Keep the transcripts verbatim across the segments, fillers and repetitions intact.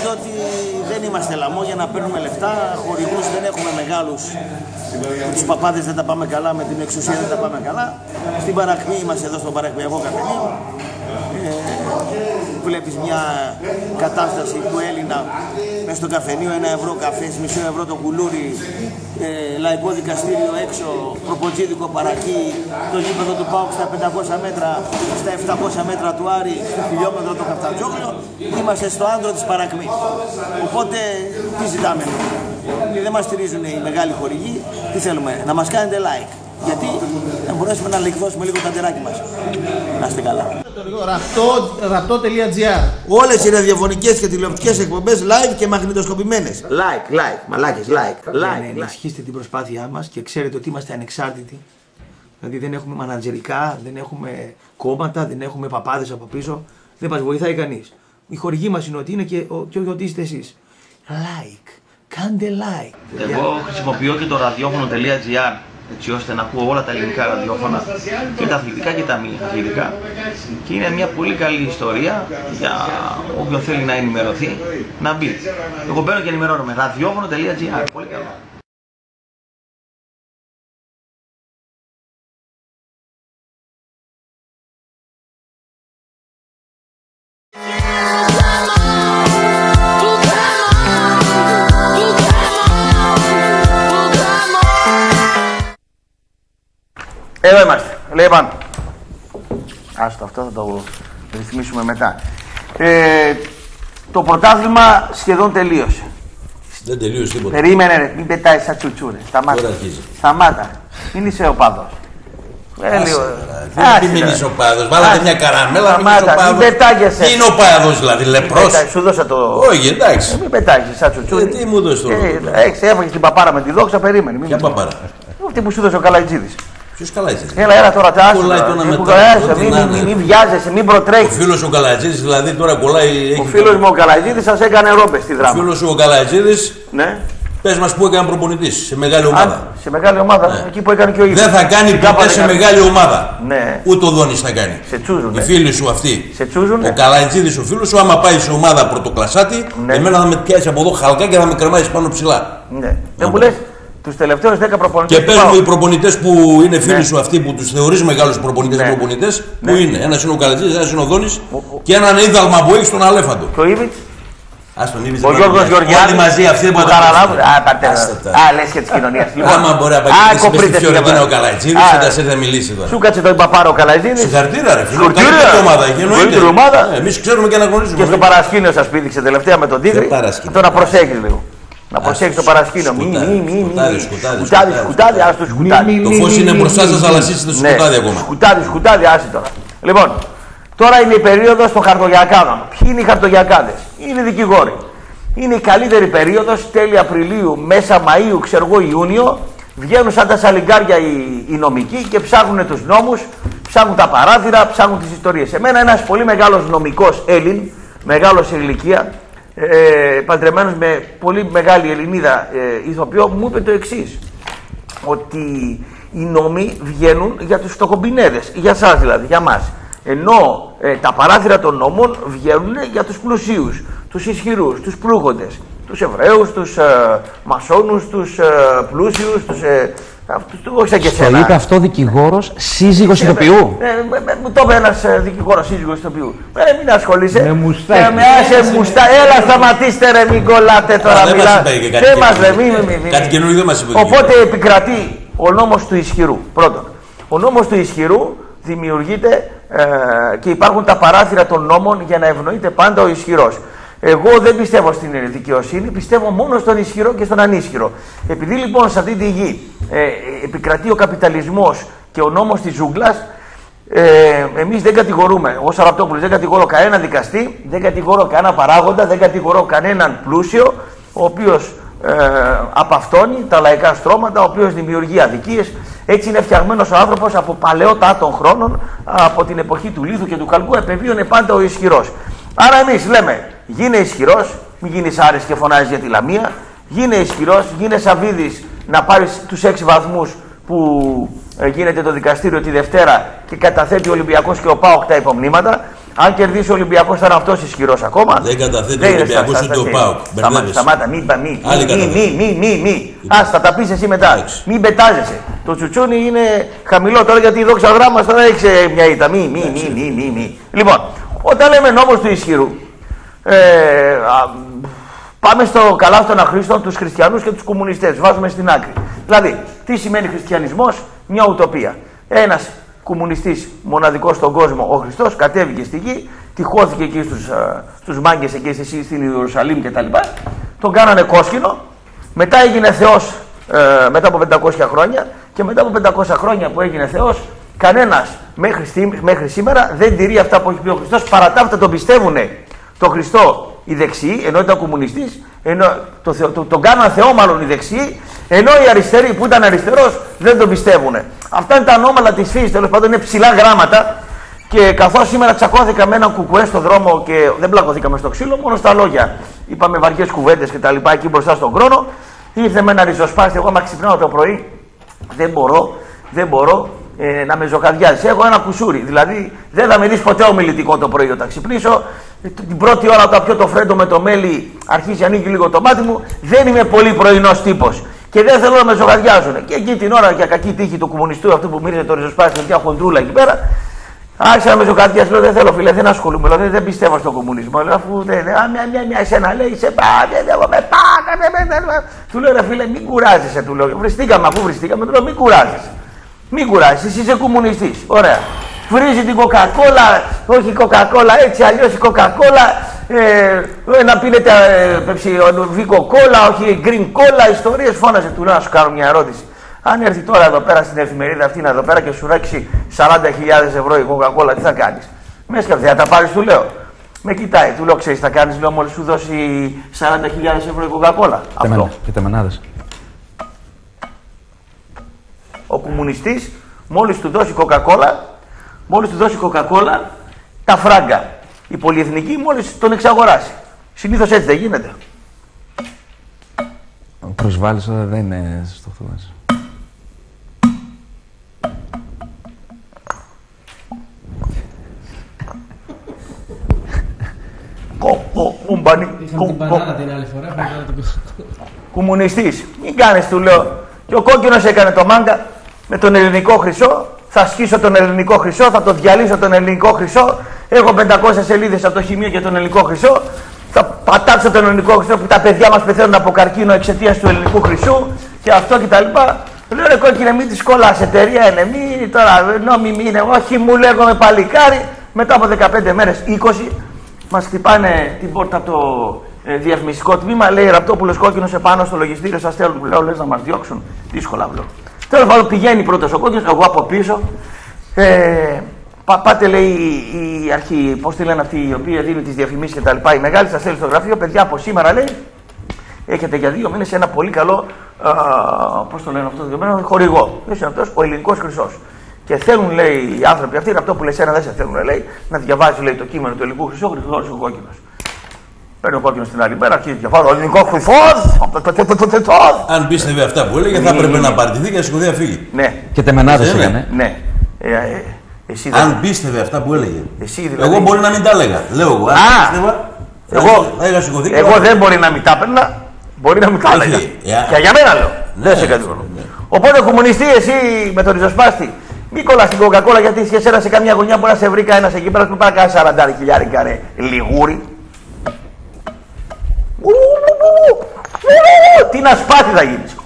και ότι δεν είμαστε λαμό για να παίρνουμε λεφτά. Χορηγούς δεν έχουμε μεγάλους. Με τους παπάδες δεν τα πάμε καλά, με την εξουσία δεν τα πάμε καλά. Στην Παρακμή είμαστε εδώ, στον Παρακμιακό Καφενείο. Βλέπεις μια κατάσταση του Έλληνα μες στο καφενείο, ένα ευρώ καφές, μισό ευρώ το κουλούρι, ε, λαϊκό δικαστήριο έξω, προποτζίδικο παρακεί, το γήπεδο του ΠΑΟΚ στα πεντακόσια μέτρα, στα επτακόσια μέτρα του Άρη, στο χιλιόμετρο το Καφτατζόγλιο, είμαστε στο άντρο της Παρακμής. Οπότε τι ζητάμε? Δεν μας στηρίζουν οι μεγάλοι χορηγοί, τι θέλουμε? Να μας κάνετε like. Γιατί να μπορέσουμε να λεκδώσουμε λίγο τα τεράκι μας. Να είστε καλά. rapto τελεία τζι άρ. Όλες οι ραδιοφωνικές και τηλεοπτικές εκπομπές live και μαγνητοσκοπημένες. Like, like, μαλάκες, like, like. Ενισχύστε την προσπάθειά μας και ξέρετε ότι είμαστε ανεξάρτητοι. Δηλαδή δεν έχουμε μανατζερικά, δεν έχουμε κόμματα, δεν έχουμε παπάδες από πίσω. Δεν μας βοηθάει κανείς. Η χορηγή μας είναι ότι είναι και όχι ότι είστε εσείς. Like, κάντε like. Εγώ χρησιμοποιώ και το ραδιόφωνο τελεία τζι άρ. Έτσι ώστε να ακούω όλα τα ελληνικά ραδιόφωνα, και τα αθλητικά και τα μη αθλητικά. Και είναι μια πολύ καλή ιστορία για όποιον θέλει να ενημερωθεί, να μπει. Εγώ μπαίνω και ενημερώνομαι. ραδιόφωνο τελεία τζι άρ. Πολύ καλό. Εδώ είμαστε. Λοιπόν, άστο αυτό, θα το ρυθμίσουμε μετά. Ε, το πρωτάθλημα σχεδόν τελείωσε. Δεν τελείωσε τίποτα. Περίμενε ρε, μην πετάει σαν τσουτσούρε. Σταμάτα. Σταμάτα. Μην είσαι οπαδός. Δεν είσαι οπαδός. Βάλατε μια καραμέλα. Σταμάτα. Μην πετάγεσαι. Είναι οπαδός δηλαδή, λεπρός. Σου δώσα το. Όχι, εντάξει. Μην πετάγεσαι σαν τσουτσούρε. Τι μου δώσει τώρα. Έφαγε την παπάρα με τη δόξα, περίμενε. Ποια παπάρα? Αυτή που σου δώσε ο Καλατζίδης. Ποιο Καλατζίδης? Έλα, έλα τώρα τσάσου. Κολλάει το να μεταφέρει. Μην βιάζεσαι, μην προτρέχει. Ο φίλος ο Καλατζίδης δηλαδή τώρα κολλάει. Ο φίλος μου ο Καλατζίδης σας έκανε ρόπες στη δράμα. Ο φίλος ο Καλατζίδης. Ναι. Πες μας που έκανε προπονητής σε μεγάλη ομάδα. Α, σε μεγάλη ομάδα, ναι. Εκεί που έκανε και ο Ίβιτς. Δεν θα κάνει ποτέ σε μεγάλη ομάδα. Ναι. Ούτε ο Δόνης θα κάνει. Σε τσούζουνε. Οι φίλοι σου αυτοί. Σε τσούζουνε. Ο Καλατζίδης ο φίλος σου, άμα πάει σε ομάδα πρωτοκλασάτη, ναι. Εμένα θα με πιάσει από εδώ χαλκά και θα με κρεμάει πάνω ψηλά. Ναι. Δεν μου λες. Τους τελευταίους δέκα προπονητές. Και παίζουν οι προπονητές που είναι φίλοι ναι. Σου αυτοί που τους θεωρείς μεγάλους προπονητές. Ναι. Προπονητές ναι. Που είναι. Ένας είναι ο Καλατζίδης, ένας είναι ο Δόνης και έναν ίδαλμα που έχει στον Αλέφατο. Το Ίβιτς. Ας τον Ίβιτς. Ο Γιώργος Γεωργιάδης. Όλοι μαζί αυτοί δεν μπορούν να καταλάβουν. Α, πατέρα. Α, λες και της κοινωνίας. Άμα μπορεί να παγγελίσει με στην Φιωρεντίνα ο Καλατζίδης, θα τα μιλήσει τώρα. Σου κάτσε τον παπάρο ο Καλατζίδης. Συγχαρητήρια ρε φίλε. Καλύτερη ομάδα. Εμείς ξέρουμε και αναγνωρίζουμε. Και στο παρασκήνιο σας πήδηξε τελευταία με τον Τίγρη. Τώρα προσέχει λίγο. Να προσέξει το παρασκήνιο. Μη, μη, μη. Σκουτάδι, σκουτάδι, σκουτάδι, άσε το σκουτάδι. Το φως είναι μπροστά σας, αλλά εσείς το σκουτάδι ακόμα. Σκουτάδι, σκουτάδι, άσε τώρα. Λοιπόν, τώρα είναι η περίοδος των χαρτογιακάδων. Ποιοι είναι οι χαρτογιακάδες? Είναι οι δικηγόροι. Είναι η καλύτερη περίοδος, τέλη Απριλίου, μέσα Μαΐου, ξέρω εγώ, Ιούνιο. Βγαίνουν σαν τα σαλιγκάρια οι, οι νομικοί και ψάχνουν τους νόμους, ψάχνουν τα παράθυρα, ψάχνουν τις ιστορίες. Εμένα ένας πολύ μεγάλος νομικός Έλλην, μεγάλος σε ηλικία. Ε, παντρεμένος με πολύ μεγάλη Ελληνίδα ε, ηθοποιό, μου είπε το εξής, ότι οι νόμοι βγαίνουν για τους φτωχομπινέδες, για σας δηλαδή, για μας, ενώ ε, τα παράθυρα των νόμων βγαίνουν για τους πλουσίους, τους ισχυρούς, τους πλούχοντες, τους Εβραίους, τους ε, μασόνους, τους ε, πλούσιους, τους... Ε, όχι σαν και εσένα. Το είπε αυτό δικηγόρος σύζυγος ηθοποιού. Μου το είπε ένας δικηγόρος σύζυγος ηθοποιού. Ε, μην ασχολείσαι. Με μουστάκι. Έλα σταματήστε ρε μην κολλάτε τώρα. Δεν μας λέει. Κάτι καινούργιο δεν μας είπε. Οπότε επικρατεί ο νόμος του ισχυρού. Πρώτον. Ο νόμος του ισχυρού δημιουργείται και υπάρχουν τα παράθυρα των νόμων για να ευνοείται πάντα ο ισχυρός. Εγώ δεν πιστεύω στην δικαιοσύνη, πιστεύω μόνο στον ισχυρό και στον ανίσχυρο. Επειδή λοιπόν σε αυτή τη γη ε, επικρατεί ο καπιταλισμός και ο νόμος της ζούγκλας, ε, εμείς δεν κατηγορούμε, ο Σαραπτόπουλος δεν κατηγορώ κανένα δικαστή, δεν κατηγορώ κανένα παράγοντα, δεν κατηγορώ κανέναν πλούσιο, ο οποίος ε, απαυτώνει τα λαϊκά στρώματα, ο οποίος δημιουργεί αδικίες. Έτσι είναι φτιαγμένος ο άνθρωπος από παλαιότατων χρόνων, από την εποχή του λίθου και του καλκού, επεβίωνε πάντα ο ισχυρός. Άρα εμείς λέμε, γίνε ισχυρός, μην γίνεις Άρης και φωνάζεις για τη Λαμία, γίνε ισχυρός, γίνε Σαββίδης να πάρεις τους έξι βαθμούς που γίνεται το δικαστήριο τη Δευτέρα και καταθέτει ο Ολυμπιακός και ο ΠΑΟΚ τα υπομνήματα, Αν κερδίσει ο Ολυμπιακός, θα είναι αυτός ισχυρός ακόμα. Δεν καταθέτει ο Ολυμπιακός ούτε ο ΠΑΟΚ. Σταμάτα, μην τα μη. Μη, μη, μη. Α, θα τα πεις εσύ μετά. Μην πετάζεσαι. Το τσουτσούνι είναι χαμηλό τώρα γιατί η δόξα δράμα τώρα έχει μια ήττα. Μη, μη, μη, μη. Λοιπόν, όταν λέμε νόμος του ισχυρού, πάμε στο καλά στον αχρήστο, τους χριστιανούς και τους κομμουνιστές. Βάζουμε στην άκρη. Δηλαδή, τι σημαίνει χριστιανισμός, μια ουτοπία. Ένας κομμουνιστής μοναδικός στον κόσμο, ο Χριστός, κατέβηκε στη γη, τυχώθηκε εκεί στους, στους μάγκες εκεί στην Ιερουσαλήμ κτλ. Τον κάνανε κόσκινο, μετά έγινε Θεός ε, μετά από πεντακόσια χρόνια και μετά από πεντακόσια χρόνια που έγινε Θεός, κανένας μέχρι, μέχρι σήμερα δεν τηρεί αυτά που έχει πει ο Χριστός, παρά τα αυτά τον πιστεύουνε τον Χριστό οι δεξιοί, ενώ ήταν κομμουνιστής, ενώ το, το, το, τον κάναν Θεό μάλλον οι δεξιοί, ενώ οι αριστεροί που ήταν αριστερός δεν τον πιστεύουνε. Αυτά είναι τα ανώμαλα της φύσης, τέλος πάντων είναι ψηλά γράμματα και καθώς σήμερα τσακώθηκα με έναν κουκουέ στο δρόμο και δεν πλακωθήκαμε στο ξύλο, μόνο στα λόγια. Είπαμε βαριές κουβέντες και τα λοιπά εκεί μπροστά στον χρόνο, ήρθε με ένα ριζοσπάστη, εγώ άμα ξυπνάω το πρωί, δεν μπορώ, δεν μπορώ. Ε, να με ζωχαδιάζει. Έχω ένα κουσούρι. Δηλαδή δεν θα με δεις ποτέ ομιλητικό το πρωί όταν ξυπνήσω. Την πρώτη ώρα όταν πιω το φρέντο με το μέλι, αρχίζει ανοίγει λίγο το μάτι μου. Δεν είμαι πολύ πρωινός τύπος. Και δεν θέλω να με ζωχαδιάζουν. Και εκεί την ώρα για κακή τύχη του κομμουνιστού, αυτού που μύριζε το ριζοσπάστη με μια χοντρούλα εκεί πέρα, άρχισα να με ζωχαδιάζει. Λέω δεν θέλω φίλε, δεν ασχολούμαι. Λέω, δεν πιστεύω στον κομμουνισμό. Λέω αφού δεν. Α, μια, μια, μια, εσένα λέει, σε πάμε, δεν με πάμε. Του λέω ρε φίλε, μην κουράζεσαι. Του λέω βριστήκαμε αφού βριστήκαμε, του λέω μην κουράζεσαι. Μην κουράζεις, εσύ είσαι κομμουνιστής. Ωραία. Βρίζει την Coca-Cola, όχι η Coca-Cola, έτσι αλλιώς η Coca-Cola. Ε, να πίνετε ε, Βίκο Κόλα, όχι Green Cola, ιστορίες. Φώναζε του λέω να σου κάνω μια ερώτηση. Αν έρθει τώρα εδώ πέρα στην εφημερίδα αυτή εδώ πέρα και σου ράξει σαράντα χιλιάδες ευρώ η Coca-Cola, τι θα κάνεις? Με σκέφτεται, θα τα πάρεις, του λέω. Με κοιτάει, του λέω ξέρεις, θα κάνεις, λέω μόλις σου δώσει σαράντα χιλιάδες ευρώ η Coca-Cola. Αυτό. Και τα μενάδες. Ο κομμουνιστής, μόλις του δώσει Coca-Cola, μόλις του δώσει Coca-Cola, τα φράγκα. Η πολυεθνική μόλις τον εξαγοράσει. Συνήθως έτσι δεν γίνεται. Ο προσβάλλης δεν είναι στο χθόνας. Κομπανί, κομμουνιστής, μην κάνεις, του λέω. Και ο κόκκινος έκανε το μάγκα. Με τον ελληνικό χρυσό, θα σκίσω τον ελληνικό χρυσό, θα το διαλύσω τον ελληνικό χρυσό. Έχω πεντακόσιες σελίδες από το χημείο για τον ελληνικό χρυσό. Θα πατάξω τον ελληνικό χρυσό που τα παιδιά μας πεθαίνουν από καρκίνο εξαιτίας του ελληνικού χρυσού και αυτό κτλ. Λέω ρε κόκκινε, μην τη κολλάς, εταιρεία είναι, μη τώρα νόμιμη είναι. Όχι, μου λέγομαι παλικάρι. Μετά από δεκαπέντε μέρες, είκοσι, μας χτυπάνε την πόρτα από το ε, διαφημιστικό τμήμα. Λέει Ραπτόπουλος κόκκινος επάνω στο λογιστήριο, σας θέλουν. Λέω λες να μας διώξουν? Δύσκολα βλέπω. Τέλος πάντων, πηγαίνει πρώτος ο κόκκινος, εγώ από πίσω. Ε, πα, πάτε, λέει η αρχή, πώς τη λένε αυτή η οποία δίνει τις διαφημίσεις και τα λοιπά, η μεγάλη, σας θέλει στο γραφείο, παιδιά από σήμερα λέει, έχετε για δύο μήνες ένα πολύ καλό, α, πώς το λένε αυτό το δεδομένο, χορηγό. Ποιος είναι αυτός? Ο ελληνικός χρυσός. Και θέλουν, λέει οι άνθρωποι αυτοί, αυτό που λέει ένα δεν σε θέλουν, λέει, να διαβάζει, λέει, το κείμενο του ελληνικού χρυσού, χρυσός ο κόκκινος. Παίρνει ο κόκκινος την άλλη μέρα, αρχίζει και φάει ο ελληνικό χρυσός. Αν πίστευε αυτά που έλεγε, θα έπρεπε να παραιτηθεί και να σηκωθεί να φύγει. Ναι. Και τεμενάδες έκανε. Ναι. Αν πίστευε αυτά που έλεγε. Εγώ μπορεί να μην τα έλεγα. Λέω εγώ. Εγώ δεν μπορεί να μην τα έπαιρνα, μπορεί να μην τα έλεγα. Και για μένα λέω. Δεν σε κατηγορώ. Οπότε κομμουνιστή, εσύ με τον ριζοσπάστη, μην κολλάς την Coca-Cola γιατί σε εσένα σε καμιά γωνιά μπορεί να σε βρει κανένα εκεί πέρα που πάει να κάνει σαράντα χιλιάρικα λιγούρι. Τι να σπάθει θα γίνεις.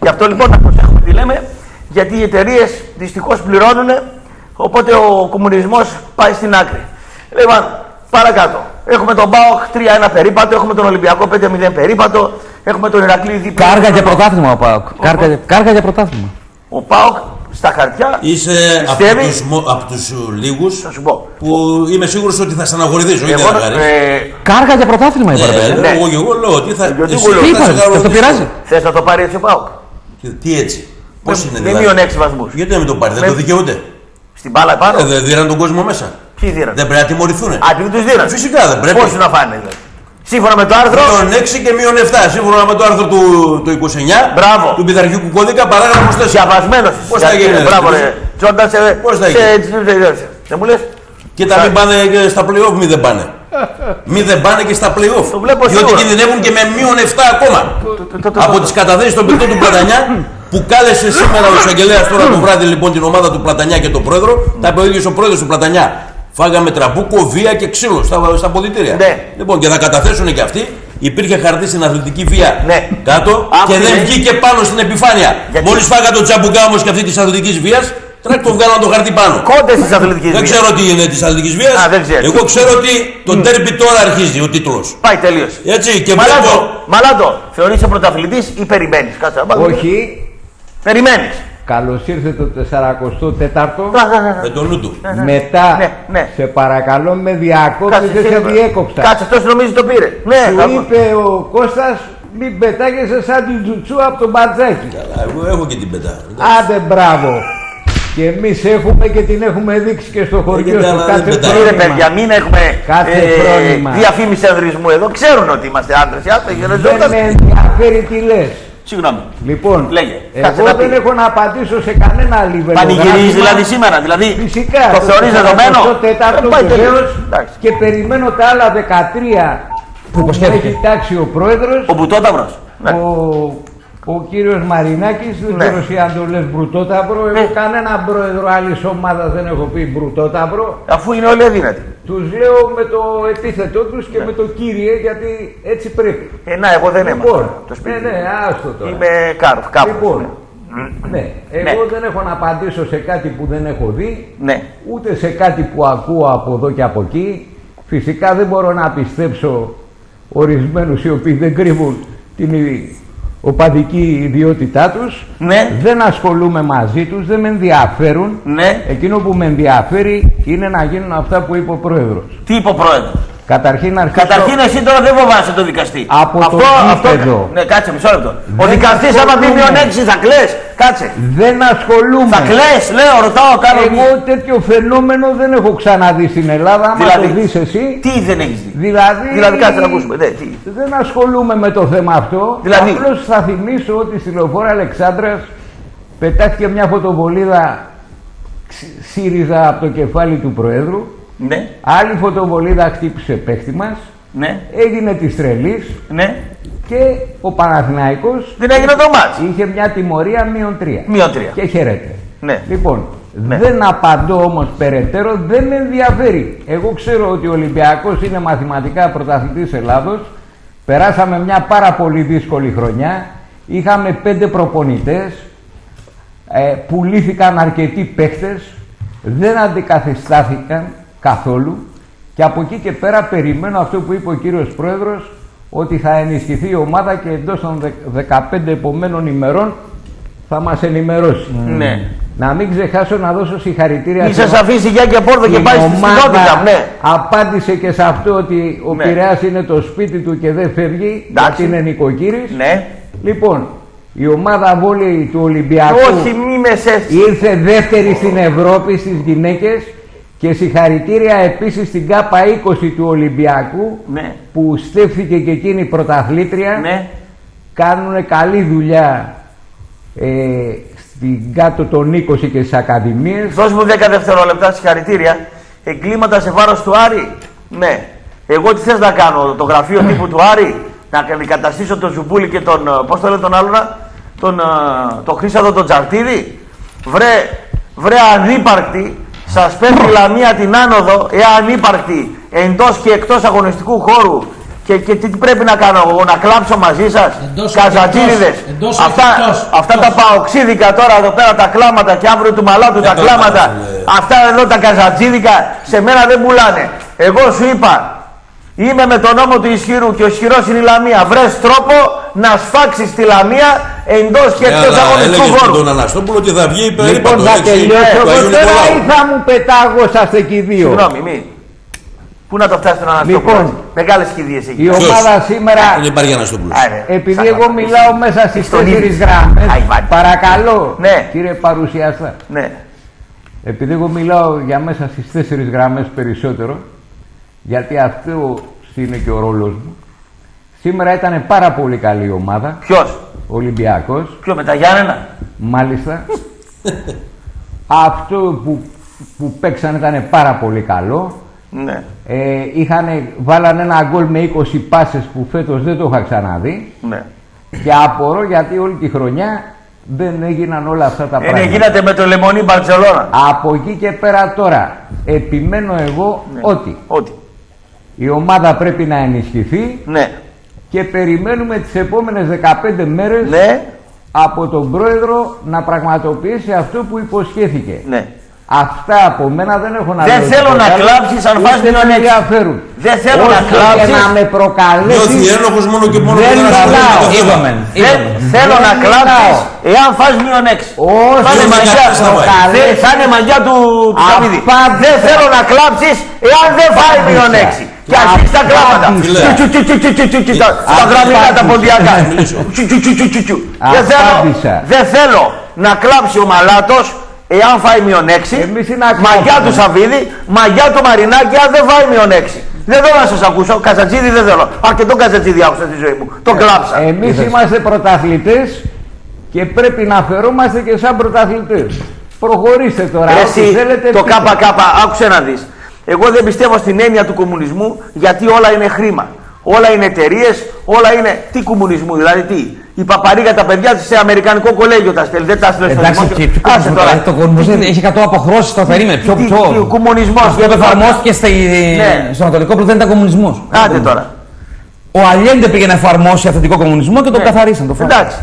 Γι' αυτό λοιπόν να προσέχουμε τι λέμε, γιατί οι εταιρείες δυστυχώς πληρώνουν, οπότε ο κομμουνισμός πάει στην άκρη. Λοιπόν, παρακάτω. Έχουμε τον ΠΑΟΚ τρία ένα περίπατο, έχουμε τον Ολυμπιακό πέντε μηδέν περίπατο, έχουμε τον Ηρακλή. Κάργα για πρωτάθλημα ο ΠΑΟΚ. Κάργα για πρωτάθλημα. Ο ΠΑΟΚ στα χαρτιά. Είσαι από τους λίγους που είμαι σίγουρος ότι θα στεναχωρηθείς. Όχι, δεν θα ε... Κάργα για πρωτάθλημα είπα. Ναι, εγώ και εγώ λέω ότι θα. Τι είπα, το πειράζει. Θες να το πάρει έτσι ο ΠΑΟΚ? Τι έτσι? Πώς είναι δηλαδή? Με μείον έξι βαθμούς. Γιατί να μην το πάρει, δεν το δικαιούται. Στην μπάλα επάνω. Δεν δίναν τον κόσμο μέσα. Ποιοι δίναν? Δεν πρέπει να τιμωρηθούν. Α, τι τους δίναν? Φυσικά δεν πρέπει. Πώς να φάνε δηλαδή. Σύμφωνα με το άρθρο. Μείον έξι και μείον επτά. Σύμφωνα με το άρθρο του, του είκοσι εννέα. Μπράβο. Του πειθαρχικού κώδικα, παράγραφος τέσσερα. Διαβασμένος. Πώς θα γίνει? Μπράβο, ρε. Τσόντα σε. Πώς θα γίνει? Δεν μου λες. Και τα μην πάνε και στα play-off, μη δεν πάνε. Μη δεν πάνε και στα play-off. Διότι κινδυνεύουν και με μείον εφτά ακόμα. Από τις καταθέσεις των παιχτών του Πλατανιά που κάλεσε σήμερα ο εισαγγελέας τώρα το βράδυ λοιπόν την ομάδα του Πλατανιά και τον πρόεδρο. Τα είπε ο ίδιος ο πρόεδρος του Πλατανιά. Φάγαμε τραμπούκο, βία και ξύλο στα, στα αποδυτήρια. Ναι. Λοιπόν, και θα καταθέσουν και αυτοί. Υπήρχε χαρτί στην αθλητική βία ναι. κάτω Ά, και ναι. δεν βγήκε πάνω στην επιφάνεια. Μόλις φάγα το τσαμπουκά όμως και αυτή της αθλητικής βίας, τρακ το βγάλαν το χαρτί πάνω. Κόντες της αθλητικής βίας. Δεν ξέρω τι είναι της αθλητικής βίας. Εγώ ξέρω ότι το τέρμπι τώρα αρχίζει ο τίτλος. Πάει τελείως. Έτσι και μαλάντο, βλέπω. Μαλάντο, θεωρείς ο πρωταθλητής ή περιμένεις? Κάτσε να όχι. Περιμένεις. Καλώς ήρθε το σαρανταέκατο τέταρτο. Με τον νου του. Μετά, ναι, ναι. σε παρακαλώ, με διακόπτες, δεν σε διέκοψα. Κάτσε, αυτός νομίζει το πήρε. Ναι, σου είπε ο Κώστας, μην πετάγεσαι σαν την τζουτσού από τον μπατζάκι. Καλά, εγώ έχω και την πετά. Άντε, μπράβο. Και εμείς έχουμε και την έχουμε δείξει και στο χωριό σου κάθε φρόνημα. Παιδιά, μην έχουμε ε, διαφήμιση ανδρισμού εδώ. Ξέρουν ότι είμαστε άντρες. Δεν με ενδιαφέρει τι λες. Συγγνώμη. Λοιπόν, λέγε, εγώ δεν πει. έχω να απαντήσω σε κανένα άλλη βελτίωση. Πανηγυρίζει δηλαδή σήμερα, δηλαδή. Φυσικά. Το θεωρεί δεδομένο. Το τέταρτο βεβαίω και περιμένω τα άλλα δεκατρία που, που έχει τάξει ο πρόεδρος. Ο Μπουτόταυρος. Ναι. Ο, ο κύριος Μαρινάκης, δεν ναι. ξέρω αν το λες Μπουτόταυρο. Εγώ ναι. κανένα πρόεδρο άλλης ομάδας δεν έχω πει Μπουτόταυρο. Αφού είναι όλοι αδύνατοι. Τους λέω με το επίθετό τους και ναι. με το κύριε, γιατί έτσι πρέπει. Ε, να, εγώ δεν λοιπόν, έμαθα το σπίτι. Ναι, ναι, άστο τώρα. Είμαι κάρφ, κάπως. Λοιπόν, ναι. ναι, εγώ ναι. δεν έχω να απαντήσω σε κάτι που δεν έχω δει, ναι. ούτε σε κάτι που ακούω από εδώ και από εκεί. Φυσικά δεν μπορώ να πιστέψω ορισμένους οι οποίοι δεν κρύβουν την οπαδική ιδιότητά τους. Ναι. Δεν ασχολούμαι μαζί τους, δεν με ενδιαφέρουν. Ναι. Εκείνο που με ενδιαφέρει είναι να γίνουν αυτά που είπε ο πρόεδρος. Τι είπε ο πρόεδρος? Καταρχήν, αρχίσω... Καταρχήν εσύ τώρα δεν φοβάσαι το δικαστή. Από αυτό, το αυτό... Ναι, κάτσε μισό λεπτό. Ο δικαστής ασχολούμαι. Άμα πει μειονέκτηση θα κλαις. Κάτσε. Δεν ασχολούμαι. Θα κλαις, λέω, ρωτάω, κάνω. Εγώ τέτοιο φαινόμενο δεν έχω ξαναδεί στην Ελλάδα. Δηλαδή, άμα το δεις εσύ. Τι δεν έχεις δει? Δηλαδή, δηλαδή κάτσε να ακούσουμε. Ναι, τι. Δεν ασχολούμαι με το θέμα αυτό. Δηλαδή. Απλώς θα θυμίσω ότι στη Λεωφόρο Αλεξάνδρας πετάχτηκε μια φωτοβολίδα ΣΥΡΙΖΑ από το κεφάλι του Προέδρου. Ναι. Άλλη φωτοβολίδα χτύπησε παίχτη μας. Ναι. Έγινε της τρελής. Ναι. Και ο Παναθηναϊκός. Δεν έγινε το μάτς. Είχε μια τιμωρία μείον τρία. Μείον τρία. Και χαίρεται. Ναι. Λοιπόν, ναι. δεν απαντώ όμως περαιτέρω, δεν με ενδιαφέρει. Εγώ ξέρω ότι ο Ολυμπιακός είναι μαθηματικά πρωταθλητής Ελλάδος. Περάσαμε μια πάρα πολύ δύσκολη χρονιά. Είχαμε πέντε προπονητές. Ε, πουλήθηκαν αρκετοί παίχτες. Δεν αντικαθιστάθηκαν καθόλου και από εκεί και πέρα περιμένω αυτό που είπε ο κύριος πρόεδρος, ότι θα ενισχυθεί η ομάδα και εντός των δεκαπέντε επομένων ημερών θα μας ενημερώσει. Ναι. Να μην ξεχάσω να δώσω συγχαρητήρια. Μη σας αφήσει για και πόρτα και πάει στην κοινότητα. Ναι. Απάντησε και σε αυτό ότι ο ναι. Πειραιάς είναι το σπίτι του και δεν φεύγει. Εντάξει. Γιατί είναι νοικοκύρης. Ναι. Λοιπόν, η ομάδα βόλεϊ του Ολυμπιακού Όχι, ήρθε δεύτερη στην Ευρώπη στις γυναίκες και συγχαρητήρια επίσης στην ΚΑΠΑ είκοσι του Ολυμπιακού ναι. που στέφθηκε και εκείνη πρωταθλήτρια. Ναι. Κάνουν καλή δουλειά ε, στην κάτω των είκοσι και στις ακαδημίες. Δώσ' μου δέκα δευτερόλεπτα, συγχαρητήρια. Εγκλήματα σε βάρος του Άρη. Ναι. Εγώ τι θες να κάνω, το γραφείο τύπου του Άρη? Να καταστήσω τον Ζουμπούλη και τον, πώς το λέει τον άλλον, τον, τον Χρήσταδο τον Τζαρτίδη. Βρε, βρε ανύπαρκτη, σας παίρνει Λαμία την άνοδο, εάν ανύπαρκτη, εντός και εκτός αγωνιστικού χώρου. Και, και τι πρέπει να κάνω εγώ, να κλάψω μαζί σας? Καζατζίδιδες. Αυτά, αυτά τα παοξίδικα τώρα εδώ πέρα τα κλάματα και αύριο του μαλάτου τα κλάματα. Λέει. Αυτά εδώ τα καζατζίδικα σε μένα δεν πουλάνε. Εγώ σου είπα. Είμαι με τον νόμο του ισχυρού και ο ισχυρός είναι η Λαμία. Βρες τρόπο να σφάξεις τη Λαμία εντός και εκτός αγωνιστικού χώρου. Τον Αναστόπουλο ότι θα βγει περίπου. Λοιπόν, θα τελειώσω εγώ τώρα ή θα μου πετάγωσαστε εκεί δύο? Συγγνώμη, μη. Πού να το φτάσει τον Αναστόπουλο? Λοιπόν, μεγάλες κηδείες εκεί. Η ομάδα σήμερα. Δεν υπάρχει Αναστόπουλο. Επειδή εγώ μιλάω μέσα στις τέσσερις γραμμές. Παρακαλώ, κύριε παρουσιάστα. Επειδή εγώ μιλάω για μέσα στις τέσσερις γραμμές περισσότερο. Γιατί αυτό είναι και ο ρόλος μου. Σήμερα ήταν πάρα πολύ καλή η ομάδα. Ποιος? Ο Ολυμπιακός. Ποιο, με τα Γιάννενα? Μάλιστα. Αυτό που που παίξαν ήταν πάρα πολύ καλό. Ναι. Ε, είχανε, βάλανε ένα γκολ με είκοσι πάσες που φέτος δεν το είχα ξαναδεί. Ναι. Και απορώ γιατί όλη τη χρονιά δεν έγιναν όλα αυτά τα πράγματα. Δεν γίνεται με το λεμονί Μπαρτσελώνα. Από εκεί και πέρα τώρα επιμένω εγώ ναι. ότι, ότι η ομάδα πρέπει να ενισχυθεί ναι. και περιμένουμε τις επόμενες δεκαπέντε μέρες ναι. από τον πρόεδρο να πραγματοποιήσει αυτό που υποσχέθηκε. Ναι. Αυτά από μένα δεν έχω να λέω. Δεν θέλω να κλάψεις αν φας την ονέξη. Δεν θέλω να κλάψεις. Να με προκαλέσεις. Διότι ένοχος μόνο και μόνο δεν κλάω. Θέλω να κλάψεις εάν φας την ονέξη. Όχι μαγιά. Θα είναι μαγιά του Καμπίδη. Δεν θέλω να κλάψεις εάν δεν φάει την ονέξη. Και αρχίζει τα κλάματα. Τα γραμμικά τα ποντιακά. Δεν θέλω να κλάψει ο Μαλάτος εάν φάει μείον έξι, μαγιά του Σαββίδη, μαγιά του Μαρινάκη, αν δεν φάει μείον έξι. Δεν θέλω να σας ακούσω, Καζατζίδη δεν θέλω. Α, και τον Καζατζίδη άκουσα στη ζωή μου, τον κλάψα. Εμείς είμαστε πρωταθλητές και πρέπει να φερόμαστε και σαν πρωταθλητές. Προχωρήστε τώρα, όσοι θέλετε. Το ΚΚ, άκουσε να δεις. Εγώ δεν πιστεύω στην έννοια του κομμουνισμού, γιατί όλα είναι χρήμα. Όλα είναι εταιρείες, όλα είναι. Τι κομμουνισμού, δηλαδή τι. Η παπαρίγα τα παιδιά της σε αμερικανικό κολέγιο τα στέλνει. Δεν τα στέλνει στο δημόσιο. Άσε τώρα. Το κομμουνισμό έχει εκατό αποχρώσεις στο περίμετρο. Ποιο πιο. Ο κομμουνισμός. Το εφαρμόστηκε στο Ανατολικό που δεν ήταν κομμουνισμός. Άντε τώρα. Ο Αλιέντε πήγε να εφαρμόσει αθλητικό κομμουνισμό και τον καθαρίσαν το φράγμα. Εντάξει.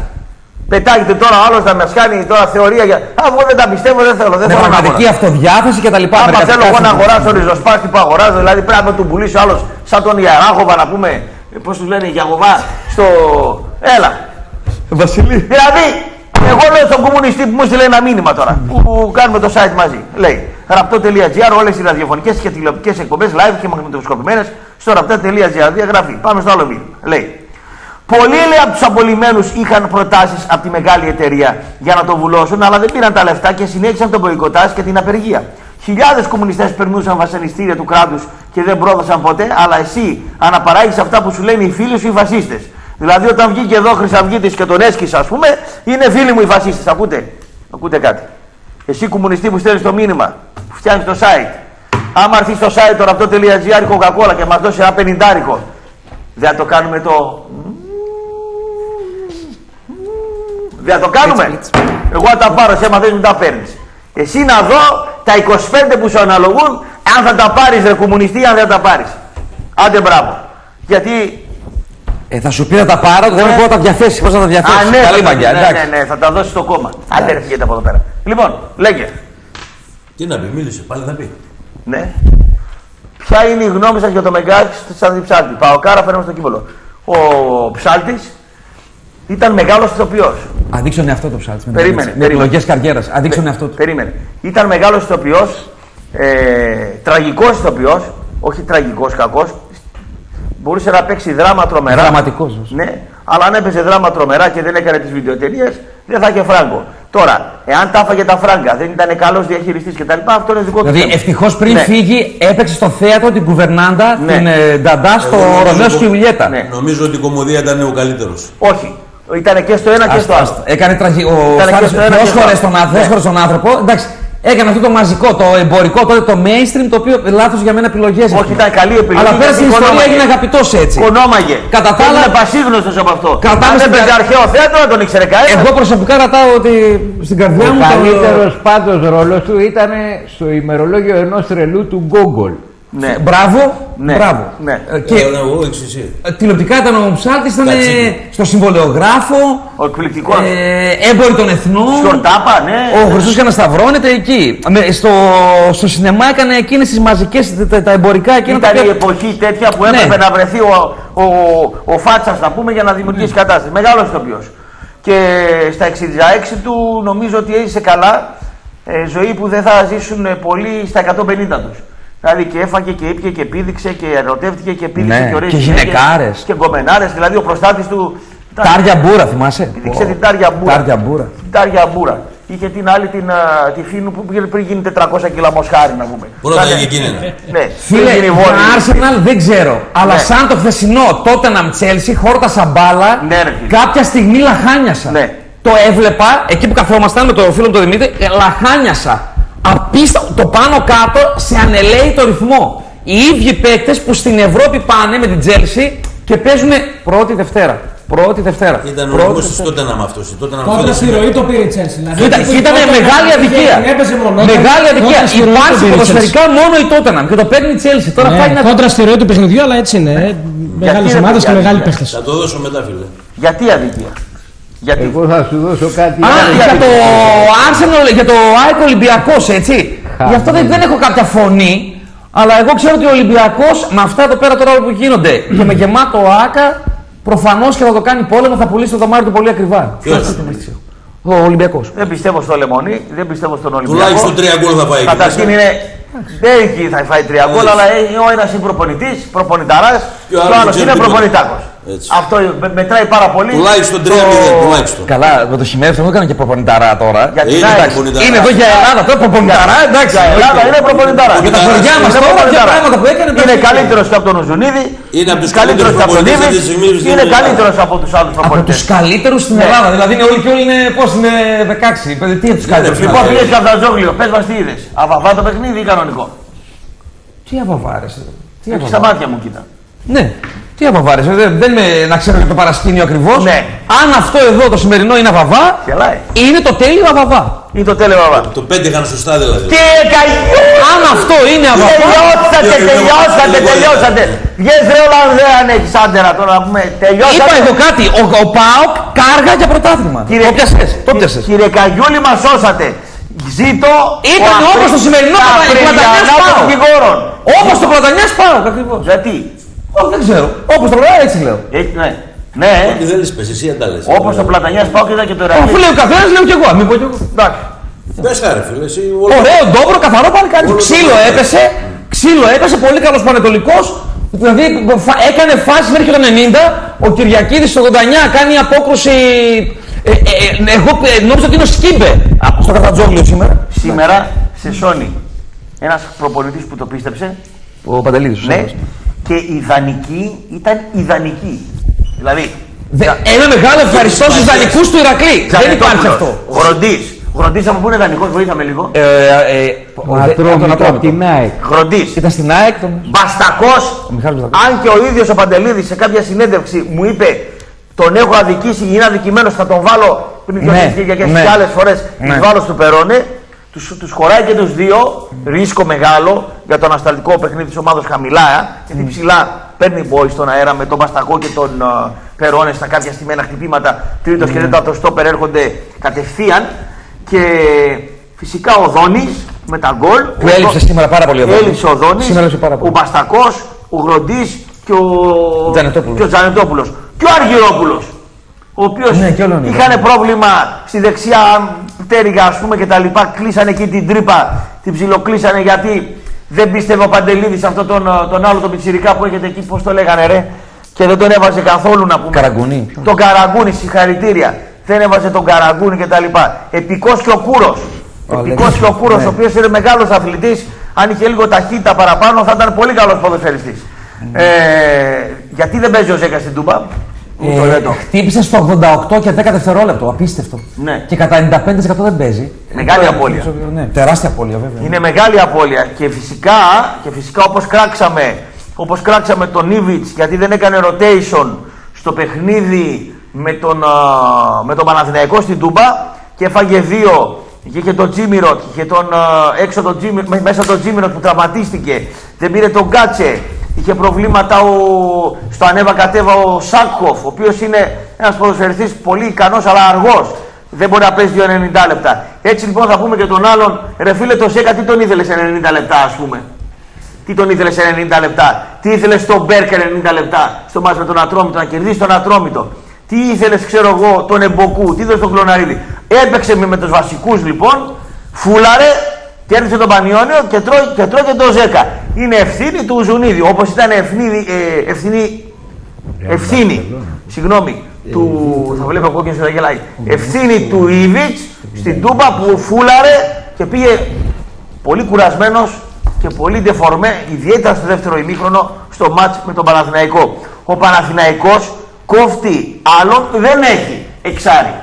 Πετάγεται τώρα άλλο να μας κάνει τώρα θεωρία για. Αφού δεν τα πιστεύω, δεν θέλω. Δεν θέλω να αγοράσω. Αυτοδιάθεση κτλ. Άμα θέλω εγώ να αγοράσω ριζοσπάστη που αγοράζω, δηλαδή πρέπει να τον πουλήσει άλλο σαν τον Ιαράχοβα να πούμε. Πώς του λένε Γιαγωβά στο. Έλα. Βασιλή. Δηλαδή, εγώ λέω στον κομμουνιστή που μου έστειλε ένα μήνυμα τώρα που κάνουμε το site μαζί. Λέει rapto τελεία gr, όλες οι ραδιοφωνικές και τηλεοπτικές εκπομπές live και μαγνητοσκοπημένες στο rapto τελεία gr. Διαγραφή. Πάμε στο άλλο μήνυμα. Λέει. Πολλοί λέει από τους απολυμμένους είχαν προτάσεις από τη μεγάλη εταιρεία για να το βουλώσουν, αλλά δεν πήραν τα λεφτά και συνέχισαν τον μποϊκοτάζ και την απεργία. Χιλιάδες κομμουνιστές περνούσαν βασανιστήρια του κράτους και δεν πρόδωσαν ποτέ, αλλά εσύ αναπαράγεις αυτά που σου λένε οι φίλοι σου οι φασίστες. Δηλαδή, όταν βγήκε εδώ ο Χρυσαυγίτης και τον έσκησε, ας πούμε, είναι φίλοι μου οι φασίστες. Ακούτε, ακούτε κάτι. Εσύ, κομμουνιστή που στέλνεις το μήνυμα, που φτιάχνεις το site, άμα έρθεις στο site τώρα rapto τελεία gr η Coca-Cola και μας δώσει ένα πενιντάρικο, δεν θα το κάνουμε το. Δεν θα το κάνουμε. Εγώ θα τα πάρω, σε μαθαίνεις μου τα παίρνεις. Εσύ να δω τα είκοσι πέντε που σου αναλογούν, αν θα τα πάρεις, ρε κομμουνιστή, αν δεν θα τα πάρεις. Άντε μπράβο. Γιατί. Ε, θα σου πει να τα πάρω, δεν μπορώ να τα διαθέσει. Πώς να τα διαθέσει. Ναι, καλή μαγιά, ναι, ναι, ναι, θα τα δώσει στο κόμμα. Άντε ρε φύγετε από εδώ πέρα. Λοιπόν, λέγε. Τι να πει, μίλησε, πάλι να πει. Ναι. Ποια είναι η γνώμη σας για το Μεγκάκη σαν Ψάλτη. Παοκάρα, φέρνουμε στο κύπολο. Ο Ψάλτης ήταν μεγάλος ηθοποιός. Αδείξον εαυτό το Ψάλτη. Περίμενε. Με επιλογές καριέρας. Αδείξον εαυτό του. Περίμενε. Ήταν μεγάλος ηθοποιός, ε, τραγικός ηθοποιός, όχι τραγικός κακός. Μπορούσε να παίξει δράμα τρομερά. Δραματικός. Ναι, αλλά αν έπαιζε δράμα τρομερά και δεν έκανε τις βιντεοτελείες, δεν θα είχε φράγκο. Τώρα, εάν τα έφαγε τα φράγκα, δεν ήταν καλός διαχειριστής κτλ. Αυτό είναι δικό του. Δηλαδή, ευτυχώς πριν ναι. φύγει, έπαιξε στο θέατρο την κουβερνάντα, ναι. την ε, Νταντά, στο Ρωμαίο και Ιουλιέτα. Ναι. Νομίζω ότι η κομμωδία ήταν ο καλύτερος. Όχι. Ήταν και στο ένα και στο άλλο. Έκανε τραγικό. Δυο στον άνθρωπο. Εντάξει. Έκανε αυτό το μαζικό, το εμπορικό, τότε το mainstream, το οποίο λάθος για μένα επιλογές. Όχι, ήταν καλή επιλογή. Αλλά πέρσι η ιστορία έγινε αγαπητός έτσι. Κονόμαγε. Κατά τα άλλα. Ήταν πασίγνωστος από αυτό. Αν έπαιζε στην... αρχαίο θέατρο, να τον ήξερε κανένας. Εγώ προσωπικά ρατάω ότι στην καρδιά μου. Ο καλύτερος το... πάντως ρόλος του ήταν στο ημερολόγιο ενός τρελού του Google. Ναι. Μπράβο, ναι. μπράβο. Ναι. Και ε, τηλεοπτικά ήταν ο Ψάλτης, ήταν στο συμβολεογράφο, ο εκπληκτικός, ε, έμποροι των εθνών, Στορτάπα, ναι, ο Χριστός ναι. Ανασταυρώνεται εκεί. Με, στο, στο σινεμά έκανε εκείνες τις μαζικές, τα, τα εμπορικά εκείνα. Ήταν τα οποία... η εποχή τέτοια που έπρεπε ναι. να βρεθεί ο, ο, ο, ο Φάτσας, να πούμε, για να δημιουργήσει ναι. κατάσταση. Μεγάλος ηθοποιός. Και στα εξήντα έξι του νομίζω ότι έζησε καλά, ε, ζωή που δεν θα ζήσουν πολλοί στα εκατόν πενήντα τους. Δηλαδή και έφαγε και ήπιε και πήδηξε και ερωτεύτηκε και πήδηξε ναι, και ωραίες γυναικάρες και γκομενάρες. Δηλαδή ο προστάτης του. Τάρια Μπούρα, θυμάσαι. Πήδηξε την Τάρια Μπούρα. Τάρια Μπούρα. Τάρια Μπούρα. Είχε την άλλη την, uh, τη Φίνου που πήγε πριν γίνει τετρακόσια κιλά μοσχάρι, να πούμε. Μπορεί να γίνει εκείνη. Ναι, φίλε, Arsenal δεν ξέρω. Αλλά ναι. σαν το χθεσινό Tottenham Chelsea, χόρτασα μπάλα. Ναι, κάποια στιγμή λαχάνιασα. Ναι. Το έβλεπα εκεί που καθόμασταν με το φίλο μου τον Δημήτρη, λαχάνιασα. απίστευτο, το πάνω κάτω σε ανελαίει το ρυθμό. Οι ίδιοι παίκτες που στην Ευρώπη πάνε με την Τζέλσι και παίζουν πρώτη Δευτέρα. Πρώτη Δευτέρα. Ήταν ο ρυθμός της Τότεναμ αυτός. Τότε στη ροή το πήρε η Τζέλσι. Ήταν μεγάλη αδικία. Μεγάλη αδικία. Υπάρχει ποδοσφαιρικά μόνο η Τότεναμ και το παίρνει η Τζέλσι. Κόντρα στη ροή του παιχνιδιού, αλλά έτσι είναι. Μεγάλες ομάδες και μεγάλοι παίκτες. Θα το δώσω μετά, φίλε. Γιατί αδικία? Γιατί... Εγώ θα σου δώσω κάτι άλλο. Για το Arsenal, για το ΑΕΚ Ολυμπιακός, έτσι. Χαμηλή. Γι' αυτό δεν, δεν έχω κάποια φωνή, αλλά εγώ ξέρω ότι ο Ολυμπιακός με αυτά εδώ πέρα τώρα που γίνονται και με γεμάτο ΆΚΑ, προφανώς και θα το κάνει πόλεμο, θα πουλήσει το δωμάριο του πολύ ακριβά. Ποιος? Ο Ολυμπιακός. Δεν πιστεύω στο Λεμονί, δεν πιστεύω στον Ολυμπιακό. Τουλάχιστον τρία γκολ θα πάει. Καταρχήν είναι. Δεν έχει, θα φάει τρία γκολ, αλλά ο ένας είναι προπονητής, προπονηταράς, ο άλλος είναι προπονητάκος. Έτσι. Αυτό με, μετράει πάρα πολύ. Τουλάχιστον τρία μηδέν. Το... Καλά, με το χειμέρι μου έκανε και προπονηταρά τώρα. Γιατί είναι, εντάξει, είναι εδώ για Ελλάδα, τώρα προπονηταρά. Εντάξει, η Ελλάδα είναι προπονηταρά. Για τα χωριά μα πράγματα που έκανε. Είναι καλύτερο και από τον Οζουνίδη. Είναι καλύτερο και από τον Ίβιτς. Είναι καλύτερο από του άλλου προπονητέ. Από του καλύτερου στην Ελλάδα. Δηλαδή είναι όλοι και όλοι είναι πώ είναι δεκαέξι. Τι είναι του καλύτερου. Λοιπόν, πήγε Καβδαζόγλιο, πε μα τι είδε. Αβαβά το παιχνίδι ή κανονικό? Τι αβαβάρεσε. Στα μάτια μου κοίτα. Ναι. Τι αβαβάρες, δεν, δεν με, να ξέρω και το παρασκήνιο ακριβώς. Ναι. Αν αυτό εδώ το σημερινό είναι αβαβά, Φελάει. είναι το τέλειο αβαβά. Είναι το τέλειο αβαβά. Το πέντε είχαν σωστά δηλαδή. Τι καγιού! Αν αυτό είναι αβαβά. Τελειώσατε, τελειώσατε, τελειώσατε. Βγες ρε Ολλανδέ αν έχεις άντερα τώρα να πούμε. Τελειώσατε. Είπα εδώ κάτι, ο, ο ΠΑΟΚ κάργα για πρωτάθλημα. Κύριε, το πιασες, το πιασες. Κύριε Καγιούλη μας σώσατε. Ζήτω ήταν όπως το σημερινό Πλατανιάς ΠΑΟΚ. Όπως το Όχι, δεν ξέρω. Όπως το Πλατανιάς, έτσι λέω. Ε, ναι. Ναι. Ό,τι δεν λες πες, εσύ αν τα λες. Όπως το Πλατανιάς πάω και είδα και το Ηρακλή. Αφού λέει ο καθένας, λέω κι εγώ. Μην πω κι εγώ. Εντάξει. Πες τα ρε φίλε. Ωραίο, ντόμπρο, καθαρό πάλι κάνει. Ξύλο έπεσε. Ξύλο έπεσε. Πολύ καλός πανετολικός. Δηλαδή έκανε φάσεις μέχρι το ενενήντα. Ο Κυριακίδης στο ογδόντα εννιά κάνει απόκρουση. Ε, ε, ε, εγώ νόμιζα ότι είναι ο Σκίμπε. Στο Καρατζόγλιο σήμερα. Σήμερα σε Sony ένας προπονητής που το πίστεψε. Ο Παντελίδης. Και ιδανική ήταν ιδανική. Δηλαδή. Δε, θα... Ένα μεγάλο ευχαριστώ στους ιδανικούς του Ηρακλή. Δεν υπάρχει αυτό. Γκρόντης. Γκρόντης από πού είναι ιδανικός, βοήθαμε λίγο. Ε, ε, ε, ο Ατρόμητος από την ΑΕΚ. Γκρόντης. Ήταν στην ΑΕΚ. Τον... Μπαστακός. Αν και ο ίδιος ο Παντελίδης σε κάποια συνέντευξη μου είπε τον έχω αδικήσει, είναι αδικημένος, θα τον βάλω πριν και ναι, στις ναι, άλλες φορές, ναι. Τους βάλω στο περώνε. Τους, τους χωράει και τους δύο, ρίσκο μεγάλο για το ανασταλτικό παιχνίδι της ομάδος χαμηλά, γιατί mm. ψηλά παίρνει μπόι στον αέρα με τον Μπαστακό και τον uh, Περόνε στα κάποια στιγμένα χτυπήματα, τρίτος mm. και τέταρτο στόπερ έρχονται κατευθείαν και φυσικά ο Δόνης με τα γκολ. Που έλειψε σήμερα πάρα πολύ ο Δόνης. Έλειψε ο Δόνης, ο Μπαστακός, ο Γκρόντης και ο Τζανετόπουλος. Και ο Αργυρόπουλος, ο οποίος ναι, είχαν πρόβλημα στη δεξιά πτέρυγα ας πούμε και τα λοιπά, κλείσανε εκεί την τρύπα, την ψιλοκλείσανε γιατί δεν πίστευε ο Παντελίδης αυτόν τον, τον άλλο τον πιτσιρικά που έχετε εκεί, πώς το λέγανε ρε, και δεν τον έβαζε καθόλου να πούμε. Καραγκούνη. Τον Καραγκούνη, συγχαρητήρια, δεν έβαζε τον Καραγκούνη και τα λοιπά. Επικός και ο Κούρος, ο επικός και ο Κούρος, ναι. Ο οποίος είναι μεγάλος αθλητής, αν είχε λίγο ταχύτητα παραπάνω θα ήταν πολύ καλός ποδοσφαιριστής. Mm. Ε, γιατί δεν παίζει ο Ζέκα στην Τούμπα? Ε, χτύπησε στο ογδόντα οκτώ και δέκα δευτερόλεπτο. Απίστευτο. Ναι. Και κατά ενενήντα πέντε τοις εκατό δεν παίζει. Μεγάλη απώλεια. Ναι, τεράστια απώλεια, βέβαια. Είναι μεγάλη απώλεια. Και φυσικά, και φυσικά όπως κράξαμε, όπως κράξαμε τον Ίβιτς, γιατί δεν έκανε rotation στο παιχνίδι με τον, με τον Παναθηναϊκό στην Τούμπα και έφαγε δύο. Και είχε τον Τζίμιροτ, είχε τον, έξω τον Τζίμιροτ, μέσα τον Τζίμιροτ που τραυματίστηκε. Δεν πήρε τον Γκάτσε. Είχε προβλήματα ο... στο ανέβα κατέβα ο Σάκχοφ, ο οποίος είναι ένας ποδοσφαιριστής πολύ ικανός αλλά αργός. Δεν μπορεί να παίζει δύο ενενήντα λεπτά. Έτσι λοιπόν θα πούμε και τον άλλον, ρε φίλε το Ζέκα, τι τον ήθελε σε ενενήντα λεπτά ας πούμε. Τι τον ήθελε σε ενενήντα λεπτά. Τι ήθελε στον Μπέρκερ ενενήντα λεπτά στο μάτς με τον Ατρόμητο, να κερδίσει τον Ατρόμητο. Τι ήθελε, ξέρω εγώ, τον Εμποκού, τι ήθελε τον Κλωναρίδη. Έπαιξε με τους βασικούς λοιπόν, φούλαρε. Κέρδισε τον Πανιόνιο και τρώει και, τρώει και τον Ζέκα. Είναι ευθύνη του Ζουνίδη. Όπως ήταν ευθύνη, ε, ευθύνη, ευθύνη συγγνώμη, του, θα βλέπω κόκκινο θα γελάει, ευθύνη του Ίβιτς στην Τούμπα που φούλαρε και πήγε πολύ κουρασμένος και πολύ ντεφορμέ, ιδιαίτερα στο δεύτερο ημίχρονο, στο μάτς με τον Παναθηναϊκό. Ο Παναθηναϊκός κόφτη άλλον δεν έχει εξάρι.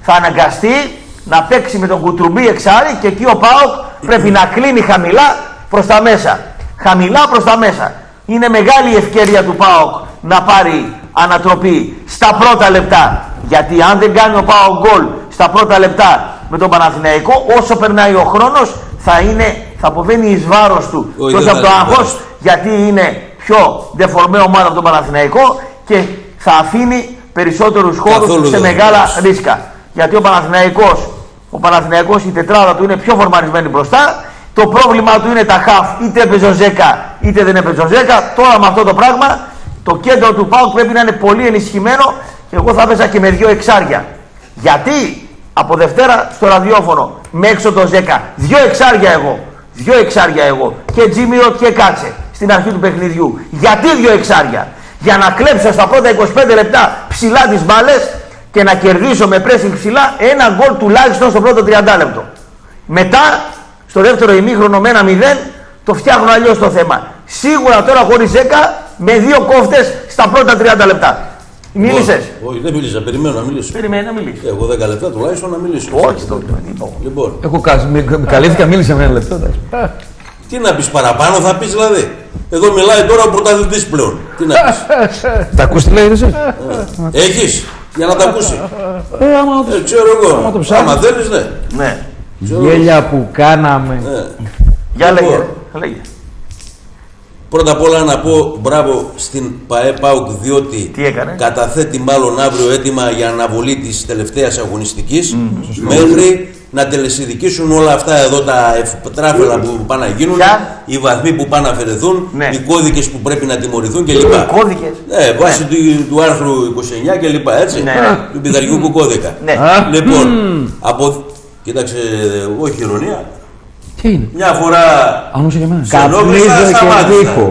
Θα αναγκαστεί να παίξει με τον Κουτρουμπή εξάρι και εκεί ο ΠΑΟΚ πρέπει να κλείνει χαμηλά προς τα μέσα. Χαμηλά προς τα μέσα. Είναι μεγάλη η ευκαιρία του ΠΑΟΚ να πάρει ανατροπή στα πρώτα λεπτά. Γιατί αν δεν κάνει ο ΠΑΟΚ γκολ στα πρώτα λεπτά με τον Παναθηναϊκό, όσο περνάει ο χρόνος θα, είναι, θα αποβαίνει εις βάρος του και όχι από το άγχος, γιατί είναι πιο δεφορμέ ομάδα από τον Παναθηναϊκό και θα αφήνει περισσότερους χώρους σε μεγάλα ρίσκα. Γιατί ο Παναθηναϊκός, ο Παναθηναϊκός, η τετράδα του είναι πιο φορμαρισμένη μπροστά. Το πρόβλημα του είναι τα χαφ, είτε έπαιζε ο Ζέκα είτε δεν έπαιζε ο Ζέκα. Τώρα με αυτό το πράγμα το κέντρο του ΠΑΟΚ πρέπει να είναι πολύ ενισχυμένο και εγώ θα έπαιζα και με δύο εξάρια. Γιατί από Δευτέρα στο ραδιόφωνο με έξω το Ζέκα, δύο εξάρια εγώ. Δύο εξάρια εγώ. Και Τζίμιρο και κάτσε στην αρχή του παιχνιδιού. Γιατί δύο εξάρια? Για να κλέψω στα πρώτα είκοσι πέντε λεπτά ψηλά τις μπάλες και να κερδίσω με pressing ψηλά ένα γκολ τουλάχιστον στο πρώτο τριάντα λεπτό. Μετά, στο δεύτερο ημίχρονο με ένα μηδέν, το φτιάχνω αλλιώς το θέμα. Σίγουρα τώρα χωρίς δέκα, με δύο κόφτες στα πρώτα τριάντα λεπτά. Μίλησες? Όχι, δεν μίλησα. Περιμένω να μιλήσω. Περιμένω να μιλήσω. Εγώ δέκα λεπτά τουλάχιστον να μιλήσω. Όχι, το είπα. Λοιπόν. Εγώ καλύφθηκα, μίλησα με ένα λεπτό. Τι να πεις παραπάνω, θα πεις δηλαδή. Εδώ μιλάει τώρα ο πρωταθλητής πλέον. Τι να πεις. Τα ακούς τι λέει, εσύ? Έχεις, για να τα ακούσει. Ε, άμα το, ε, ξέρω εγώ. Άμα θέλεις, ναι. Ναι. Γέλια που κάναμε. Ναι. Για λοιπόν, λέγε. Πρώτα απ' όλα να πω μπράβο στην ΠΑΕ ΠΑΟΚ, διότι καταθέτει μάλλον αύριο αίτημα για αναβολή της τελευταίας αγωνιστικής mm, μέχρι να τελεσιδικήσουν όλα αυτά εδώ τα τράφελα mm. που πάνε να γίνουν, Ποια? οι βαθμοί που πάνε να αφαιρεθούν, ναι. οι κώδικες που πρέπει να τιμωρηθούν κλπ. Οι κώδικες. Ναι, βάσει ναι. του, του άρθρου είκοσι εννιά κλπ. Έτσι. Ναι. Του πειθαρχικού κώδικα. Ναι. Λοιπόν, mm. από. Κοίταξε, όχι ειρωνία. Είναι. Μια φορά καπνίζω και δίχω.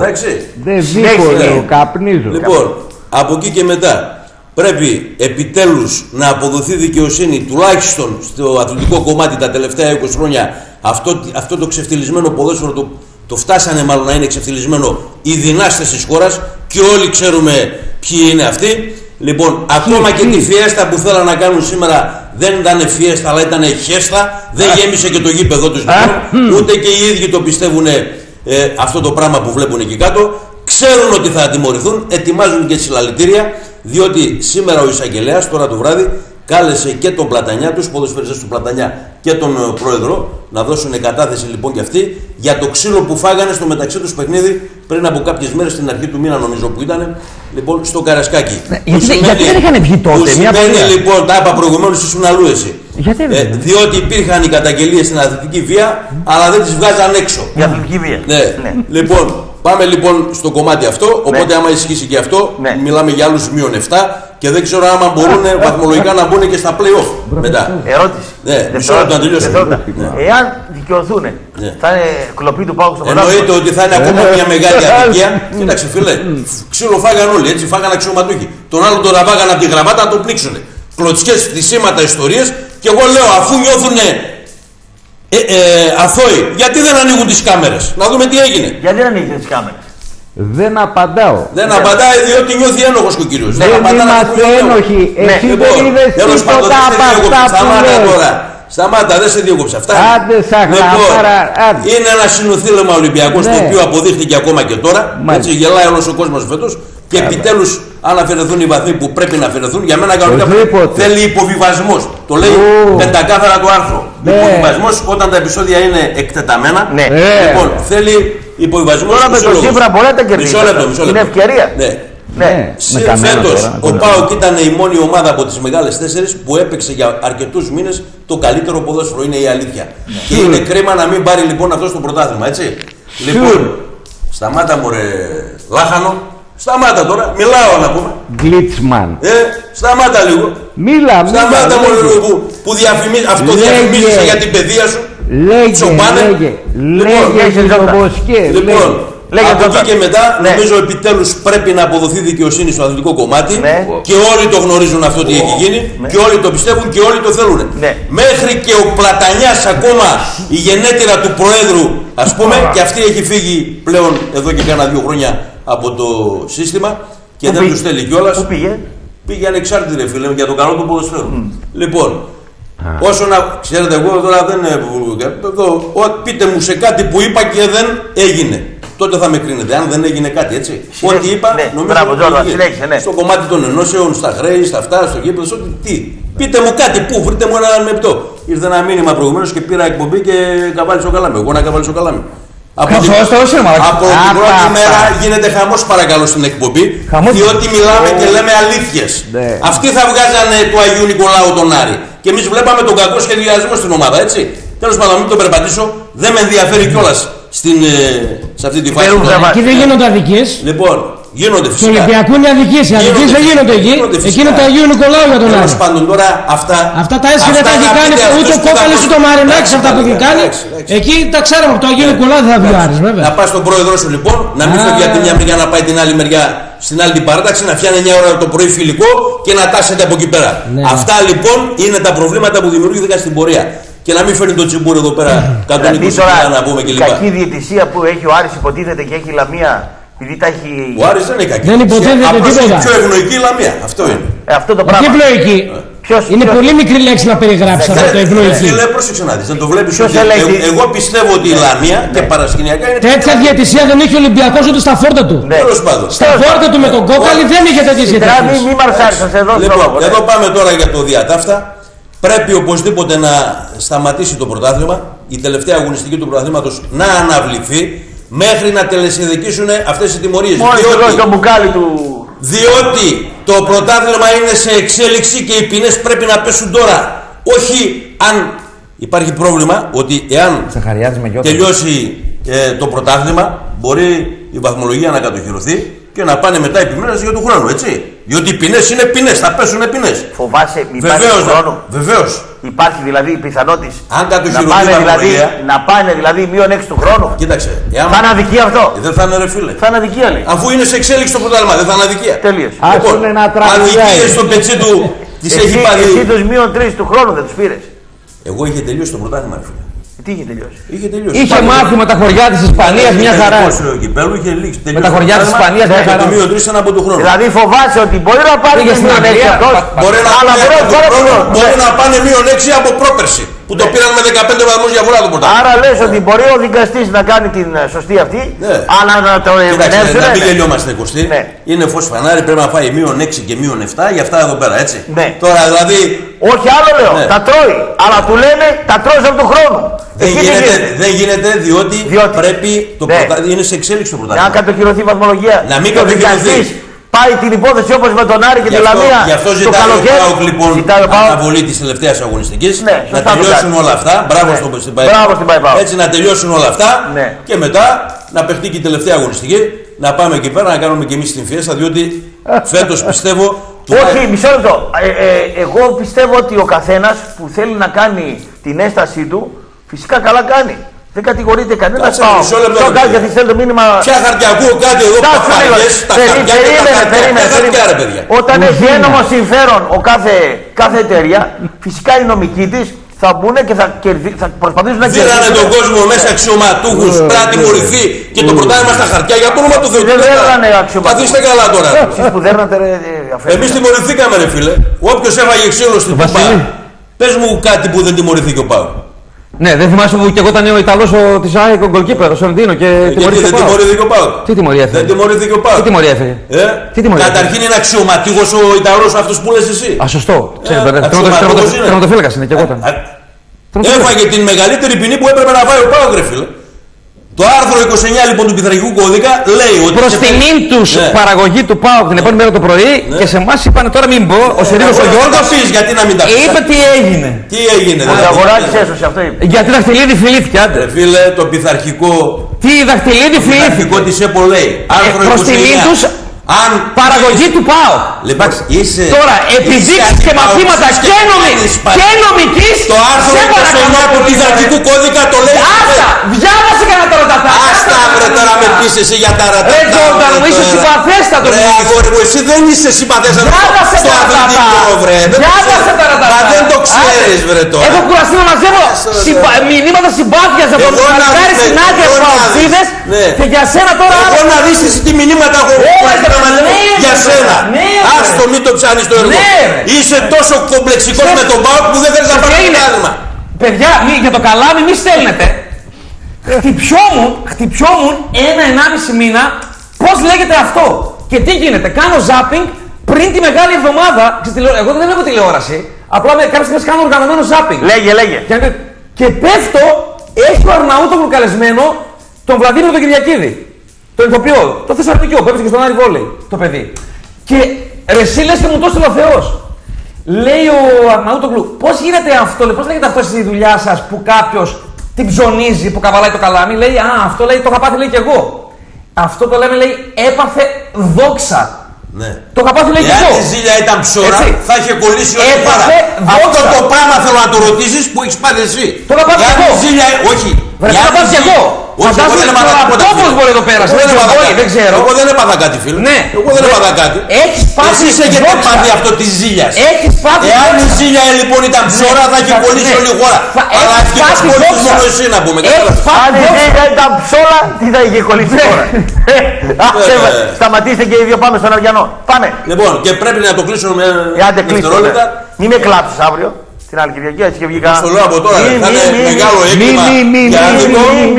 Δεν δίχω λέω, καπνίζω. Λοιπόν, από εκεί και μετά πρέπει επιτέλους να αποδοθεί δικαιοσύνη τουλάχιστον στο αθλητικό κομμάτι τα τελευταία είκοσι χρόνια. Αυτό, αυτό το ξεφτυλισμένο ποδόσφαιρο το, το φτάσανε μάλλον να είναι ξεφτυλισμένο οι δυνάστες της χώρας και όλοι ξέρουμε ποιοι είναι αυτοί. Λοιπόν, ακόμα και τη φιέστα που θέλαν να κάνουν σήμερα δεν ήταν φιέστα, αλλά ήταν χέστα. Δεν γέμισε και το γήπεδο τους, ούτε και οι ίδιοι το πιστεύουν ε, αυτό το πράγμα που βλέπουν εκεί κάτω. Ξέρουν ότι θα τιμωρηθούν, ετοιμάζουν και συλλαλητήρια, διότι σήμερα ο εισαγγελέας, τώρα το βράδυ, κάλεσε και τον Πλατανιά, τους ποδοσφαιριστές του Πλατανιά και τον πρόεδρο, να δώσουν κατάθεση λοιπόν και αυτοί για το ξύλο που φάγανε στο μεταξύ τους παιχνίδι πριν από κάποιες μέρες, στην αρχή του μήνα, νομίζω που ήταν, λοιπόν, στο Καρασκάκι. Ναι, γιατί, σημαίνει, γιατί δεν είχαν βγει τότε, μια σημαίνει, λοιπόν, τα είπα προηγουμένως, ήσουν αλλού εσύ. Γιατί ε, διότι υπήρχαν οι καταγγελίες στην αθλητική βία, mm. αλλά δεν τις βγάζαν έξω. Για αθλητική βία. Ναι. Ναι. Λοιπόν, πάμε λοιπόν στο κομμάτι αυτό. Οπότε, ναι. άμα ισχύσει και αυτό, ναι. μιλάμε για άλλους μείον εφτά και δεν ξέρω άμα μπορούν α, βαθμολογικά α, να μπουν και στα play-off μετά. Ερώτηση. Ναι, μισό λεπτό να τελειώσουμε. Εάν δικαιωθούν, ναι. θα είναι κλοπή του ΠΑΟΚ στο πρωτάθλημα. Εννοείται ότι θα είναι ακόμα μια μεγάλη αδικία. Κοίταξε, φίλε, ξύλο φάγαν όλοι. Έτσι, φάγαν αξιωματούχοι. Τον άλλο τον ραβάγαν από τη γραβάτα να τον πνίξουν. Κλωτσιές, θυσίματα, ιστορίες. Και εγώ λέω, αφού νιώθουνε ε, ε, αθώοι, γιατί δεν ανοίγουν τις κάμερες? Να δούμε τι έγινε. Γιατί δεν ανοίγουν τις κάμερες? Δεν απαντάω. Δεν απαντάει διότι νιώθει ένοχος ο κύριος. Δεν, δεν είμαστε ένοχοι. Εσύ ναι. δεν είδες τίποτα από αυτά που λέω. Σταμάτα, δεν σε διέκοψε αυτά. Άντε σαν χαμάρα, άντε. Είναι ένα συνοθήλευμα Ολυμπιακός, ναι. το οποίο αποδείχθηκε ακόμα και τώρα. Μάλιστα. Έτσι γελάει όλος ο κόσμος φέτος. Και επιτέλους, αν αφαιρεθούν οι βαθμοί που πρέπει να αφαιρεθούν, για μένα κανονικά θέλει υποβιβασμός. Το λέει Ου. πεντακάθαρα το άρθρο. Ναι. Υποβιβασμός όταν τα επεισόδια είναι εκτεταμένα. Ναι. Λοιπόν, θέλει υποβιβασμός. Τώρα με το σύμφωνα πολλά τα κερδίζει. Είναι ευκαιρία. Ναι. Ναι. Ναι. Φέτος, ο ΠΑΟΚ ήταν η μόνη ομάδα από τις μεγάλες τέσσερις που έπαιξε για αρκετούς μήνες το καλύτερο ποδόσφαιρο. Είναι η αλήθεια. Ναι. Και είναι κρίμα να μην πάρει λοιπόν αυτό στο πρωτάθλημα, έτσι. Λοιπόν, σταμάτα μωρέ λάχανο. Σταμάτα τώρα, μιλάω να πούμε. Γκλίτσμαν. Ε, σταμάτα λίγο. Μίλα, μίλα. Σταμάτα μόνο που, που διαφημίζει, αυτό διαφημίζει για την παιδεία σου. Λέγε, τσοπάνε. Λέγε, λοιπόν, λέγε, λοιπόν, λοιπόν λέγε, από εκεί και μετά, ναι. νομίζω επιτέλους πρέπει να αποδοθεί δικαιοσύνη στο αθλητικό κομμάτι. Ναι. Και όλοι το γνωρίζουν αυτό τι έχει γίνει. Ναι. Και όλοι το πιστεύουν και όλοι το θέλουν. Ναι. Μέχρι και ο Πλατανιάς, ακόμα η γενέτειρα του Προέδρου, ας πούμε, και αυτή έχει φύγει πλέον εδώ και κάνα δύο χρόνια από το σύστημα και που δεν πήγε. Τους θέλει κιόλας. Πού πήγε? Πήγε ανεξάρτητη, ρε φίλε, για τον καλό του ποδοσφαίρου. Mm. Λοιπόν, Ah. Όσο να ξέρετε, εγώ τώρα δεν εδώ, ό, πείτε μου σε κάτι που είπα και δεν έγινε. Τότε θα με κρίνετε, αν δεν έγινε κάτι, έτσι. Συνέχισε, ό,τι είπα, ναι, νομίζω μπράβο, ότι συνέχισε, ναι. Στο κομμάτι των ενώσεων, στα χρέη, στα αυτά, στο γήπεδο, στο τι. Πείτε μου κάτι, πού, βρείτε μου έναν λεπτό. Ήρθε ένα μήνυμα προηγουμένως και πήρα εκπομπή και καβάλισο καλάμι. Εγώ να καβάλισο καλάμι. Από την πρώτη μέρα γίνεται χαμός παρακαλώ στην εκπομπή, χαμός. Διότι μιλάμε oh. και λέμε αλήθειες. Ναι. Αυτοί θα βγάζανε του Αγίου Νικολάου τον Άρη. Και εμείς βλέπαμε τον κακό σχεδιασμό στην ομάδα, έτσι. Τέλος πάντων, μην τον περπατήσω, δεν με ενδιαφέρει κιόλας ε, σε αυτή τη φάση. Εκεί δεν γίνονται αδικίες. Λοιπόν, γίνονται φυσικά. Στον Ολυμπιακό είναι αδικίες, οι αδικίες δεν γίνονται εκεί. Εκείνο το Αγίου Νικολάου για τον Άρη. Τέλος πάντων, τώρα αυτά. Αυτά τα έσχυρα τα έχει κάνει ούτε ο Κόκαλης ούτε ο Μαρινάκης. Αυτά που έχει κάνει εκεί τα ξέραμε από το Αγίου Νικολάου δεν θα βγει ο Άρης, βέβαια. Να πα στον πρόεδρό σου λοιπόν, να μην φεύγει από τη μια μεριά να πάει την άλλη μεριά. Στην άλλη την παράταξη να πιάνει εννιά ώρα το πρωί φιλικό και να τάσσεται από εκεί πέρα. Ναι. Αυτά λοιπόν είναι τα προβλήματα που δημιουργήθηκαν στην πορεία. Και να μην φέρνει το τσιμπούρο εδώ πέρα κάτω από την να πούμε κλπ. Η κακή διαιτησία που έχει ο Άρης υποτίθεται και έχει η Λαμία. Επειδή τα έχει... Ο Άρης δεν είναι κακή. Δεν υποτίθεται τίποτα. Πιο ευνοϊκή η Λαμία. Αυτό είναι. Ε, αυτό το πράγμα. Ποιος, είναι ποιος... πολύ μικρή λέξη να περιγράψει αυτό το ευνοϊκή. Φίλε, πρόσεξε να δεις, δεν το βλέπεις ότι... Ελέγει... Εγώ πιστεύω ότι η Λαμία ναι. και παρασκηνιακά είναι... Τέτοια διαιτησία δεν είχε ο Ολυμπιακός ούτε στα φόρτα του. Ναι. Στα φόρτα του με τον Κόκαλη δεν είχε τέτοιες διαιτησίες. Μη μαρσάρεις, θα σε δώσω το λόγο. Εδώ πάμε τώρα για το διατάφτα. Πρέπει οπωσδήποτε να σταματήσει το πρωτάθλημα. Η τελευταία αγωνιστική του πρωταθλήματος να αναβληθεί μέχρι να τελεσυνδικήσουν αυτές οι τιμωρίες. Διότι το πρωτάθλημα είναι σε εξέλιξη και οι ποινές πρέπει να πέσουν τώρα. Όχι αν υπάρχει πρόβλημα ότι εάν τελειώσει ε, το πρωτάθλημα μπορεί η βαθμολογία να κατοχυρωθεί και να πάνε μετά οι ποινές για τον χρόνο, έτσι. Διότι οι ποινές είναι ποινές, θα πέσουν ποινές. Φοβάσαι μη πάνε χρόνο. Βεβαίως. Υπάρχει δηλαδή η πιθανότητα να πάνε δηλαδή, να πάνε δηλαδή μείον έξι του χρόνου. Κοίταξε. Εάν... Θα είναι αδικία αυτό. Ε, δεν θα είναι ρε φίλε. Θα είναι αδικία λέει. Αφού είναι σε εξέλιξη το πρωτάθλημα, δεν θα είναι αδικία. Τελείως. Λοιπόν, αδικίες στο πετσί του τις έχει πάρει. Εσύ τους μείον τρεις του χρόνου δεν τους πήρες. Εγώ είχε τελειώσει το πρωτάθλημα. Τι είχε τελειώσει. Είχε, τελειώσει. είχε μάθει με τα χωριά της Ισπανίας μια χαρά. Με τα χωριά της Ισπανίας μια χαρά. Δηλαδή φοβάσαι ότι μπορεί να πάρει και στην Αμερική. Μπορεί να πάνε μείον έξι από πρόπερση. Που το πήραν με δεκαπέντε βαθμούς διαφορά το πρωτάθλημα. Άρα λες ότι μπορεί ο δικαστής να κάνει την σωστή αυτή. Αλλά να το εμπνεύσουν. Να μην γελιόμαστε Κωστή. Είναι φως φανάρι πρέπει να φάει μείον έξι και μείον επτά για αυτά εδώ πέρα έτσι. Τώρα δηλαδή. Όχι άλλο λέω. Τα τρώει. Αλλά του λένε τα τρώει από τον χρόνο. Δεν γίνεται, δεν γίνεται διότι, διότι πρέπει το ναι. πρωτα... είναι σε εξέλιξη το πρωτάθλημα. Να κατοχυρωθεί η βαθμολογία. Να μην κατοχυρωθεί. Πάει την υπόθεση όπως με τον Άρη και την Λαμία. Γι' αυτό ζητάει ο ΠΑΟΚ λοιπόν αναβολή της τελευταίας αγωνιστικής. Ναι, να τελειώσουν όλα αυτά. Μπράβο, ναι. στο, στην Μπράβο στην ΠΑΕΠΑΟΚ. Έτσι να τελειώσουν όλα αυτά ναι. και μετά να παιχτεί και η τελευταία αγωνιστική. Να πάμε εκεί πέρα να κάνουμε και εμείς την φιέστα. Διότι φέτος πιστεύω. Όχι, μισό λεπτό. Εγώ πιστεύω ότι ο καθένας που θέλει να κάνει την έστασή του. Φυσικά καλά κάνει. Δεν κατηγορείται κανένα. Κάτσε μισό λεπτό. Ποια χαρτιά ακούω κάτι εδώ που τα περίμενε. Όταν έχει ένομο συμφέρον ο κάθε, κάθε εταιρεία, φυσικά οι νομικοί της θα μπουν και θα, κερδί, θα προσπαθήσουν να κερδίσουν. Φύρανε τον κόσμο μέσα αξιωματούχους, πράτη μορυφή και το πρωτάθλημα στα χαρτιά για το όνομα του Θεού. Καθίστε καλά τώρα. Εμείς τιμωρηθήκαμε, ρε φίλε. Όποιος έφαγε ξύλο στην ΠΑΟΚ, πες μου κάτι που δεν τιμωρηθήκε ο ΠΑΟΚ. Ναι, δεν θυμάσαι που και εγώ ήταν ο Ιταλός της ΑΕΚ, ο γκολκίπερ, ο Σερντίνο και τιμωρήθηκε ο ΠΑΟΚ. Τι τιμωρία έφερε. Δεν τιμωρήθηκε ο ΠΑΟΚ. Τι τιμωρία έφερε. Καταρχήν είναι αξιωματούχος ο Ιταλός αυτός που λες εσύ. Α, σωστό. Τερματοφύλακας είναι και εγώ ήταν. Έφαγε την μεγαλύτερη ποινή που έπρεπε να φάει ο ΠΑΟΚ, ρε φίλε. Το άρθρο είκοσι εννέα λοιπόν του Πειθαρχικού Κώδικα λέει ότι. Προς τιμήν του παραγωγή του ΠΑΟΚ την επόμενη μέρα το πρωί και σε εμάς είπαν τώρα μην πω, ο Σερίδος ο Γιώργος. Γιατί να μην τα πει. Είπε τι έγινε. Τι έγινε, δηλαδή. Ο Αγοράκης έσωσε αυτό είπε. Γιατί η Δαχτυλίδη φιλήθηκε, άντε. Φίλε, το Πειθαρχικό. Τι η Δαχτυλίδη φιλήθηκε. Το Πειθαρχικό τη ΕΠΟ λέει. Προς τιμήν του παραγωγή του ΠΑΟΚ. Τώρα επιδείξει και μαθήματα και νομικής. Το άρθρο είκοσι εννέα του Πειθαρχικού Κώδικα το λέει. Διάβασε κανένα τώρα τα πράγματα. Άστα βρε τώρα με τι είσαι εσύ για τα ρατά. Ρε Τζόρνταν μου, είσαι συμπαθέστατος. Ρε αγόρι μου, εσύ δεν είσαι συμπαθέστατος. Στο αθλητικό βρε. Μα δεν το ξέρεις βρε τώρα. Έχω κουραστεί να μαζεύω μηνύματα συμπάθειας από τους παλικάρες συνάδια Παοξίδες και για σένα τώρα. Εγώ να δεις εσύ τι μηνύματα έχω κουραστεί να μαζεύω για σένα. Άστο μην το ψάνεις το έργο. Είσαι τόσο κομπλεξικός με τον Πάοκ που δεν θέλεις να πάρεις το πράγμα. Παιδιά, για το καλάμι μη στέλνετε. Χτυπιόμουν, χτυπιόμουν ένα-ενάμιση μήνα πώς λέγεται αυτό. Και τι γίνεται, κάνω zapping πριν τη μεγάλη εβδομάδα. Εγώ δεν έχω τηλεόραση, απλά κάποιες στιγμές κάνω οργανωμένο zapping. Λέγε, λέγε. Και, και πέφτω, έχει ο Αρναούτογλου καλεσμένο τον Βλαδίμιο τον Κυριακίδη. Τον ηθοποιό, το Θεσσαλονικιό που έπαιξε και στον Άρη Βόλεϊ το παιδί. Και ρε εσύ λες και μου το έστειλε ο Θεός. Λέει ο Αρναούτογλου, πώς γίνεται αυτό, πώς λέγεται αυτό στη δουλειά σας που κάποιο. Την ψωνίζει που καβαλάει το καλάμι, λέει α, αυτό λέει, το είχα πάθει λέει και εγώ. Αυτό το λέμε λέει έπαθε δόξα. Ναι. Το είχα πάθει λέει και εγώ. Αν η ζήλια ήταν ψωρά, έτσι, θα είχε κολλήσει όλη η παρά. Αυτό το πράγμα θέλω να το ρωτήσεις που έχεις πάθει εσύ. Το είχα πάθει και εγώ. Ζήλια... Όχι. Βρε, το είχα πάθει και εγώ. Φαντάζομαι ότι ο Ραπτόπουλος μπορεί να το πέρασε. Δεν ξέρω. Εγώ δεν έπαθα κάτι, φίλε. Ναι. Εγώ δεν έπαθα κάτι. Έχεις πάθει εσύ και δεν πάθει αυτό τη ζήλια. Έχεις πάθει. Εάν η ζήλια λοιπόν ήταν ψωρά, θα είχε κολλήσει όλη η χώρα. Αλλά αυτή τη πόλη μόνο εσύ να πούμε. Αν η ζήλια ήταν ψώρα, τι θα είχε κολλήσει η χώρα. Σταματήστε και οι δύο, πάμε στον Αριανό. Πάμε. Λοιπόν, και πρέπει να το κλείσουμε δευτερόλεπτα. Μην με κλάψεις αύριο. Στην άλλη Κυριακή, έτσι και βγήκα. Στο λέω από τώρα, θα είναι μεγάλο έγκλημα και άδικο.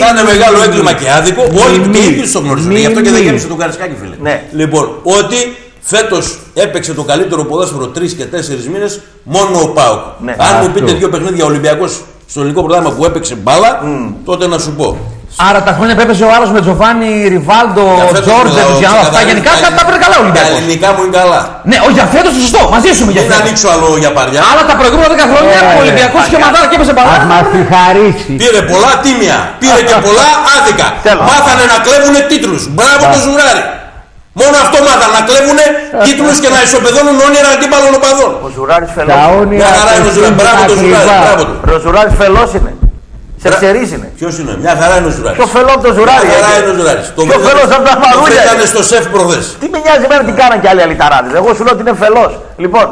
Θα είναι μεγάλο έγκλημα και άδικο. Όλοι οι ίδιοι το γνωρίζουν. Γι' αυτό και δεν γέμισε τον Καρισκάκη, φίλε. Λοιπόν, ότι φέτος έπαιξε το καλύτερο ποδόσφαιρο τρεις και τέσσερις μήνες μόνο ο ΠΑΟΚ. Αν μου πείτε δύο παιχνίδια Ολυμπιακός στο ελληνικό πρωτάθλημα που έπαιξε μπάλα, τότε να σου πω. Άρα τα χρόνια που έπαιζε ο Άρης με Τζοβάνι, Ριβάλντο, Τζόρτζε, Τουζιανό, αυτά γενικά τα πήρε καλά ο Ολυμπιακός. Τα ελληνικά μου είναι καλά. Ναι, όχι για φέτος, σωστό, μαζί σου με για φέτος. Δεν ανοίξω άλλο για παριά. Αλλά τα προηγούμενα δέκα χρόνια ο Ολυμπιακός είχε μαντάρα και έπαιζε μπαλά. Μα τη χαρίσει. Πήρε πολλά τίμια, πήρε και πολλά άδικα. Μάθανε να κλέβουν τίτλους. Μπράβο το ζουράρι. Μόνο αυτό μάθανε να κλέβουν τίτλους και να ισοπεδώνουν όνειρα αντίπαλων οπαδών. Ο Ζουράρης φελός είναι. Σε ξερίζει είναι. Ποιο είναι, μια χαρά είναι ο Ζουράρης. Ποιο φελό από το Ζουράρι. Μια χαρά είναι ο Ζουράρης. Ποιο φελό από τα μαγούλια. Έκανε στο σεφ προχθές. Τι με νοιάζει εμένα τι κάναν κι άλλοι αλυταράδες. Εγώ σου λέω ότι είναι φελός. Λοιπόν,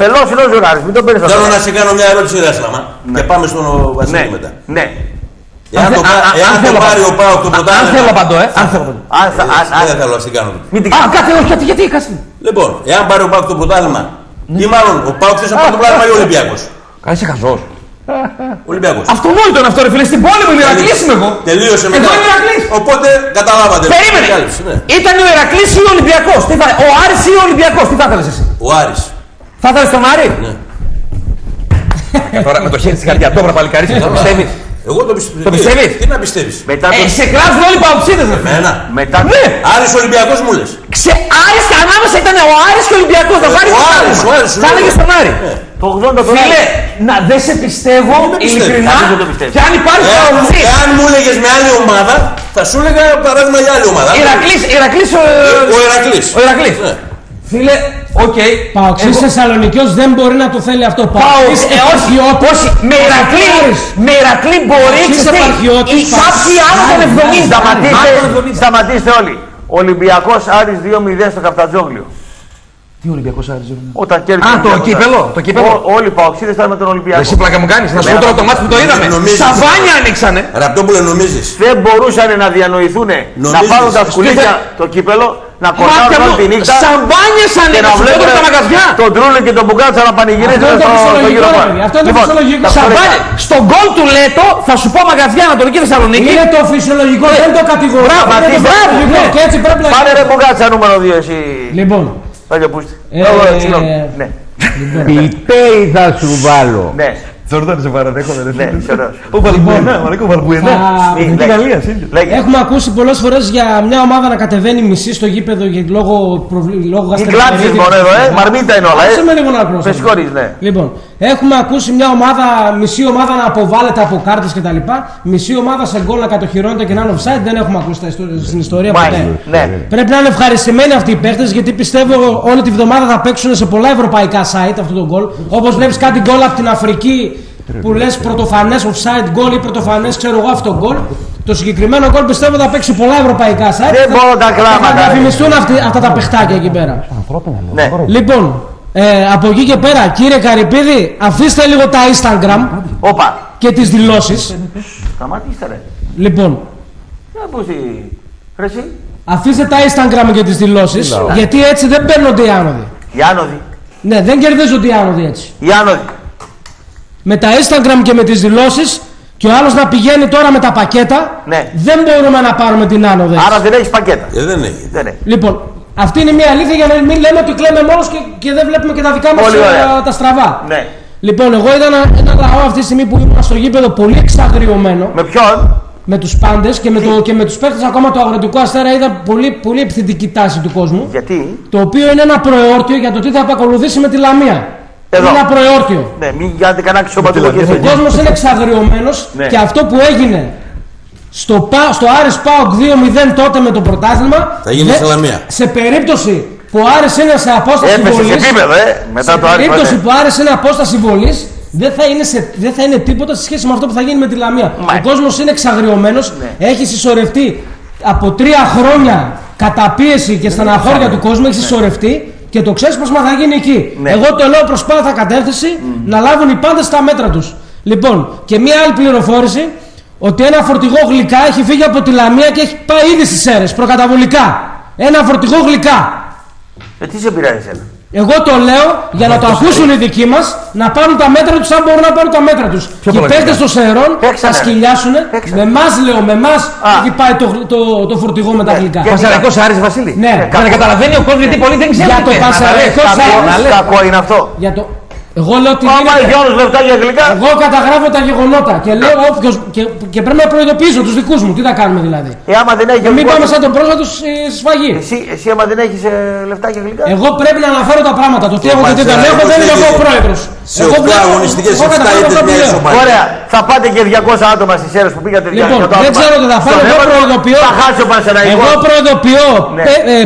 φελός είναι ο Ζουράρης. Μην τον παίρνει αυτό. Θέλω να σε κάνω μια ερώτηση, Ράσλαμα. Ναι. Και πάμε στον Βασίλη ναι. μετά. Ναι. Εάν το πάρει ο Πάο το ποτάμι. Αν θέλω παντό, ε. Αν θέλω. Δεν θέλω να σε κάνω. Α, κάθε όχι, γιατί είχα. Λοιπόν, εάν πάρει ο Πάο το ποτάμι. Ή μάλλον ο Πάο θε να πάρει το πράγμα ή ο Ολυμπιακός. Κάνει χαζό. Ολυμπιακός. Αυτονόητο είναι αυτό, ρε φίλε. Στην πόλη μου, Ηρακλής είμαι εγώ. Τελείωσε μετά. Εγώ είμαι Ηρακλής. Οπότε καταλάβατε. Περίμενε. Κάλυψη, ναι. Ήταν ο Ηρακλής ή ο Ολυμπιακός. Τι θα... Ο Άρης ή ο Ολυμπιακός. Τι θα ήθελες εσύ. Ο Άρης. Θα ήθελες τον Άρη. Ναι. Τώρα με το χέρι στην καρδιά. Τώρα παλικαρίσαι. Το πιστεύεις. Εγώ το πιστεύω. Το πιστεύεις. Τι να πιστεύεις. Μετά το... ε, σε κράζουν όλοι οι παοξίδες. Εμένα. Μετά... Ναι. Άρης Ολυμπιακός μου λες. Ξε... Άρης και ανάμεσα ήταν ο Άρης και ο Ολυμπιακός. Ε, ο Άρης. Θα έλεγε στον Άρη. Φίλε, να δεν σε πιστεύω ειλικρινά και αν υπάρχει παραδοχή. Εάν μου έλεγες με άλλη ομάδα, θα σου έλεγα παράδειγμα για άλλη ομάδα. Ηρακλής, Ηρακλής, ο Ηρακλής. Ο Ηρακλής. Φίλε, οκ. Παοξής Θεσσαλονικιός δεν μπορεί να το θέλει αυτό. Παοξής επαρχιώτης. Με Ηρακλή, με Ηρακλή μπορεί ή κάποιοι άλλοι εβδομήντα. Σταματήστε όλοι. Ολυμπιακός Άρης δύο μηδέν στο Καφτατζόγλιο. Τι Ολυμπιακό Άρη. Όταν κέρδισε. Α, το κύπελο. Το κύπελο. Ό, όλοι οι παοξίδες ήταν με τον Ολυμπιακό. Εσύ πλάκα μου κάνεις. Να σου πω το μάτι που το είδαμε. Σαβάνια ανοίξανε. Ραπτόπουλε, νομίζεις. Δεν μπορούσαν να διανοηθούν να πάρουν τα σκουλίκια το κύπελο, να κολλάνε όλη τη νύχτα. Σαμπάνιες ανοίξανε τα μαγαζιά. Τον Τρούλε και τον Μπουγκάτσα να πανηγυρίζουν στο γύρο μα. Αυτό είναι το φυσιολογικό. Στον γκολ του Λέτο θα σου πω μαγαζιά να τον νικήσει Θεσσαλονίκη. Είναι το φυσιολογικό. Δεν το κατηγορά. Πάρε ρε Μπουγκάτσα νούμερο δύο εσύ. Λοιπόν. Πάλι πούστη. Ναι. Πιτέι θα σου βάλω. Ναι. Ζορδάνη σε παραδέχομαι. Ναι, έχουμε ακούσει πολλές φορές για μια ομάδα να κατεβαίνει μισή στο γήπεδο λόγω γαστρεντερίτης. Μην κλάψεις μόνο εδώ, ε. Μαρμίτα είναι όλα, ε. Άσε με λίγο να ακούσω. Με συγχωρείς, ναι. Λοιπόν, έχουμε ακούσει μια ομάδα, μισή ομάδα να αποβάλλεται από κάρτες κτλ. Μισή ομάδα σε γκολ να κατοχυρώνεται και να είναι offside. Δεν έχουμε ακούσει στην ιστορία ποτέ. Πρέπει να είναι ευχαριστημένοι αυτοί οι παίχτες γιατί πιστεύω όλη τη βδομάδα θα παίξουν σε πολλά ευρωπαϊκά site αυτό το γκολ. Όπως βλέπεις κάτι γκολ από την Αφρική. Που λες πρωτοφανές offside goal ή πρωτοφανές ξέρω εγώ αυτό goal Το συγκεκριμένο γκολ πιστεύω θα παίξει πολλά ευρωπαϊκά site. Δεν θα... μπορούν τα κλάματα. Θα διαφημιστούν αυτά τα παιχτάκια εκεί πέρα. Ναι. Λοιπόν, ε, από εκεί και πέρα, κύριε Καρυπίδη, αφήστε λίγο τα Instagram Οπα. και τις δηλώσεις. Σταματήστε, ρε. Λοιπόν. Αφήστε τα Instagram και τις δηλώσεις, γιατί έτσι δεν παίρνονται οι άνοδοι. Οι άνοδοι. Ναι, δεν κερδίζονται οι άνοδοι έτσι. Οι άνοδοι. Με τα Instagram και με τις δηλώσεις. Και ο άλλος να πηγαίνει τώρα με τα πακέτα, ναι. Δεν μπορούμε να πάρουμε την άνοδο. Άρα δεν έχεις πακέτα. Ε, δεν έχει. Δεν έχει. Λοιπόν, αυτή είναι μια αλήθεια για να μην λέμε ότι κλαίμε μόνος και, και δεν βλέπουμε και τα δικά μας τα, τα στραβά. Ναι. Λοιπόν, εγώ είδα ένα λαό αυτή τη στιγμή που ήμουν στο γήπεδο πολύ εξαγριωμένο. Με ποιον? Με τους πάντες και με, το, και με τους παίκτες ακόμα του Αγροτικού Αστέρα. Είδα πολύ, πολύ επιθυντική τάση του κόσμου. Γιατί? Το οποίο είναι ένα προεόρτιο για το τι θα επακολουθήσει με τη Λαμία. Εδώ. Είναι ένα προεόρτιο. Ναι, μην κάνετε κανένα ξοπατολογίες. Ο κόσμος είναι εξαγριωμένος, ναι. Και αυτό που έγινε στο, Πα, στο Άρης ΠΑΟΚ δύο μηδέν τότε με το πρωτάθλημα. Θα γίνει στη Λαμία. Σε περίπτωση που ο Άρης είναι σε απόσταση βολής. Έπεσε επίπεδο, ε, μετά σε το Άρης. Σε περίπτωση που ο Άρης είναι απόσταση βολής, δεν θα, είναι σε, δεν θα είναι τίποτα σε σχέση με αυτό που θα γίνει με τη Λαμία. Μα. Ο κόσμος είναι εξαγριωμένος, ναι. Έχει συσσωρευτεί από τρία χρόνια καταπίεση και στεναχώρια του κόσμου, έχει συσσωρευτεί. Και το ξέσπασμα θα γίνει εκεί. Ναι. Εγώ το λέω προς πάθα κατεύθυνση mm. να λάβουν οι πάντες τα μέτρα τους. Λοιπόν, και μία άλλη πληροφόρηση, ότι ένα φορτηγό γλυκά έχει φύγει από τη Λαμία και έχει πάει ήδη στις Σέρρες, προκαταβολικά. Ένα φορτηγό γλυκά. Ε, τι σε πειράζει ένα. Εγώ το λέω για να το ακούσουν οι δικοί μας, να πάρουν τα μέτρα τους αν μπορούν να πάρουν τα μέτρα τους. Και οι παίκτες των Σερών θα σκυλιάσουν. Με εμάς, λέω, με εμάς έχει πάει το, το, το φορτηγό με τα γλυκά. Πασαραϊκός Άρης Βασίλη. Ναι. Κατά καταλαβαίνει ο κόσμος, γιατί πολλοί δεν ξέρουν. Για το Πασαραϊκός Άρης. Κακό είναι αυτό. Εγώ λέω ότι. Άμα γιώνουν λεφτά για γλυκά. Εγώ καταγράφω τα γεγονότα και λέω όποιος. Και, και πρέπει να προειδοποιήσω τους δικούς μου. Τι θα κάνουμε δηλαδή. Ε, άμα δεν έχεις, μην πάμε σαν τον πρόσφατο στη σφαγή. Εσύ, εσύ, άμα δεν έχεις ε, λεφτά για γλυκά. Εγώ πρέπει να αναφέρω τα πράγματα. Το τι έχω και τι δεν έχω δεν είμαι εγώ ο πρόεδρος. Εγώ βλέπω. Εγώ καταγράφω αυτά που λέω. Ωραία. Θα πάτε και διακόσια άτομα στις Σέρρες που πήγατε διακόσια άτομα. Λοιπόν, δεν ξέρω τι θα φάνε. Εγώ προειδοποιώ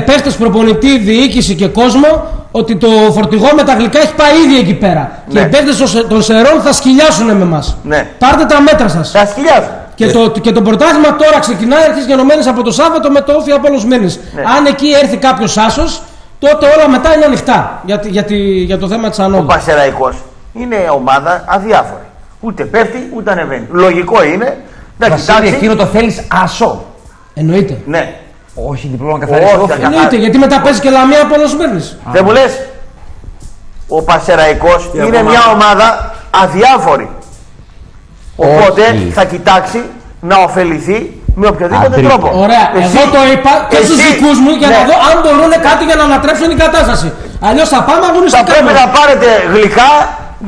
παίχτες, προπονητή, διοίκηση και κόσμο. Ότι το φορτηγό με τα γλυκά έχει πάει ήδη εκεί πέρα. Ναι. Και οι παίκτες των Σερών θα σκυλιάσουν με εμάς. Ναι. Πάρτε τα μέτρα σας. Θα σκυλιάσουν. Και, ναι. το, και το πρωτάθλημα τώρα ξεκινάει, αρχίζει γενομένες από το Σάββατο με το όφι απολωσμένες. Ναι. Αν εκεί έρθει κάποιος άσος, τότε όλα μετά είναι ανοιχτά για, για, για, για το θέμα της ανόδου. Ο Πασεραϊκός είναι ομάδα αδιάφορη. Ούτε πέφτει ούτε ανεβαίνει. Λογικό είναι να κοιτάξει. Εκείνο το θέλεις άσο. Εννοείται. Ναι. Όχι, διπλό να καθαρίσει το όφι. Εννοείται, γιατί μετά παίζει και Λαμία από όλους παίρνεις. Δεν μου λες, ο Πασεραϊκός είναι ομάδα. Μια ομάδα αδιάφορη. Οπότε όχι. Θα κοιτάξει να ωφεληθεί με οποιοδήποτε Α, τρόπο. Ωραία, εσύ, εγώ το είπα και στους δικούς μου για ναι. να δω αν μπορούν κάτι για να ανατρέψουν την κατάσταση. Αλλιώς θα πάμε αγωνιστικά. Θα πρέπει να πάρετε γλυκά.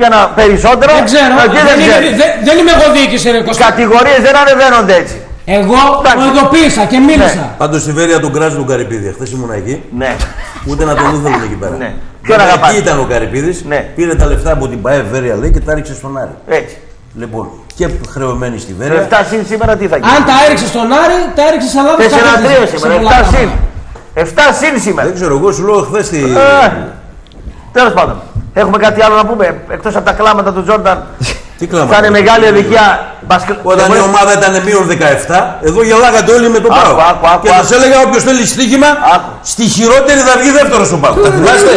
Για να περισσότερα. Δεν ξέρω, να δεν, δεν, ξέρω. Είμαι, δε, δεν είμαι εγώ διοίκηση, ρε Κώστα. Κατηγορίες δεν ανεβαίνονται έτσι. Εγώ προειδοποίησα και μίλησα. Ναι. Πάντως η Βέρεια τον κράζει τον Καρυπίδη. Χθες ήμουν εκεί. Ναι. Ούτε να τον ήθελαν εκεί πέρα. Ναι. Εκεί ήταν ο Καρυπίδης. Ναι. Πήρε τα λεφτά από την ΠαΕ Βέρεια λέει και τα έριξε στον Άρη. Έτσι. Λοιπόν, και χρεωμένη στη Βέρεια. Λεφτά συν σήμερα τι θα γίνει. Αν τα έριξε στον Άρη, τα έριξε σαν λάθος. τέσσερα τρία σήμερα. εφτά συν σήμερα. Δεν ξέρω, εγώ σου λέω χθες τη. Τέλος πάντων. Έχουμε κάτι άλλο να πούμε εκτός από τα κλάματα του Τζόρνταν. Τι κλάματα. Ήταν μεγάλη αδικία. Όταν η ομάδα ήταν μείον δεκαεπτά, εδώ γελάγατε όλοι με τον Πάο. Και σας έλεγα όποιος θέλει στοίχημα, στη χειρότερη θα βγει δεύτερο στον Πάο. Τα θυμάστε.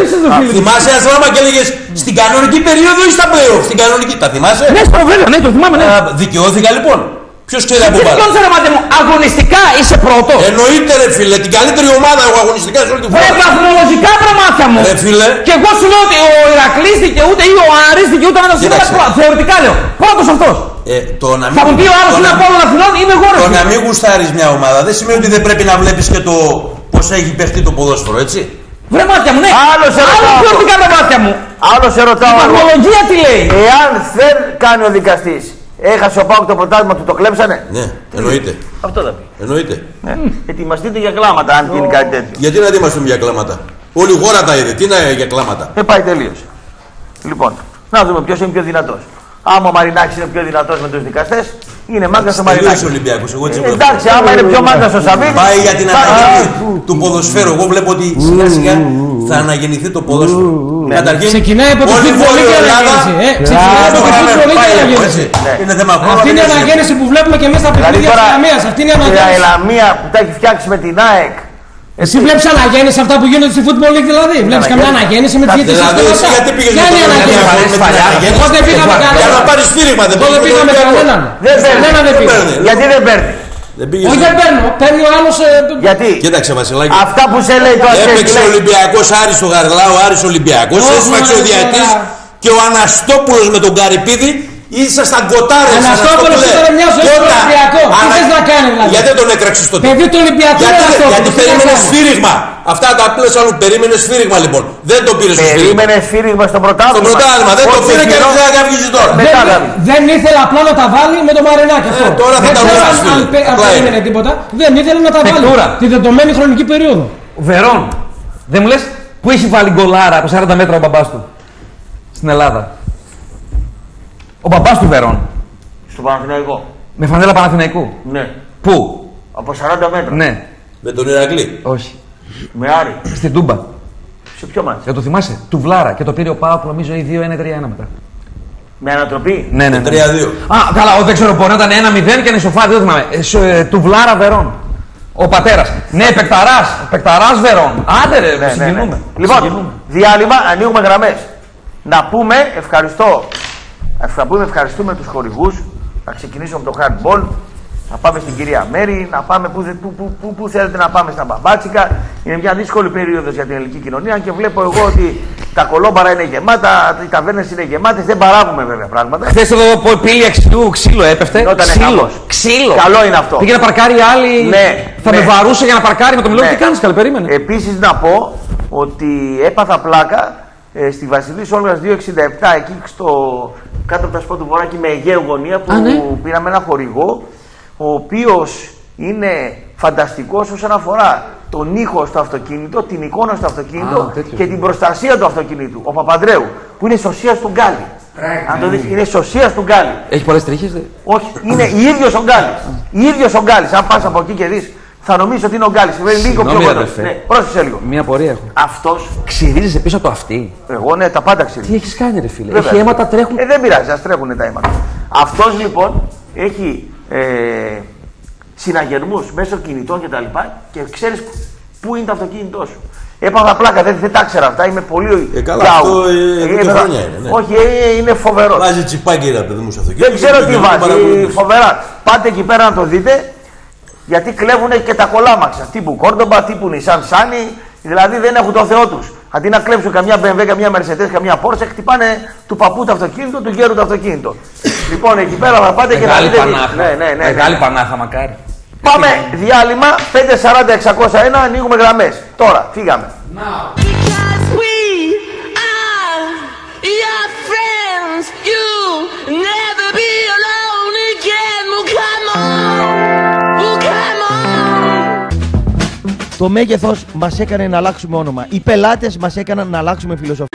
Θυμάσαι ένα σλάμα και έλεγε στην κανονική περίοδο ή στα πλέον. Στην κανονική. Τα θυμάσαι. Ναι, στο βέβαια, ναι, το θυμάμαι. Δικαιώθηκα λοιπόν. Ποιο ξέρει από πάνω. Ποιο μάτι μου, αγωνιστικά είσαι πρώτο. Εννοείται, ρε φίλε, την καλύτερη ομάδα εγώ αγωνιστικά σε όλη τη χώρα. Ρε βαθμολογικά προμάτια μου. Ρε φίλε. Και εγώ σου λέω ότι ο Ηρακλής δικαιούται ή ο Άρης δικαιούται να τα. Θεωρητικά λέω. Πρώτος αυτός. Ε, το να μην... Θα μου πει ο Άρης είναι από όλων Αθηνών, είμαι εγώ. Το να μην γουστάρεις μια ομάδα δεν σημαίνει ότι δεν πρέπει να βλέπεις και το πώς έχει παιχτεί το ποδόσφαιρο, έτσι. Βρε μάτια μου, ναι. Άλλο σε ρωτάω. Μου. Άλλο σε ρωτάω. Η βαθμολογία τι λέει. Εάν δεν κάνει ο δικαστής. Έχασε ο ΠΑΟΚ το πρωτάθλημα του, το κλέψανε. Ναι, εννοείται. Αυτό θα πει. Εννοείται. Ναι. Mm. Ετοιμαστείτε για κλάματα, αν γίνει oh. κάτι τέτοιο. Γιατί να ετοιμαστούμε για κλάματα. Όλη η χώρα τα είδε. Τι να για κλάματα. Ε, πάει τελείως. Λοιπόν, να δούμε ποιος είναι πιο δυνατός. Άμα ο Μαρινάκης είναι πιο δυνατός με τους δικαστές, Είναι μάγκα ο Μαρινάκης. Εντάξει, άμα είναι πιο μάγκα ο Σαββίδης. Πάει για την αναγέννηση του ποδοσφαίρου. Εγώ βλέπω ότι σιγά σιγά θα αναγεννηθεί το ποδόσφαιρο. Καταρχήν, ξεκινάει από την φωτοβολή και αναγέννηση. Ξεκινάει από την φωτοβολή και αναγέννηση. Αυτή είναι η αναγέννηση που βλέπουμε και εμείς στα παιχνίδια της Λαμίας. Αυτή είναι η αναγέννηση. Η Λαμία που τα έχει φτιάξει με την ΑΕΚ. Εσύ βλέπεις αναγέννηση αυτά που γίνονται στη Football League, δηλαδή. Βλέπεις καμιά αναγέννηση με τη διαιτησία στα λεφτά. Ποια είναι η αναγέννηση. Εγώ δεν πήγα με κανέναν. Για να πάρει στήριγμα δεν πήγα με κανέναν. Δεν παίρνει. Γιατί δεν παίρνει. Όχι δεν παίρνω. Παίρνει ο άλλος. Γιατί. Κοίταξε Βασιλάκη. Αυτά που σε λέει το Αστερί. Έπαιξε ο Ολυμπιακός Άρης ο Χαριλάου, Άρης Ολυμπιακός. Έσφαξε ο διαιτητής και ο Αναστόπουλος με τον Καρυπίδη. Ήσασταν κοτάρες. Αναστόπουλος ήταν μια ζωή στον Ολυμπιακό. Τι θες να κάνει δηλαδή. Γιατί δεν τον έκραξες τότε. Παιδί του Ολυμπιακού. Γιατί, γιατί περίμενε σφύριγμα. Αυτά τα πλέον άλλου. Περίμενε σφύριγμα λοιπόν. Δεν το πήρε στο σφύριγμα. Περίμενε σφύριγμα στο πρωτάθλημα. Στο πρωτάθλημα. Δεν το πήρε και δεν αγκαυγίζει τώρα. Δεν ήθελε απλά να τα βάλει με τον Μαρινάκη αυτό. Τώρα θα τα βάλει. Δεν ήθελε να τα βάλει. Τη δεδομένη χρονική περίοδο. Βερόν. Δεν μου λες που έχει βάλει γκολάρα από σαράντα μέτρα ο μπαμπάς του στην Ελλάδα. Ο μπαμπάς του Βερόν. Στο Παναθηναϊκό. Με φανέλα Παναθηναϊκού. Ναι. Πού? Από σαράντα μέτρα. Ναι. Με τον Ηρακλή. Όχι. Με Άρη. Στην Τούμπα. Σε ποιο μάτι. Δεν το θυμάσαι. Του Βλάρα και το πήρε ο ΠΑΟΚ νομίζω ή δύο ένα τρία ένα μετά. Με ανατροπή. Ναι, ναι. τρία δύο. Ναι. Α, καλά, δεν ξέρω μπορεί να ήταν ένα μηδέν και ένα ισοφάρι, δεν θυμάμαι. Ε, ε, του Βλάρα Βερόν. Ο πατέρας. Ναι, παικταράς. Παικταράς Βερόν. Άντε ρε, ναι, ναι, ναι. Λοιπόν, διάλειμμα, ανοίγουμε γραμμές. Να πούμε ευχαριστώ. Θα πούμε ευχαριστούμε τους χορηγούς. Θα ξεκινήσουμε από το handball. Θα πάμε στην κυρία Μέρη. Να πάμε πού, πού, πού, πού θέλετε να πάμε στα μπαμπάτσικα. Είναι μια δύσκολη περίοδος για την ελληνική κοινωνία και βλέπω εγώ ότι τα κολόμπαρα είναι γεμάτα, οι ταβέρνες είναι γεμάτες. Δεν παράγουμε βέβαια πράγματα. Χθες εδώ πήλη εξιτού ξύλο έπεφτε. Ξύλο. Ξύλο. Καλό είναι αυτό. Πήγε να παρκάρει άλλη. Ναι, θα ναι. με βαρούσε για να παρκάρει με το μιλόντο. Ναι. Τι κάνεις, καλή περίμενε. Επίσης να πω ότι έπαθα πλάκα. Ε, στη Βασιλής Όλγας διακόσια εξήντα επτά, εκεί στο κάτω από τα σπότου βορράκι με Αιγαίου γωνία που Α, ναι. πήραμε ένα χορηγό ο οποίος είναι φανταστικός όσον αφορά τον ήχο στο αυτοκίνητο, την εικόνα στο αυτοκίνητο Α, και την προστασία του αυτοκίνητου. Ο Παπανδρέου, που είναι σωσίας του Γκάλι. Αν το δεις, είναι σωσίας του Γκάλι. Έχει πολλές τρίχες, δε. Όχι, είναι ίδιος ο Γκάλης. Ίδιος ο Γκάλης. Αν πας από εκεί και δεις, θα νομίζω ότι είναι ο Γκάλης. Συγγνώμη, λίγο πιο κοντά. Ναι, πρόσεξε λίγο. Μία πορεία έχω. Αυτός. Ξυρίζεσαι πίσω από το αυτί. Εγώ ναι, τα πάντα ξυρίζω. Τι έχεις κάνει, ρε φίλε. Βέβαια. Έχει αίματα, τρέχουν. Ε, δεν πειράζει, ας τρέχουν τα αίματα. Αυτός λοιπόν έχει ε, συναγερμούς μέσω κινητών κτλ. Και, και ξέρεις πού είναι το αυτοκίνητό σου. Έπαθα πλάκα, δεν, δεν τα ξέρα αυτά. Είμαι πολύ. Ε, καλά, αυτό ε, ε, χρόνια είναι. Ναι. Όχι, ε, είναι φοβερό. Βάζει τσιπάκι ένα παιδί μου σε αυτοκίνητο. Δεν ξέρω τι βάζει. Φοβερά. Πάτε εκεί πέρα να το δείτε. Γιατί κλέβουνε και τα κολάμαξα. Τύπου Κόρντομπα, τύπου Νισάν Σάνι, δηλαδή δεν έχουν το Θεό τους. Αντί να κλέψουν καμιά μπι εμ ντάμπλιου, καμιά Mercedes, καμιά Porsche, χτυπάνε του παππού το αυτοκίνητο, του γέρου το αυτοκίνητο. Λοιπόν, εκεί πέρα θα πάτε και θα δείτε. Ναι, ναι, ναι. Μεγάλη πανάχα, μακάρι. Πάμε διάλειμμα πεντακόσια σαράντα εξακόσια ένα, ανοίγουμε γραμμές. Τώρα, φύγαμε. Now. Το μέγεθος μας έκανε να αλλάξουμε όνομα. Οι πελάτες μας έκαναν να αλλάξουμε φιλοσοφία.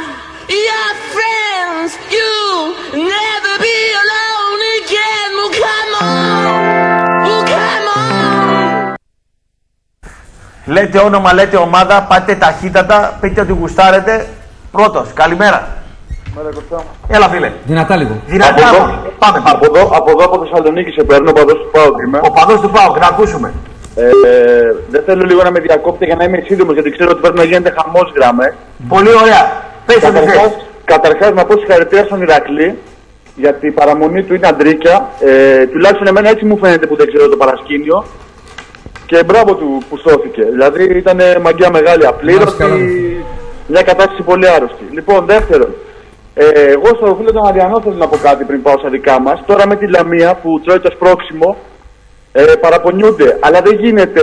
Λέτε όνομα, λέτε ομάδα, πάτε ταχύτατα, πείτε ότι γουστάρετε. Πρώτος, καλημέρα. Έλα φίλε. Δυνατά λίγο. Δυνατά. Από, πάμε. Εδώ, πάμε. από εδώ, από εδώ, από Θεσσαλονίκη σε παίρνω, ο παδός του ΠΑΟΚ. Ο παδός του ΠΑΟΚ, να ακούσουμε. Ε, δεν θέλω λίγο να με διακόπτε για να είμαι σύντομος, γιατί ξέρω ότι πρέπει να γίνεται χαμός γραμμές. Πολύ ωραία. Πες ότι θες. Καταρχάς να πω συγχαρητήρια στον Ηρακλή, γιατί η παραμονή του ήταν αντρίκια. Ε, τουλάχιστον εμένα έτσι μου φαίνεται που δεν ξέρω το παρασκήνιο. Και μπράβο του που σώθηκε. Δηλαδή ήταν μαγκιά μεγάλη, απλήρωτη, μια κατάσταση πολύ άρρωστη. Λοιπόν, δεύτερον, ε, εγώ στο φίλο τον Αριανό θέλω να πω κάτι πριν πάω στα δικά μας. Τώρα με τη Λαμία που τρώει το σπρόξιμο. Ε, παραπονιούνται, αλλά δεν γίνεται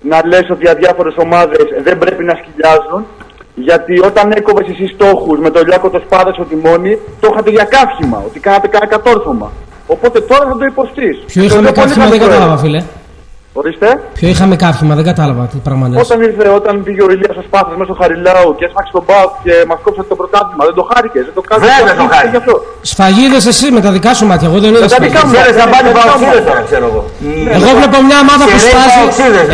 να λες ότι αδιάφορες ομάδες δεν πρέπει να σκυλιάζουν, γιατί όταν έκοβες εσύ στόχους με το Λιάκο το σπάδες ο τιμόνι, το είχατε για καύσιμα, ότι κάνατε κάνα κατόρθωμα. Οπότε τώρα θα το υποστείς. Ποιο είχαμε καύσιμα δεν κατάλαβα φίλε. Ορίστε. Ποιο είχαμε κάψιμα, δεν κατάλαβα τι πράγμα λες. Όταν ήρθε, όταν πήγε ο Ριλίας σας πάθος μέσα στο Χαριλάου και έσφαξε τον ΠΑΟΚ και μας κόψατε το πρωτάθλημα, δεν το χάρηκες, δεν το κάνεις. Δεν, δεν το χάρηκες. Σφαγίδες εσύ με τα δικά σου μάτια, εγώ δεν είδα σφαγίδες. Με τα δικά μου, δεν θα ξέρω εγώ. Εγώ βλέπω μια ομάδα που σφάζει,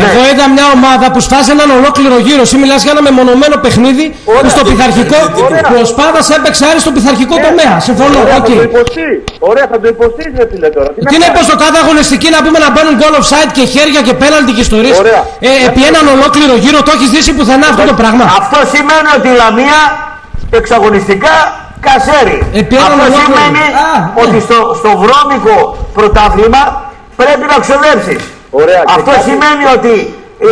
εγώ είδα μια ομάδα που σφάζει έναν ολόκληρο γύρο. Εσύ μιλάς για ένα μεμονωμένο παιχνίδι που στο πειθαρχικό, που ο Σπάδας έπαιξε Άρη στο πειθαρχικό τομέα. Συμφωνώ, οκ. Ωραία, θα το υποστεί, δεν τη λέει τώρα. Τι είναι πω το κάθε αγωνιστική να πούμε να μπαίνουν goal offside και χέρια και πέναλτι και ιστορίες. Ε, επί έναν ολόκληρο γύρο το έχεις δείσει πουθενά αυτό το πράγμα. Αυτό σημαίνει ότι η Λαμία εξαγωνιστικά κασέρι. Επί έναν αυτό ολόκληρο... σημαίνει Α, ότι ναι. στο, στο βρώμικο πρωτάθλημα πρέπει να ξοδέψεις. Ωραία, αυτό κάτι... σημαίνει ότι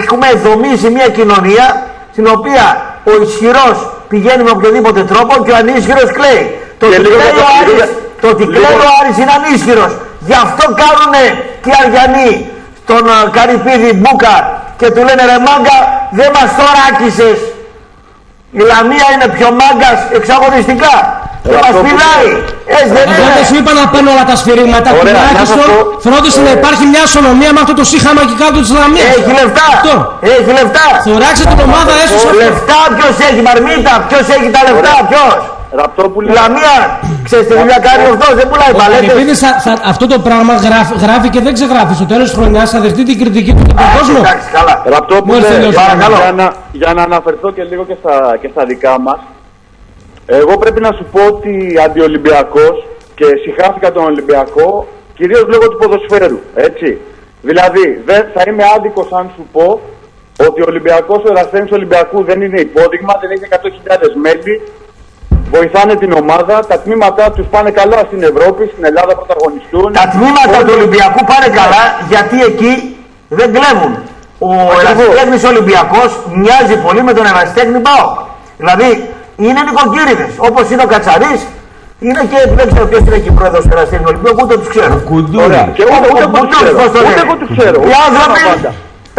έχουμε δομήσει μια κοινωνία στην οποία ο ισχυρός πηγαίνει με οποιοδήποτε τρόπο και ο ανίσχυρος κλαίει. Το ότι κλαίει ο Άρης, το ότι κλαίει ο Άρης είναι ανίσχυρος. Γι' αυτό κάνουνε και Αργιανοί τον uh, Καρυπίδη Μπούκα και του λένε ρε μάγκα, δεν μας θωράκισες. Η Λαμία είναι πιο μάγκας εξαγωνιστικά. Και μας πειλάει. Έτσι δεν είναι. Εγώ σου είπα να παίρνω όλα τα σφυρίγματα. Τουλάχιστον φρόντισε να υπάρχει μια ισονομία με αυτό το σύγχαμα εκεί κάτω της Λαμίας. Έχει λεφτά. Αυτό. Έχει λεφτά. Θωράξε την ομάδα έσωσε. Λεφτά ποιος έχει, μαρμίτα, ποιος έχει τα λεφτά, ποιος. Ραπτόπουλο. Λαμία, ξέρεις τι δουλειά κάνει αυτός, δεν πουλάει παλέτες. Επειδή αυτό το πράγμα γράφ, γράφει και δεν ξεγράφει, στο τέλος της χρονιάς θα δεχτεί την κριτική του τον κόσμο. Εντάξει, καλά. Ραπτόπουλο, για να, για να αναφερθώ και λίγο και στα, και στα δικά μας, εγώ πρέπει να σου πω ότι αντιολυμπιακός και συχάθηκα τον Ολυμπιακό, κυρίως λόγω του ποδοσφαίρου, έτσι. Δηλαδή, δεν θα είμαι άδικος αν σου πω ότι ο Ολυμπιακός, ο ερασιτέχνης του Ολυμπιακού δεν είναι υπόδειγμα, δεν έχει εκατό χιλιάδες μέλη. Βοηθάνε την ομάδα, τα τμήματα τους πάνε καλά στην Ευρώπη, στην Ελλάδα πρωταγωνιστούν. Τα τμήματα του Ολυμπιακού πάνε καλά γιατί εκεί δεν κλέβουν. Ο ερασιτέχνης Ολυμπιακός μοιάζει πολύ με τον ερασιτέχνη ΠΑΟΚ. Δηλαδή είναι νοικοκύριδες, όπως είναι ο Κατσαρίς, είναι και δεν ξέρω ποιος είναι εκεί πρόεδρος του ερασιτέχνη Ολυμπιακού, ούτε τους ξέρω. Κουντούρι. Ούτε εγώ τους ξέρω. Οι άνθρωποι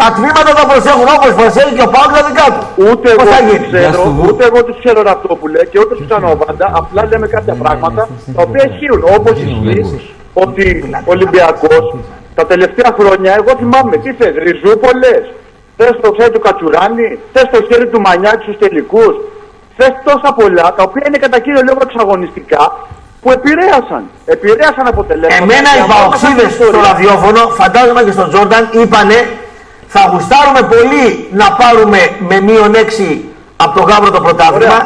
τα τμήματα τα προσέχουν όπως προσέχει και ο Παύλος τα δικά του. Ούτε πώς εγώ τους ξέρω, ούτε εγώ τους ξέρω Ραπτόπουλε και ούτε τους κάνω πάντα, απλά λέμε κάποια πράγματα τα οποία ισχύουν. Όπως ισχύει ότι ο Ολυμπιακός τα τελευταία χρόνια, εγώ θυμάμαι τι θες, ριζούπολες, θες το χέρι του Κατσουράνη, θες το χέρι του Μανιάκη στους τελικούς, θες τόσα πολλά τα οποία είναι κατά κύριο λόγο εξαγωνιστικά που επηρέασαν, επηρέασαν αποτελέσματα. Εμένα οι παοξίδες στο ραδιόφωνο, φαντάζομαι και στον Τζόρνταν, είπανε. Θα γουστάρουμε πολύ να πάρουμε με μείον έξι από το γάβρο το πρωτάθλημα.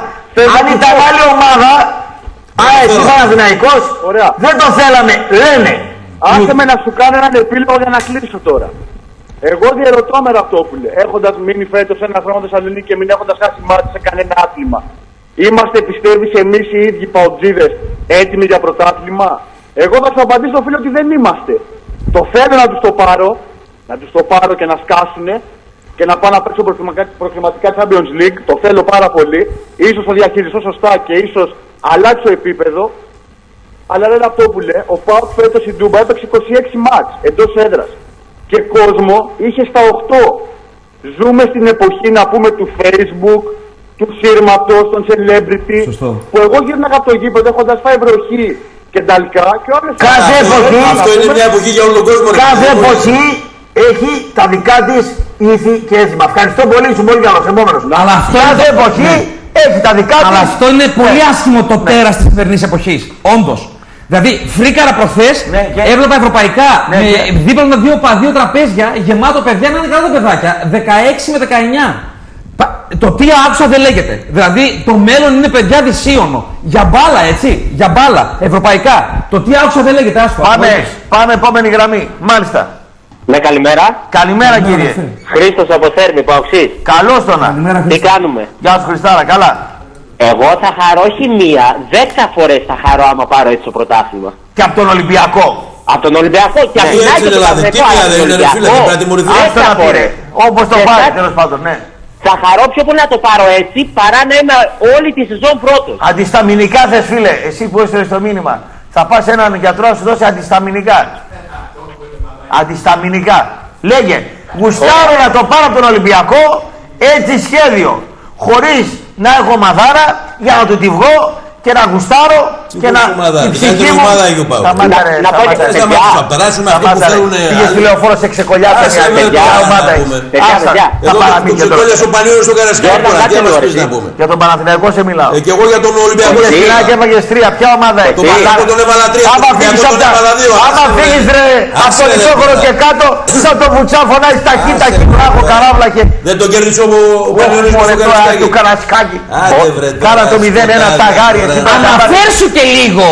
Αν ήταν άλλη ομάδα, ΑΕΚ ή Παναθηναϊκός, δεν το θέλαμε, λένε. Άσε με να σου κάνω έναν επίλογο για να κλείσω τώρα. Εγώ διαρωτώ με Ραπτόπουλε, έχοντας μείνει φέτος ένα χρόνο Θεσσαλονίκη και μην έχοντας χάσει μάτι σε κανένα άθλημα. Είμαστε, πιστεύεις, εμείς οι ίδιοι παοτζίδες έτοιμοι για πρωτάθλημα? Εγώ θα σου απαντήσω, φίλο, ότι δεν είμαστε. Το θέλω να τους το πάρω. Να τους το πάρω και να σκάσουνε και να πάω να παίξω προκληματικά Champions League. Το θέλω πάρα πολύ. Ίσως το διαχειριστώ σωστά και ίσως αλλάξω επίπεδο. Αλλά ρε Ραπτόπουλε, ο ΠΑΟΚ φέτος στην Τούμπα έπαιξε είκοσι έξι μάτς εντός έδρας. Και κόσμο είχε στα οκτώ. Ζούμε στην εποχή να πούμε του Facebook, του σύρματος, των celebrity. Σωστό. Που εγώ γύρναγα από το γήπεδο έχοντας φάει βροχή και νταλκά και όλες. Κάθε εποχή, αυτό είναι μια εποχή για όλο τον κόσμο. Κάθε εποχή έχει τα δικά της ήθη και έθιμα. Ευχαριστώ πολύ, σου πολύ καλό. Αλλά αυτό κάθε είναι... εποχή ναι. έχει τα δικά της. Αλλά αυτό είναι ναι. πολύ άσχημο το ναι. τέρας της σημερινής εποχής. Όντως. Δηλαδή, φρίκαρα προχθές, ναι, και... έβλεπα ευρωπαϊκά, ναι, με... ναι. δίπλα με δύο, δύο τραπέζια, γεμάτο παιδιά, να είναι καλά τα παιδάκια. δεκαέξι με δεκαεννιά. Το τι άκουσα δεν λέγεται. Δηλαδή, το μέλλον είναι παιδιά δυσίωνο. Για μπάλα, έτσι. Για μπάλα. Ευρωπαϊκά. Το τι άκουσα δεν λέγεται. Άσχημα. Πάμε, πάμε, επόμενη γραμμή. Μάλιστα. Ναι, καλημέρα. Καλημέρα, καλημέρα κύριε. Φύ. Χρήστος από Θέρμη, Παοξής. Καλώς το να. Τι κάνουμε? Γεια σου Χριστάρα, καλά. Εγώ θα χαρώ όχι μία, δέκα φορές θα χαρώ άμα πάρω έτσι το πρωτάθλημα. Και από τον Ολυμπιακό. Από τον Ολυμπιακό και από την Άκη. Τι πήρατε, όπως το πάρει, τέλος πάντων, ναι. Θα χαρώ πιο πολύ να το πάρω έτσι παρά να είμαι όλη τη σεζόν πρώτος. Αντισταμινικά θες φίλε, εσύ που έστειλες το μήνυμα. Θα πας έναν γιατρό να σου δώσει αντισταμινικά. Αντισταμινικά. Λέγε, γουστάρω να το πάρω από τον Ολυμπιακό, έτσι σχέδιο. Χωρίς να έχω μαδάρα για να του τη βγω και να γουστάρω Και να ψυχή μου... Να πω και παιδιά. Πήγες φιλεοφόρος σε ξεκολλιάσαν. Θα παραμείνει και τώρα. Για τον Παναθηναϊκό σε μιλάω. Και εγώ για τον Ολυμπιακό σε μιλάω. Και έβαγες τρία. Ποια ομάδα έχει. Τον Παναθηναϊκό τον έβαλα τρία. Άμα φύγεις ρε από τον Ισόχορο και κάτω σαν τον Βουτσά φωνάζει ταχύ ταχύ βράχο καράβλαχε. Δεν τον κέρδισε ο Καρασκάκη. Κάνα το μηδέν ένα ταγάρι. Αναφέρσου και λίγο.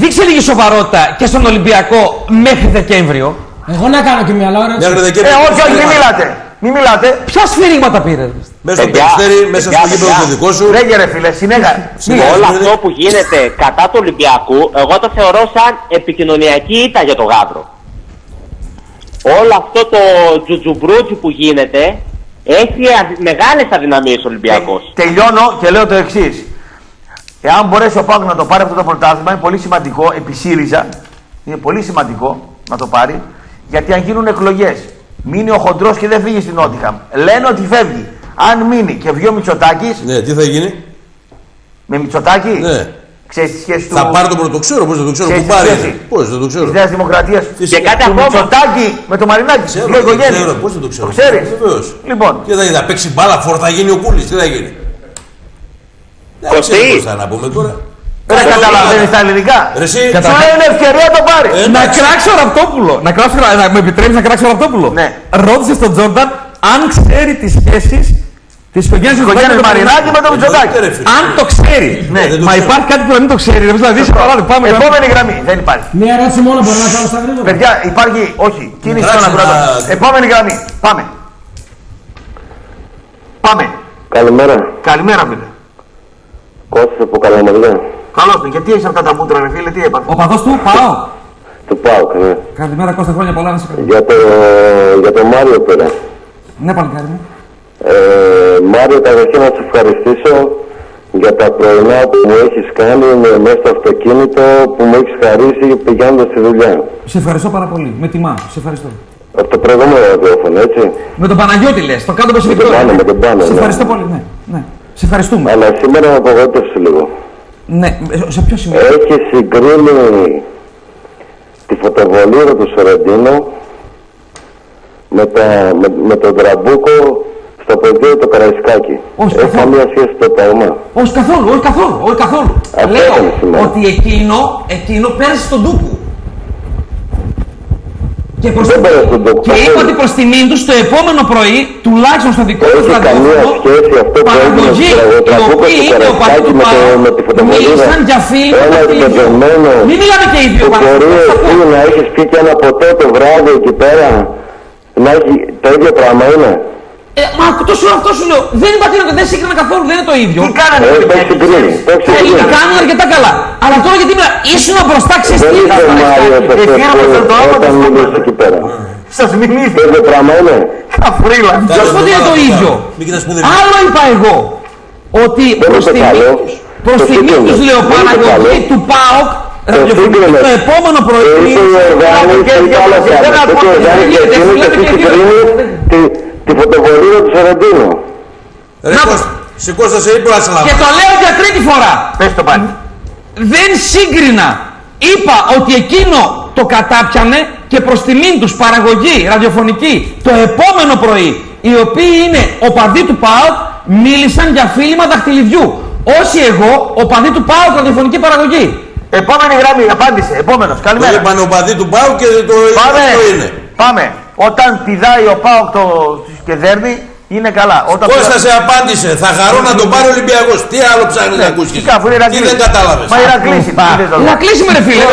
Δείξε λίγη σοβαρότητα και στον Ολυμπιακό μέχρι Δεκέμβριο. Εγώ να κάνω και μια άλλη ώρα. Ε, όχι, όχι, μην μιλάτε. Μην μιλάτε. Ποια σφυρίγματα πήρε. Μέσα στο περιστέρι, μέσα στο γήπεδο το δικό σου. Λέγε ρε φίλε, συνέχα. Όλο αυτό που γίνεται κατά του Ολυμπιακού, εγώ το θεωρώ σαν επικοινωνιακή ήττα για τον Γάβρο. Όλο αυτό το τζουτζουμπρούτζι που γίνεται έχει μεγάλες αδυναμίες ο Ολυμπιακός. Τελειώνω και λέω το εξής. Εάν μπορέσει ο ΠΑΟΚ να το πάρει αυτό το πρωτάθλημα, είναι πολύ σημαντικό, επί ΣΥΡΙΖΑ, είναι πολύ σημαντικό να το πάρει, γιατί αν γίνουν εκλογές, μείνει ο χοντρός και δεν φύγει στην Νότιχαμ. Λένε ότι φεύγει. Αν μείνει και βγει ο Μητσοτάκης. Ναι, τι θα γίνει. Με Μητσοτάκη. Ναι. Ξέρεις τη σχέση του. Θα πάρει το πρώτο, ξέρω, πώς δεν το ξέρω. Που πάρει. Πώς δεν το ξέρω. Τη Νέα Δημοκρατία. Και κάτι ακόμα. Με Μητσοτάκη, με το Μαρινάκη. Ξέρω, ξέρω, πώς δεν το ξέρω. Το ξέρεις. Λοιπόν. Και θα, θα παίξει μπάλα, φορ, θα γίνει ο Κούλης, τι θα γίνει. Κωστή! Δεν καταλαβαίνεις τα ελληνικά! Σου είναι ευκαιρία να το πάρεις! Να κράξω ο Ραπτόπουλο! Να με επιτρέψεις να κράξω ο Ραπτόπουλο! Ναι! Ρώτησε τον Τζόρνταν αν ξέρει τις σχέσεις της οικογένειας Μαρινάκη με τον Μητσοτάκη! Αν το ξέρει! Μα υπάρχει κάτι που να μην το ξέρει! Επόμενη γραμμή! Δεν υπάρχει! Μία ερώτηση μόνο μπορεί να κάνω στα γρήγορα! Παιδιά υπάρχει! Όχι! Κίνηση στον ακροατή! Επόμενη γραμμή! Πάμε! Πάμε! Καλημέρα! Καλημέρα φίλε! Κώστας από Καλαμαριά. Καλώς τον, γιατί έχεις αυτά τα μούτρα ρε φίλε, τι έπαθε. Ο παδός του ΠΑΟΚ. Του ΠΑΟΚ, ναι. Καλημέρα Κώστα, χρόνια πολλά να σε καλώ. Για, το, για τον Μάριο πέρα. Ναι, παλικάρι μου. Ε, Μάριο, καταρχήν να σε ευχαριστήσω για τα πρωινά που μου έχεις κάνει με, μέσα στο αυτοκίνητο που μου έχεις χαρίσει πηγαίνοντας στη δουλειά. Σε ευχαριστώ πάρα πολύ, με τιμά, σε ευχαριστώ. Από το προηγούμενο ραδιόφωνο, έτσι. Με τον Παναγιώτη λες, το κάτω από συνδυκτό. Με τον Πάνε, με τον ευχαριστώ πολύ, ναι. ναι. Σε ευχαριστούμε. Αλλά σήμερα με απογοήτευσε λίγο. Ναι, σε ποιο σημείο. Έχει συγκρίνει τη φωτοβολίδα του Σορεντίνο με, με, με τον τραμπούκο στο πεδίο του Καραϊσκάκη. Όχι έχει καθόλου. Καμία σχέση το τέρμα. Όχι καθόλου, όχι καθόλου, όχι καθόλου. Λέω σήμερα. Ότι εκείνο, εκείνο πέρασε στον τούκο. Και, προς το... και είπα ότι προς τιμήν του το επόμενο πρωί, τουλάχιστον στο δικό του ραδιόφωνο, παραγωγή οι οποίοι είναι ο πατέρας του Παραγωγή, μίλησαν για φίλοι του Παραγωγή. Μην μιλάμε και ίδιο Παραγωγή. Μπορεί να έχεις πει και ένα ποτό το βράδυ εκεί πέρα, να έχει το ίδιο πράγμα είναι. Ε, μα τόσο αυτό σου λέω, δεν πατήρω και δεν σύγκρινα καθόλου, δεν είναι το ίδιο. Τι κάνανε το συγκρίνει. Τα κάνανε αρκετά καλά. Αλλά τώρα γιατί μιλά, ήσουν μπροστά ξεστήριξα. Δεν είχε Μάριο σας μιλήθηκε. Δεν πετραμέλε. Καφρίλα. Ποιος πω είναι το ίδιο. Άλλο είπα εγώ. Ότι προς τιμή τους λέω Παναγιώτη του ΠΑΟΚ το επόμενο πρωί δεν τη φωτοβολίδα του Σορεντίνου. Ρε Κώστα, σηκώστα σε ύπνο, ας λάβω. Και το λέω για τρίτη φορά. Πες το πάλι. Δεν σύγκρινα. Είπα ότι εκείνο το κατάπιανε και προς τιμήν τους παραγωγή ραδιοφωνική το επόμενο πρωί, οι οποίοι είναι οπαδοί του ΠΑΟΚ, μίλησαν για φίλημα δαχτυλιδιού. Όσοι εγώ, οπαδοί του ΠΑΟΚ, ραδιοφωνική παραγωγή. Επόμενη γραμμή, απάντησε. Επόμενος, καλημέρα. Το είπαν οπαδοί του ΠΑΟΚ και το είναι. Πάμε. Όταν πηδάει ο ΠΑΟΚ το... και δέρνει, είναι καλά. Όταν Κώστα πηδάει... σε απάντησε, θα χαρώ να τον πάρει ο Ολυμπιακός. Τι άλλο ψάχνει να ακούσεις. Τι δεν κατάλαβες. Μα Ηρακλής είπα. Ηρακλής με ρε φίλε.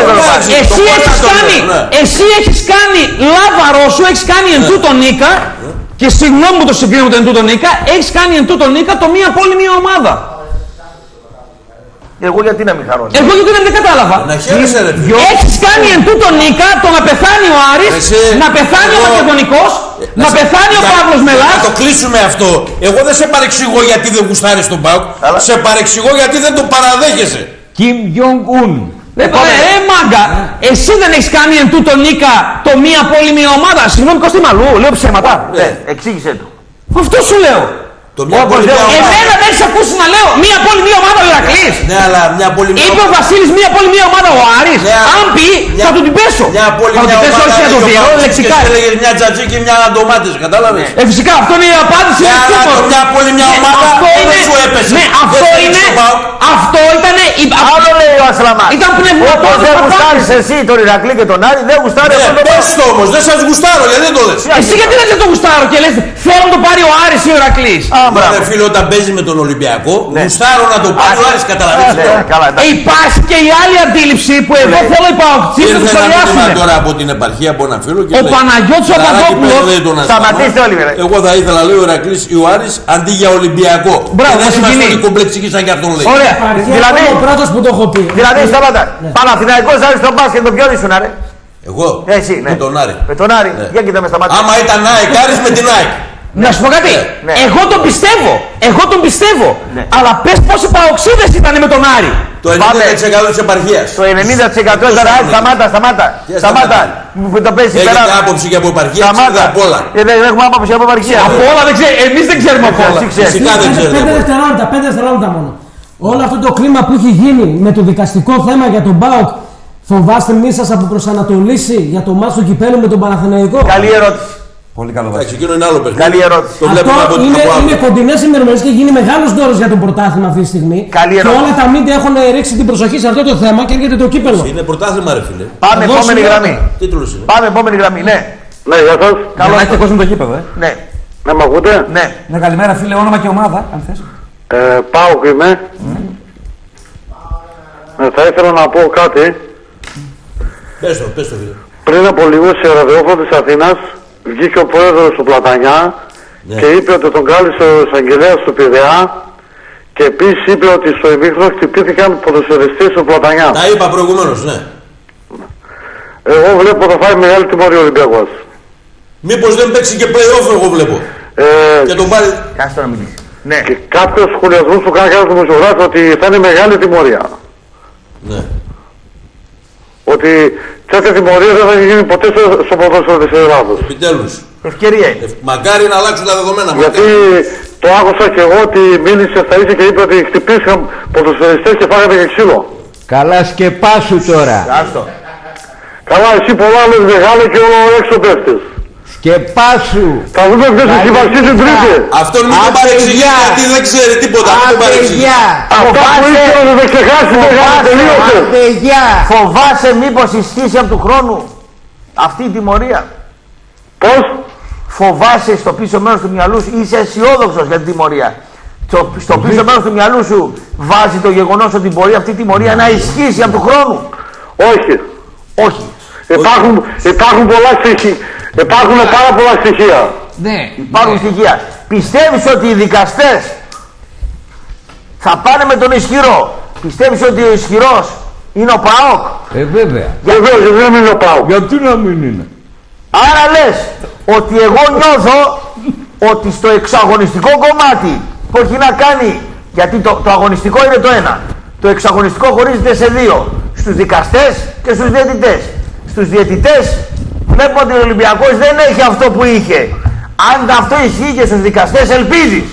Εσύ έχεις κάνει, εσύ έχεις κάνει λάβαρό σου, έχεις κάνει εν τούτο νίκα. Και συγγνώμη που το συγκρίνω το εν τούτο νίκα, έχεις κάνει εν τούτο νίκα το μία πόλη μία ομάδα. Εγώ γιατί να μην χαρώ. Εγώ γιατί να μην κατάλαβα. Να χαίρεσαι ρε φίλε. Έχεις κάνει εν τούτο νίκα το να πεθάνει ο Άρης, να πεθάνει ο Μακεδονικός, να πεθάνει ο Παύλος Μελάς. Να το κλείσουμε αυτό. Εγώ δεν σε παρεξηγώ γιατί δεν γουστάρεις τον ΠΑΟΚ. Σε παρεξηγώ γιατί δεν το παραδέχεσαι. Κιμ Γιονγκ Ουν. Ε μάγκα, εσύ δεν έχεις κάνει εν τούτο νίκα το μία πόλη μία ομάδα. Συγγνώμη Κωστή Μαλού, λέω ψέματα. Εξήγησέ του. Αυτό σου λέω. Εμένα δεν έχεις ακούσει να λέω μία πόλη, μία ομάδα ο Ηρακλής. Ναι, αλλά μια πόλη. Είπε ο Βασίλης μία πόλη, μία ομάδα ο Άρης. Αν πει, θα του την πέσω. Μια πόλη, μία ομάδα. Θα του την πέσω, λεξικά. Και έλεγε μια τζατζή και μια ντομάτες, κατάλαβες. Ε, φυσικά αυτό είναι η απάντηση. Μια πόλη, μια ομάδα. Δεν σου έπεσε. Ναι, αυτό είναι. Αυτό ήταν. Άλλο λέει ο Ασλαμάς. Ήταν πνευματικό. Δεν γουστάρεις εσύ τον Ηρακλή και τον Άρη, δεν γουστάρεις τον Άρη. Πες το όμως, δεν σας γουστάρω, γιατί δεν το δες. Εσύ γιατί δεν το γουστάρω και λες θέλω να το πάρει ο Άρης ή ο Ηρακλής. Δε φίλε, όταν παίζει με τον Ολυμπιακό, γουστάρω να το πάρει ο Άρης, καταλαβαίνεις. Υπάρχει και η άλλη αντίληψη που εγώ θέλω οι παοκτήσεις να τους αδειάσουν. Ήρθε τώρα από την επαρχία από ένα φίλο και ο Παναγιώτης Απαδόπουλος. Σταματήστε όλοι. Εγώ θα ήθελα λέει ο Ηρακλής ή ο Άρης αντί για Ολυμπιακό. Δεν είμαστε όλοι κομπλεξικοί σαν και αυτόν λέει. Ωραία. Δηλαδή ο πρώτος που το έχω πει. Δηλαδή σταματά. Παναθηναϊκός Άρης στον μπάσκετ με ποιον ήσουν ρε? Εγώ. Εσύ, ναι. Με τον Άρη. Με τον Άρη. Για κοιτάμε στα μάτια. Άμα ήταν ΑΕΚ, Άρης με την ΑΕΚ. Να σου πω κάτι, ναι, ναι. Εγώ τον πιστεύω, εγώ τον πιστεύω, ναι. Αλλά πες πόσοι παοξίδες ήταν με τον Άρη. Το ενενήντα τοις εκατό της επαρχίας. Το ενενήντα τοις εκατό ήταν Άρη, σταμάτα, σταμάτα, σταμάτα. Που το πέσει πέρα. Έχετε άποψη και από επαρχία, ξέρετε απ' όλα. Ε, δεν έχουμε άποψη από επαρχία. Από όλα δεν ξέρουμε, εμείς δεν ξέρουμε από όλα. Φυσικά δεν ξέρουμε. Πέντε δευτερόλεπτα, πέντε δευτερόλεπτα μόνο. Όλο αυτό το κλίμα που έχει γίνει με το δικαστικό θέμα για τον ΠΑΟΚ, φοβάστε μη σας αποπροσανατολίσει για το μάτσο κυπέλλου με τον Παναθηναϊκό? Καλή ερώτηση. Πολύ καλό βάζει. Εκείνο είναι άλλο παιχνίδι. Καλή ερώτηση. Το βλέπουμε από την είναι, είναι κοντινές ημερομηνίες και γίνει μεγάλος δώρος για το πρωτάθλημα αυτή τη στιγμή. Καλή ερώτηση. Και όλα τα μίντια έχουν ρίξει την προσοχή σε αυτό το θέμα και έρχεται το κύπελλο. Είναι πρωτάθλημα, ρε φίλε. Πάμε, επόμενη γραμμή. Τίτλος είναι. Πάμε, επόμενη γραμμή, ναι. Ναι, γεια σας. Καλό να έχετε κόσμο το κύπελλο, ε. Ναι. Να μ' ακούτε? Ναι. Ναι, καλημέρα, φίλε, όνομα και ομάδα, αν θες. Ε, πάω και είμαι. Mm. Ε, θα ήθελα να πω κάτι. Πες το, πες το, φίλε. Πριν από λίγο σε ραδιόφωνο της Αθήνας. Βγήκε ο πρόεδρος του Πλατανιά, ναι, και είπε ότι τον κάλεσε ο εισαγγελέας του Πειραιά και επίσης είπε ότι στο ημίχρονο χτυπήθηκαν ποδοσφαιριστές του Πλατανιά. Τα είπα προηγουμένως, ναι. Εγώ βλέπω θα φάει μεγάλη τιμωρία ο Ολυμπιακός. Μήπως δεν παίξει και play-off, εγώ βλέπω. Ε, και τον πάρει. Κάτσε να μιλήσει. Ναι. Και κάποιος σχολιασμός του κάνει κάποιος δημοσιογράφος ότι θα είναι μεγάλη τιμωρία. Ναι. Ότι τέτοια τιμωρία δεν θα γίνει ποτέ στο ποδόσφαιρο της Ελλάδος. Επιτέλους. Ευκαιρία είναι. Μακάρι να αλλάξουν τα δεδομένα. Γιατί μακάρι. Το άκουσα και εγώ ότι μίλησε στα ίσια και είπε ότι χτυπήσαν ποδοσφαιριστές και φάγατε και ξύλο. Καλά σκεπάσου τώρα. Άστο. Καλά εσύ πολλά λες μεγάλο και όλο έξω πέφτες. Σκεπάσου. Θα δούμε ποιος έχει βασίσει την τρίτη. Αυτόν μην τον παρεξηγεί γιατί δεν ξέρει τίποτα. Αυτά που ήθελα να το ξεχάσει μεγάλα τελείωσε. Φοβάσαι μήπως ισχύσει από του χρόνου αυτή η τιμωρία? Πώς? Φοβάσαι στο πίσω μέρος του μυαλού σου, είσαι αισιόδοξος για την τιμωρία. Στο, στο πίσω μέρος του μυαλού σου βάζει το γεγονός ότι μπορεί αυτή η τιμωρία να ισχύσει από του χρόνου. Όχι. Όχι. Υπάρχουν, υπάρχουν πολλά στοιχεία. Υπάρχουν πάρα πολλά στοιχεία. Ναι, υπάρχουν, ναι, στοιχεία. Πιστεύεις ότι οι δικαστές θα πάνε με τον ισχυρό? Πιστεύεις ότι ο ισχυρός είναι ο ΠΑΟΚ? Ε, βέβαια. Γιατί δεν είναι ο ΠΑΟΚ? Γιατί να μην είναι? Άρα λες ότι εγώ νιώθω ότι στο εξαγωνιστικό κομμάτι που έχει να κάνει, γιατί το, το αγωνιστικό είναι το ένα. Το εξαγωνιστικό χωρίζεται σε δύο. Στους δικαστές και στους διαιτητές. Στους διαιτητές βλέπω ότι ο Ολυμπιακός δεν έχει αυτό που είχε. Αν αυτό ισχύει και στους δικαστές, ελπίζεις.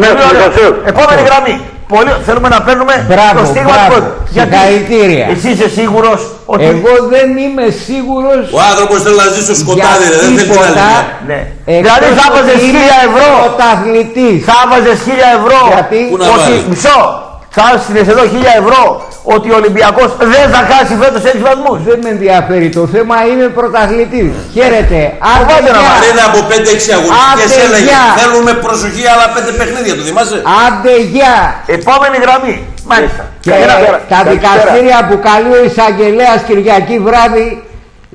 Ναι, στους δικαστές. Επόμενη γραμμή. Πολύ... Θέλουμε να παίρνουμε μπράβο, το στίγμα του κόσμου. Γιατί εσύ είσαι σίγουρος ότι. Εγώ δεν είμαι σίγουρος. Ο άνθρωπος θέλει να ζει στο σκοτάδι, δεν θέλει να ζει. Ναι. Δηλαδή θα βάζες χίλια ευρώ. Θα βάζες χίλια ευρώ. Γιατί ότι μισό. Θα έσυνες εδώ χίλια ευρώ ότι ο Ολυμπιακός δεν θα χάσει φέτος έξι βαθμούς. Δεν με ενδιαφέρει το θέμα, είμαι πρωταθλητής. Χαίρετε. Άντε από πέντε έξι αγωνιστικές έλεγε. Θέλουμε προσοχή, αλλά πέντε παιχνίδια, το θυμάσαι. Άντε γεια. Επόμενη γραμμή. Μάλιστα. Και τα δικαστήρια που καλεί ο εισαγγελέας Κυριακή βράδυ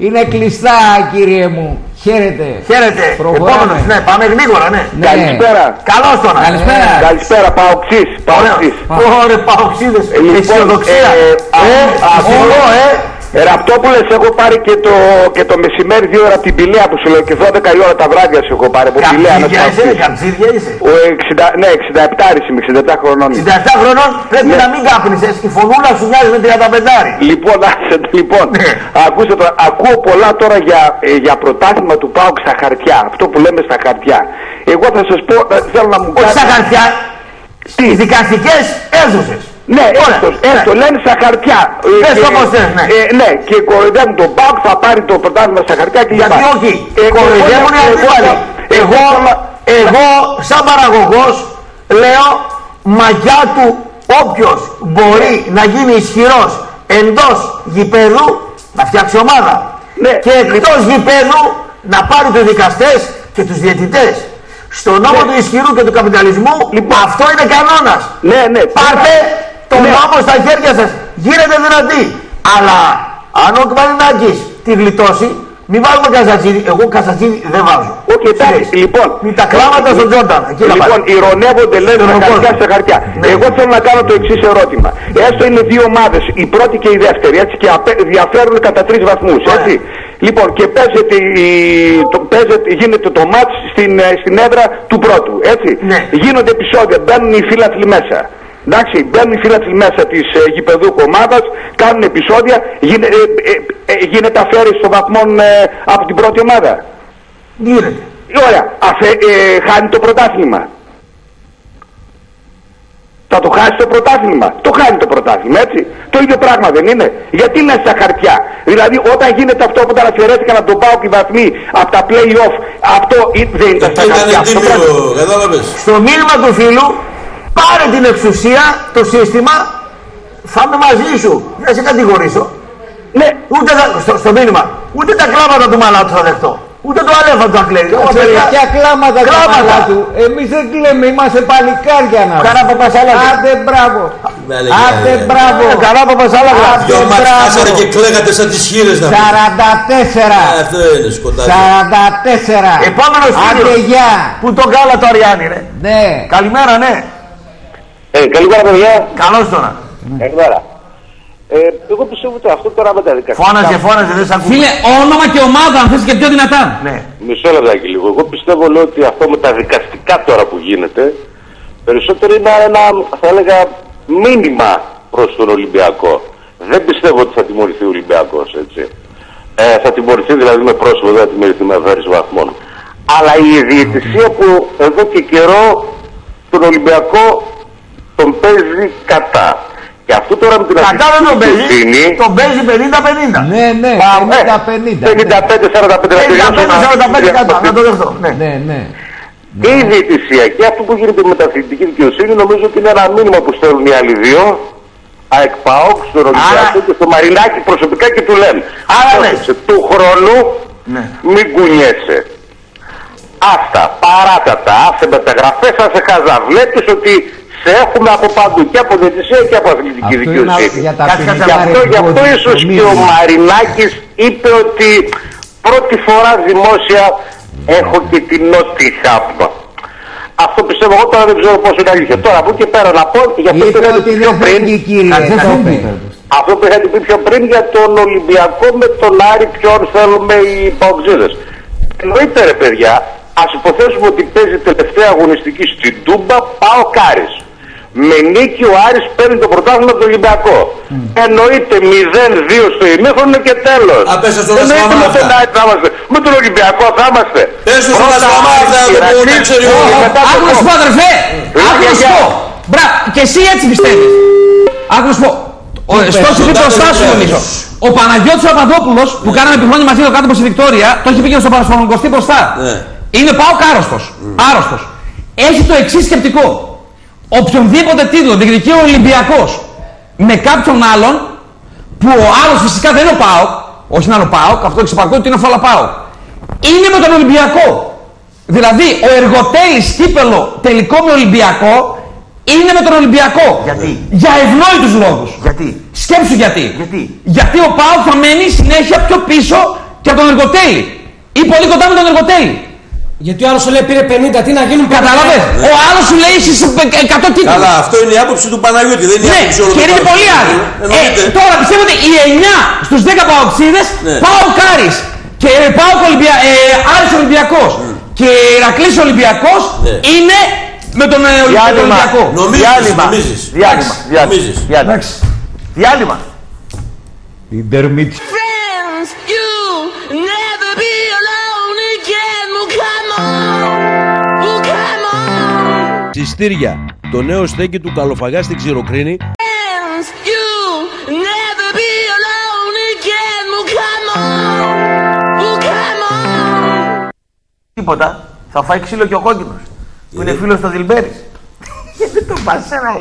είναι κλειστά, κύριε μου. Χαίρετε. Χαίρετε. Επόμενος, ναι, πάμε γρήγορα, ναι. ναι. Καλησπέρα. Καλώς τον. Καλησπέρα. Ναι. Καλησπέρα, Παοξής. Παοξής. Ωραία, Παοξίδες. Αισιοδοξία. Ε, ε, ε, ε, ε, ε, ε, ε, Ε, Ραπτόπουλε, έχω πάρει και το, και το μεσημέρι δύο ώρα την Πηλαία που σου λέω και δώδεκα η ώρα τα βράδια σου έχω πάρει. Καμψίδια είσαι, καμψίδια είσαι. Ο, εξήντα, ναι, εξήντα επτά είμαι, εξήντα επτά χρονών. εξήντα επτά χρονών πρέπει ναι. να μην κάπνισες, η φωνούλα σου βγάζει με τριάντα πέντε. Λοιπόν, άσε, λοιπόν ακούστε τώρα, ακούω πολλά τώρα για, για πρωτάθλημα του ΠΑΟΚ στα χαρτιά. Αυτό που λέμε στα χαρτιά. Εγώ θα σας πω, θέλω να μου κάνεις. Όχι στα χαρτιά, στις δικαστικές έδωσες. Ναι, έστω, έστω, λένε στα χαρτιά. Πες όπως θες, ναι. Ε, ναι, και κοροϊδεύουν τον ΠΑΟΚ, θα πάρει το πρωτάθλημα στα χαρτιά και γιατί υπάρχει. Όχι, ε, κοροϊδεύουν οι αντίπαλοι. Εγώ, εγώ, σαν παραγωγός, λέω μαγιά του όποιος μπορεί να γίνει ισχυρός εντός γηπέδου, να φτιάξει ομάδα. Ναι. Και εκτός γηπέδου να πάρει τους δικαστές και τους διαιτητές. Στον νόμο ναι. του ισχυρού και του καπιταλισμού, λοιπόν, αυτό είναι κανόνας. Ναι, ναι. Πάρτε τον ναι. νόμο στα χέρια σας. Γίνετε δυνατοί. Αλλά αν ο Μαρινάκης τη γλιτώσει, μην βάλουμε Καζατζίδη. Εγώ Καζατζίδη δεν βάζω. Όχι, εντάξει, λοιπόν. Μην τα κλάματα στον Τζόνταν. Λοιπόν, ηρωνεύονται, λένε τα χαρτιά στα χαρτιά. Ναι. Εγώ θέλω να κάνω το εξής ερώτημα. Έστω είναι δύο ομάδες, η πρώτη και η δεύτερη, έτσι, και διαφέρουν κατά τρεις βαθμούς, έτσι. Λοιπόν, και παίζεται, το, παίζεται, γίνεται το μάτς στην, στην έδρα του πρώτου, έτσι. Ναι. Γίνονται επεισόδια, μπαίνουν οι φίλαθλοι μέσα. Εντάξει, μπαίνουν οι φίλαθλοι μέσα της ε, γηπεδούχου ομάδας, κάνουν επεισόδια, γίνε, ε, ε, ε, γίνεται αφαίρεση των βαθμών ε, από την πρώτη ομάδα. Γίνεται. Ωραία, αφε, ε, χάνει το πρωτάθλημα. Θα το χάσει το πρωτάθλημα. Το χάνει το πρωτάθλημα, έτσι. Το ίδιο πράγμα δεν είναι. Γιατί είναι στα χαρτιά. Δηλαδή, όταν γίνεται αυτό που τα αφιερέθηκαν από τον ΠΑΟΚ οι βαθμοί, από τα play-off, αυτό δεν ήταν στα χαρτιά. Στο, Στο μήνυμα του φίλου, πάρε την εξουσία, το σύστημα, θα είμαι μαζί σου. Δεν σε κατηγορήσω. Ναι. Ούτε τα, στο, στο μήνυμα, ούτε τα κλάματα του μαλάτου θα δεχτώ. Ούτε το Αλέφατο θα κλαίει. Ποια κλάματα του Αλέφατου. Εμείς δεν κλαίμε, είμαστε παλικάρια να πούμε. Καλά παπασάλαγα. Άντε μπράβο. Άντε μπράβο. Καλά παπασάλαγα. Δυο μάτς χάσατε και κλαίγατε σαν τις χείρες να πούμε. σαράντα τέσσερα. Αυτό είναι σκοτάδι. σαράντα τέσσερα. Επόμενος φίλος. Που τον κάλα το Αριάννη ρε. Ναι. Καλημέρα ναι. Καλημέρα παιδιά. Καλώς τώρα. Καλημέρα. Ε, εγώ πιστεύω ότι αυτό τώρα με τα δικαστικά. Φώναζε, φώναζε, δεν σ' ακούω. Φίλε, όνομα και ομάδα, αν θες και πιο δυνατά. Ναι. Μισό λεπτάκι λίγο. Εγώ πιστεύω λέω, ότι αυτό με τα δικαστικά τώρα που γίνεται περισσότερο είναι ένα, θα έλεγα, μήνυμα προς τον Ολυμπιακό. Δεν πιστεύω ότι θα τιμωρηθεί ο Ολυμπιακός, έτσι. Ε, θα τιμωρηθεί δηλαδή με πρόσωπο, δεν θα τιμωρηθεί με βάρος βαθμών. Αλλά η διαιτησία που εδώ και καιρό τον Ολυμπιακό τον παίζει κατά. Και αυτό τώρα με την αστυνομία δεν τον παίζει, τον παίζει πενήντα πενήντα. Ναι, ναι, πενήντα πενήντα. πενήντα πέντε σαράντα πέντε. πενήντα πέντε σαράντα πέντε. Να το δεχτώ. Ναι, ναι. Και η διαιτησία και αυτό που γίνεται με τα αθλητική δικαιοσύνη νομίζω ότι είναι ένα μήνυμα που στέλνουν οι άλλοι δύο. ΑΕΚ ΠΑΟΚ, στον Ολυμπιακό και στο Μαρινάκη προσωπικά και του λένε. Άρα ναι. Του χρόνου μην κουνιέσαι. Αυτά, παράτατα, άσε μεταγραφές, άσε χαζά. Βλέπεις ότι σε έχουμε από παντού και από διαιτησία και από αθλητική δικαιοσύνη. Γι' αυτό, γι' αυτό ίσως και ο Μαρινάκης είπε ότι πρώτη φορά δημόσια έχω και την νότη χάπμα. Αυτό πιστεύω εγώ τώρα δεν ξέρω πόσο είναι αλήθεια. Τώρα από εκεί πέρα να πω για αυτό που είχατε πει πιο πριν. Αυτό που είχατε πει πιο πριν για τον Ολυμπιακό με τον Άρη ποιον θέλουμε οι παοξίδες. Εννοείται ρε παιδιά. Ας υποθέσουμε ότι παίζει τελευταία αγωνιστική στην Τούμπα, ΠΑΟΚ Άρης. Με νίκη ο Άρης παίρνει το πρωτάθλημα από τον Ολυμπιακό. Mm. Εννοείται μηδέν δύο στο ημίχρονο και τέλος. Εννοείται με τον Άρη θα είμαστε. Με τον Ολυμπιακό θα είμαστε. Πες τους όλα τα μάτια, δεν μπορεί να ξέρει όλα. Άκου να σου πω αδερφέ, άκου να σου πω. Μπράβο, και εσύ έτσι πιστεύεις. Άκου να σου πω. Στο έχει πει μπροστά σου νομίζω. Ο Παναγιώτης Απαδόπουλος που κάναμε επί χρόνια μαζί το κάτω προς τη Βικτόρια, το έχει πει και στον Παρασφαλονικοστή μπροστά. Είναι ΠΑΟΚ άρρωστος. Mm. Άρρωστος. Έχει το εξής σκεπτικό. Οποιονδήποτε τίτλο διεκδικεί ο Ολυμπιακός με κάποιον άλλον, που ο άλλος φυσικά δεν είναι ο ΠΑΟΚ, όχι να είναι ο ΠΑΟΚ, αυτό εξυπακούει ότι είναι φόλα ΠΑΟΚ. Είναι με τον Ολυμπιακό. Δηλαδή ο εργοτέλης κύπελο τελικό με Ολυμπιακό είναι με τον Ολυμπιακό. Γιατί? Για ευνόητους λόγους. Γιατί? Σκέψου γιατί. Γιατί, γιατί ο ΠΑΟΚ θα μένει συνέχεια πιο πίσω και από τον εργοτέλη ή πολύ κοντά με τον εργοτέλη. Γιατί ο άλλος σου λέει πήρε πενήντα, τι να γίνουν κατάλαβες. Ναι. Ο άλλος σου λέει έχεις εκατό τίτλους. Καλά, αυτό είναι η άποψη του Παναγιώτη, δεν είναι η άποψη όλων των άλλων. Ναι, και είναι πολύ άλλη. Τώρα πιστεύετε οι εννιά στους δέκα παοξίδες, ναι. ΠΑΟΚ Άρης και ΠΑΟΚ Ολυμπια... ε, Άρης Ολυμπιακός mm. και Ηρακλής Ολυμπιακός ναι. είναι με τον Ολυμπιακό. Νομίζεις, νομίζεις. Διάλειμμα. Διάλειμμα. Συστήρια, το νέο στέκι του Καλοφαγά στην Ξηροκρίνη. Τίποτα, θα φάει ξύλο και ο κόκκινος, που είναι φίλος του Δηλμπέρης. Γιατί το πασέρα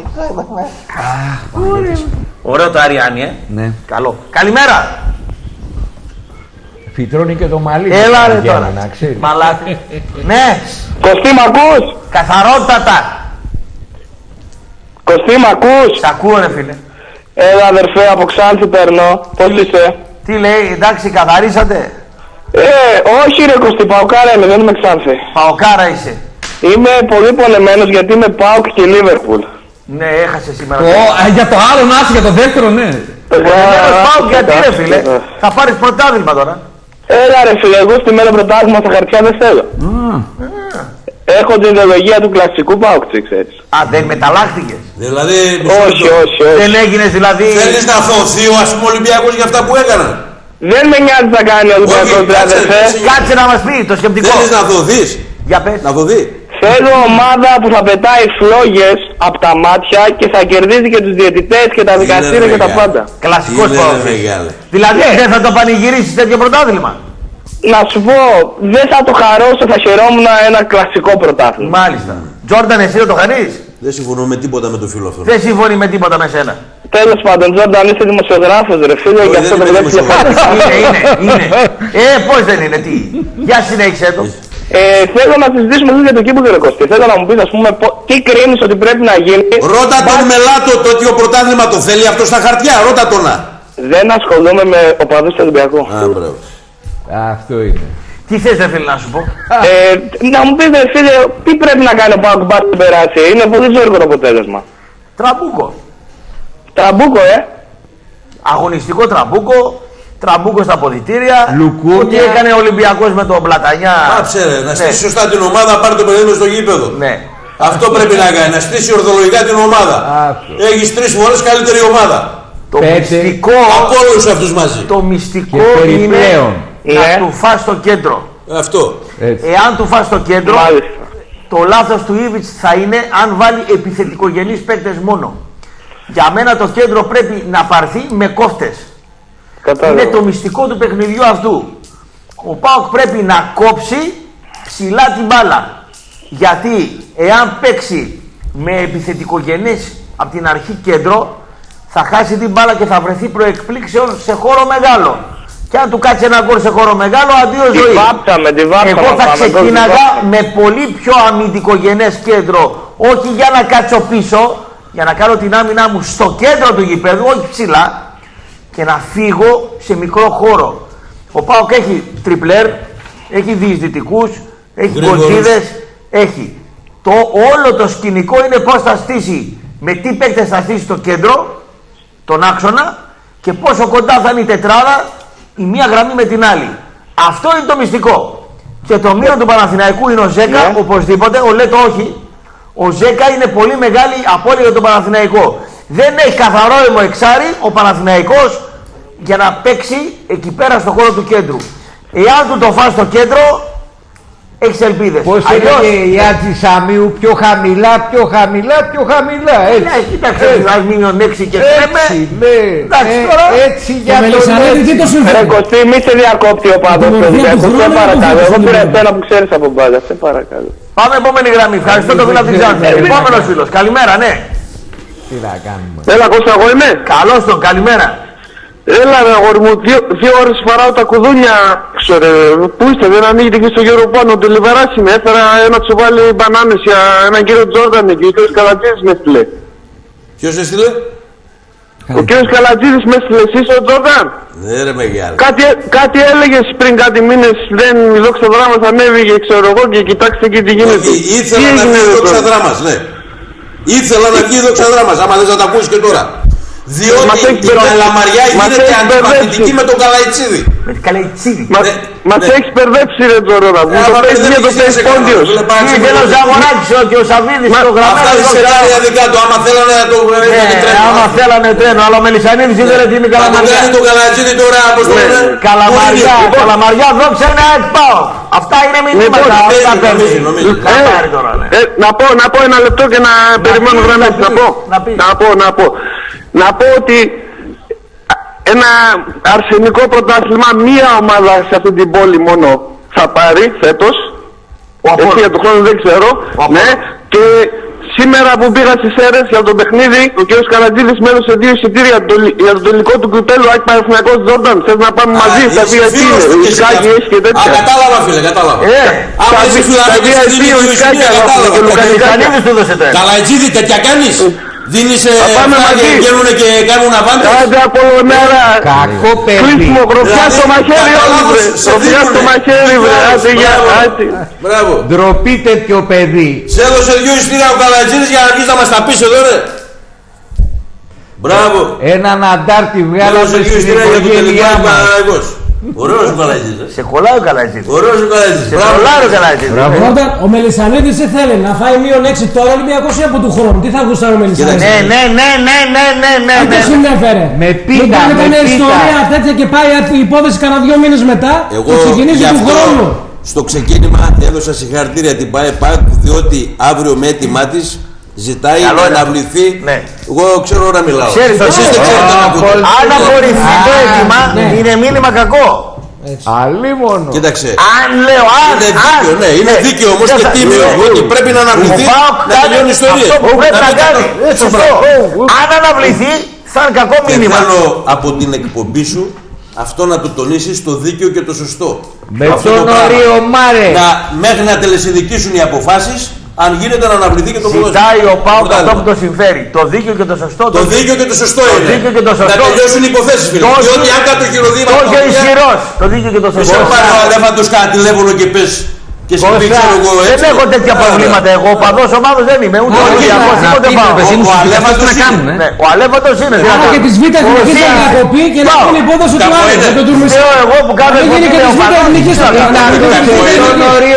εκεί. Ωραίο το Αριάννη, ε. Ναι. Καλό. Καλημέρα. Φυτρώνει και το μαλλί. Έλα ρε τώρα. Μαλάτι. Ναι. Κωστή μ' ακούς? Καθαρότατα. Κωστή μ' ακούς? Σ' ακούω ρε φίλε. Έλα αδερφέ, από Ξάνθη παίρνω. Πώς είσαι? Τι λέει, εντάξει καθαρίσατε? Ε, όχι ρε Κωστή, Παοκάρα είμαι, δεν είμαι Ξάνθη. Παοκάρα είσαι? Είμαι πολύ πονεμένος γιατί είμαι Πάοκ και Λίβερπουλ. Ναι, έχασε σήμερα. Ω, oh, για το άλλο να είσαι, για το δεύτερο ναι. Πονεμένος Πάοκ γιατί ρε φίλε? Θα πάρεις πρωτάθλημα τώρα. Έλα ρε φίλε, εγώ στη μέρα πρωτάθλημα στα χαρτιά δεν θέλω. Mm. Mm. Έχω την ιδεολογία του κλασικού Πάουκτζη, ξέρεις. Α, δεν μεταλλάχθηκες. Δηλαδή, όχι, το... όχι, όχι. Δεν έγινες δηλαδή. Θέλεις να φωθεί ο ας πούμε Ολυμπιακός για αυτά που έκανα. Δεν με νοιάζει να κάνει ο Ολυμπιακός δηλαδή. Κάτσε να μας πει το σκεπτικό. Θέλεις να το δεις. Για πες. Να το δει. Θέλω ομάδα που θα πετάει φλόγες από τα μάτια και θα κερδίζει και τους διαιτητές και τα δικαστήρια και τα πάντα. Κλασικός Πάουκτζη. Δηλαδή δεν θα το πανηγυρίσεις τέτοιο πρωτάθλημα. Να σου πω, δεν θα το χαρώσω, θα χαιρόμουν ένα κλασικό πρωτάθλημα. Μάλιστα. Τζόρνταν, εσύ δεν το χαρείς? Δεν συμφωνώ με τίποτα με τον φίλο αυτό. Δεν συμφωνεί με τίποτα με σένα. Τέλος πάντων, Τζόρνταν, είσαι δημοσιογράφος, ρε φίλε, γι' αυτό δεν βλέπεις λεφτά. Είναι, είναι, είναι. Ε, πώς δεν είναι, τι. Για συνέχισε το. Ε, θέλω να συζητήσουμε λίγο για το κύπελλο ρε Κωστή. Θέλω να μου πεις, ας πούμε, τι κρίνεις ότι πρέπει να γίνει. Ρώτα τον Μελάτο το ότι ο πρωτάθλημα το θέλει αυτό στα χαρτιά, ρώτα τον. Δεν ασχολούμαι με οπαδούς του Ολυμπιακού. Αυτό είναι. Τι θες ρε φίλε να σου πω? ε, να μου πείτε φίλε, τι πρέπει να κάνει ο Πάκου Μπάρ να περάσει? Είναι πολύ ζώρικο το αποτέλεσμα. Τραμπούκο. Τραμπούκο ε. Αγωνιστικό τραμπούκο. Τραμπούκο στα ποδητήρια. Λουκούνια. Ότι έκανε ο Ολυμπιακός με τον Πλατανιά. Πάψε ρε, να στήσει ναι. σωστά την ομάδα, πάρει το παιδί μου στο γήπεδο. Ναι. Αυτό πρέπει να κάνει, να στήσει ορθολογικά την ομάδα. Έχεις τρεις φορές καλύτερη ομάδα. Το πέτε. Μυστικό. Από όλους αυτούς μαζί. Το μυστικό είναι. Να yeah. του φας στο κέντρο. Αυτό. Έτσι. Εάν του φας στο κέντρο, μάλιστα. το λάθος του Ίβιτς θα είναι αν βάλει επιθετικογενείς παίκτες μόνο. Για μένα το κέντρο πρέπει να πάρθει με κόφτες. Κατάλαβα. Είναι το μυστικό του παιχνιδιού αυτού. Ο ΠΑΟΚ πρέπει να κόψει ψηλά την μπάλα. Γιατί εάν παίξει με επιθετικογενείς από την αρχή κέντρο, θα χάσει την μπάλα και θα βρεθεί προεκπλήξεων σε χώρο μεγάλο. Και αν του κάτσει ένα γκολ σε χώρο μεγάλο, αντίο ζωή. Βάψαμε, βάψαμε, εγώ θα ξεκίναγα με πολύ πιο αμυντικογενές κέντρο. Όχι για να κάτσω πίσω, για να κάνω την άμυνά μου στο κέντρο του γηπέδου, όχι ψηλά, και να φύγω σε μικρό χώρο. Ο ΠΑΟΚ έχει τριπλέρ, έχει διεισδυτικούς, έχει κοντίδες, έχει. Το όλο το σκηνικό είναι πώς θα στήσει, με τι παίκτες θα στήσει το κέντρο, τον άξονα, και πόσο κοντά θα είναι η τετράδα. Η μία γραμμή με την άλλη. Αυτό είναι το μυστικό. Και το μείον yeah. του Παναθηναϊκού είναι ο Ζέκα, yeah. οπωσδήποτε, ο Λέτο όχι. Ο Ζέκα είναι πολύ μεγάλη απώλεια για τον Παναθηναϊκό. Δεν έχει καθαρό ήμο εξάρι ο Παναθηναϊκός για να παίξει εκεί πέρα στο χώρο του κέντρου. Εάν του το φας στο κέντρο, έχεις ελπίδες. Πώς είναι η Ατζησαμίου, πιο χαμηλά, πιο χαμηλά, πιο χαμηλά, έτσι. Ναι, κοίταξε, ας μείνουν έξι και τρέμε. Έτσι, ναι. Εντάξει, τώρα. Έτσι για τον έτσι. Ρε Κωστή, μη σε διακόπτει ο πάντος. Σε παρακαλώ, εγώ πήρα εσένα που ξέρεις από μπάλα, σε παρακαλώ. Πάμε επόμενη γραμμή, ευχαριστώ τον φίλο από την Ξάνθη. Επόμενος φίλος, καλημέρα, ναι. Τι να κάνουμε. Έλα Κώστα, εγώ είμαι. Καλώς τον, καλημέρα. Έλα ρε αγόρι μου, δύο, δύο ώρες παράω τα κουδούνια, ξέρω, πού είστε, δεν ανοίγετε εκεί στο γέρο πάνω, το λιβεράσι με, έφερα ένα τσουβάλι μπανάνες για έναν κύριο Τζόρνταν εκεί, ο κύριος Καλατζίδης με στείλε. Ποιος έστειλε? Ο Ο κ. Καλατζίδης με στυλεσίσαι τότε. Ναι ρε μεγάλη. Κάτι, κάτι έλεγες πριν κάτι μήνες, δεν δόξα δράμας ανέβηκε ξέρω εγώ και κοιτάξτε και τι γίνεται. Ήθελα να βγει δόξα δράμας, ναι. Ήθελα να βγει δόξα δράμας, άμα δεν θα τα ακούσεις και τώρα. Διότι η καλαμαριά γίνεται αντιπαθητική με τον Καλαϊτσίδη. Με τον Καλαϊτσίδη. Μα σε έχεις περδέψει ρε τώρα. Μου το παίζει για το παίζει πόντιος. Είναι ένας αγοράκης ότι ο Σαββίδης το γραμμένο. Αυτά είναι σενάρια δικά του. Άμα θέλανε να το τρένο. Άμα θέλανε τρένο. Αλλά ο Μελισσανίδης ήδερε τι είναι η καλαμαριά. Αν το κάνει τον Καλαϊτσίδη τώρα όπως το λένε. Καλαμαριά. Καλαμαριά δόξα είναι ΑΕΚ ΠΑΟΚ. Αυτά είναι μηνύματα. Αυτά παίζει. Να πω ένα λεπτό και να περιμένω γραμμές. Να πω. Να πω ότι ένα αρσενικό πρωτάθλημα μία ομάδα σε αυτή την πόλη μόνο θα πάρει φέτος. Έτσι για τον χρόνο δεν ξέρω. Ναι. Και σήμερα που πήγα στις Σέρρες για το παιχνίδι, ο κ. Καρατζίδης με έδωσε δύο εισιτήρια για το τελικό του κουπέλου ΑΕΚ Παναθηναϊκός Τζόρνταν. Θες να πάμε μαζί, θα πει εκεί, Ισκάκι έχει και τέτοια. Α, κατάλαβα φίλε, κατάλαβα. Ε, άμα είσαι φιλαράκι, Ισκάκι και δίνεις εφτά και βγαίνουν και κάνουν αβάντες. Άντε από όλη μέρα. Κακό παιδί. Κλείσιμο, γροφιά στο μαχαίρι όλοι βρε. Γροφιά στο μαχαίρι βρε. Άντε για άντε. Μπράβο. Ντροπή τέτοιο παιδί. Σε έδωσε δυο ιστήρια ο Καλατζίδης για να βγεις να μας τα πεις εδώ ρε. Μπράβο. Έναν αντάρτη βγάλαμε στην οικογένειά μας. Ωραίος ο Καλατζίδης. Σε κολλάει ο Καλατζίδης. Ωραίος ο Καλατζίδης. Σε κολλάει ο Καλατζίδης. Πρώτα, ο Μελισσανίδης δεν θέλει να φάει μείον έξι τώρα Ολυμπιακός ή από του χρόνου. Τι θα γουστάρει ο Μελισσανίδης. Ναι, ναι, ναι, ναι, ναι, ναι, ναι. Αυτό συνέφερε. Με πίτα, με πίτα. Ιστορία τέτοια και πάει η υπόθεση κανένα δύο μήνες μετά και ξεκινήσει του χρόνου. Στο ξεκίνημα έδωσα συγχαρητήρια την ΠΑΕΠΑΚ διότι αύριο με έτοιμά τη. Ζητάει καλό να αναβληθεί. Ναι. Εγώ ξέρω να μιλάω. Ξέρεις, εσείς δεν ξέρετε να ακούτε. Αν απορριφθεί το αίτημα, είναι μήνυμα κακό. Αλλήμονο. Κοίταξε. Αν λέω, αν. Είναι δίκαιο, ναι, είναι δίκαιο όμως και τίμιο. Ότι πρέπει να αναβληθεί. Να τελειώνει η ιστορία. Αυτό που πρέπει να κάνει. Αν αναβληθεί, θα είναι κακό μήνυμα. Θέλω από την εκπομπή σου αυτό να το τονίσεις το δίκαιο και το σωστό. Με τον όριο Μάρε. Μέχρι να τελεσυνδικήσουν οι αποφάσεις. Αν γίνεται να αναβληθεί και το ποδόσφαιρο. Ζητάει ο ΠΑΟΚ αυτό που το συμφέρει. Το δίκαιο και το σωστό. Το δίκαιο και το σωστό είναι. Να τελειώσουν οι υποθέσεις, φίλε. Διότι αν κάτω χειροδήμα. Τόσο ισχυρός. Το δίκαιο και το σωστό. Εσύ πάρε ο Αλέφατος κάνα τηλέφωνο και πες. Και σου πει ξέρω εγώ έτσι. Δεν έχω τέτοια προβλήματα. Εγώ οπαδός ομάδος δεν είμαι. Ούτε ολυμπιακός ούτε ΠΑΟΚ. Ο Αλέφατος είναι. Άρα και τη Β' Εθνικής θα διακοπεί και να είναι υπόδοση του Άρη. Εγώ που κάνω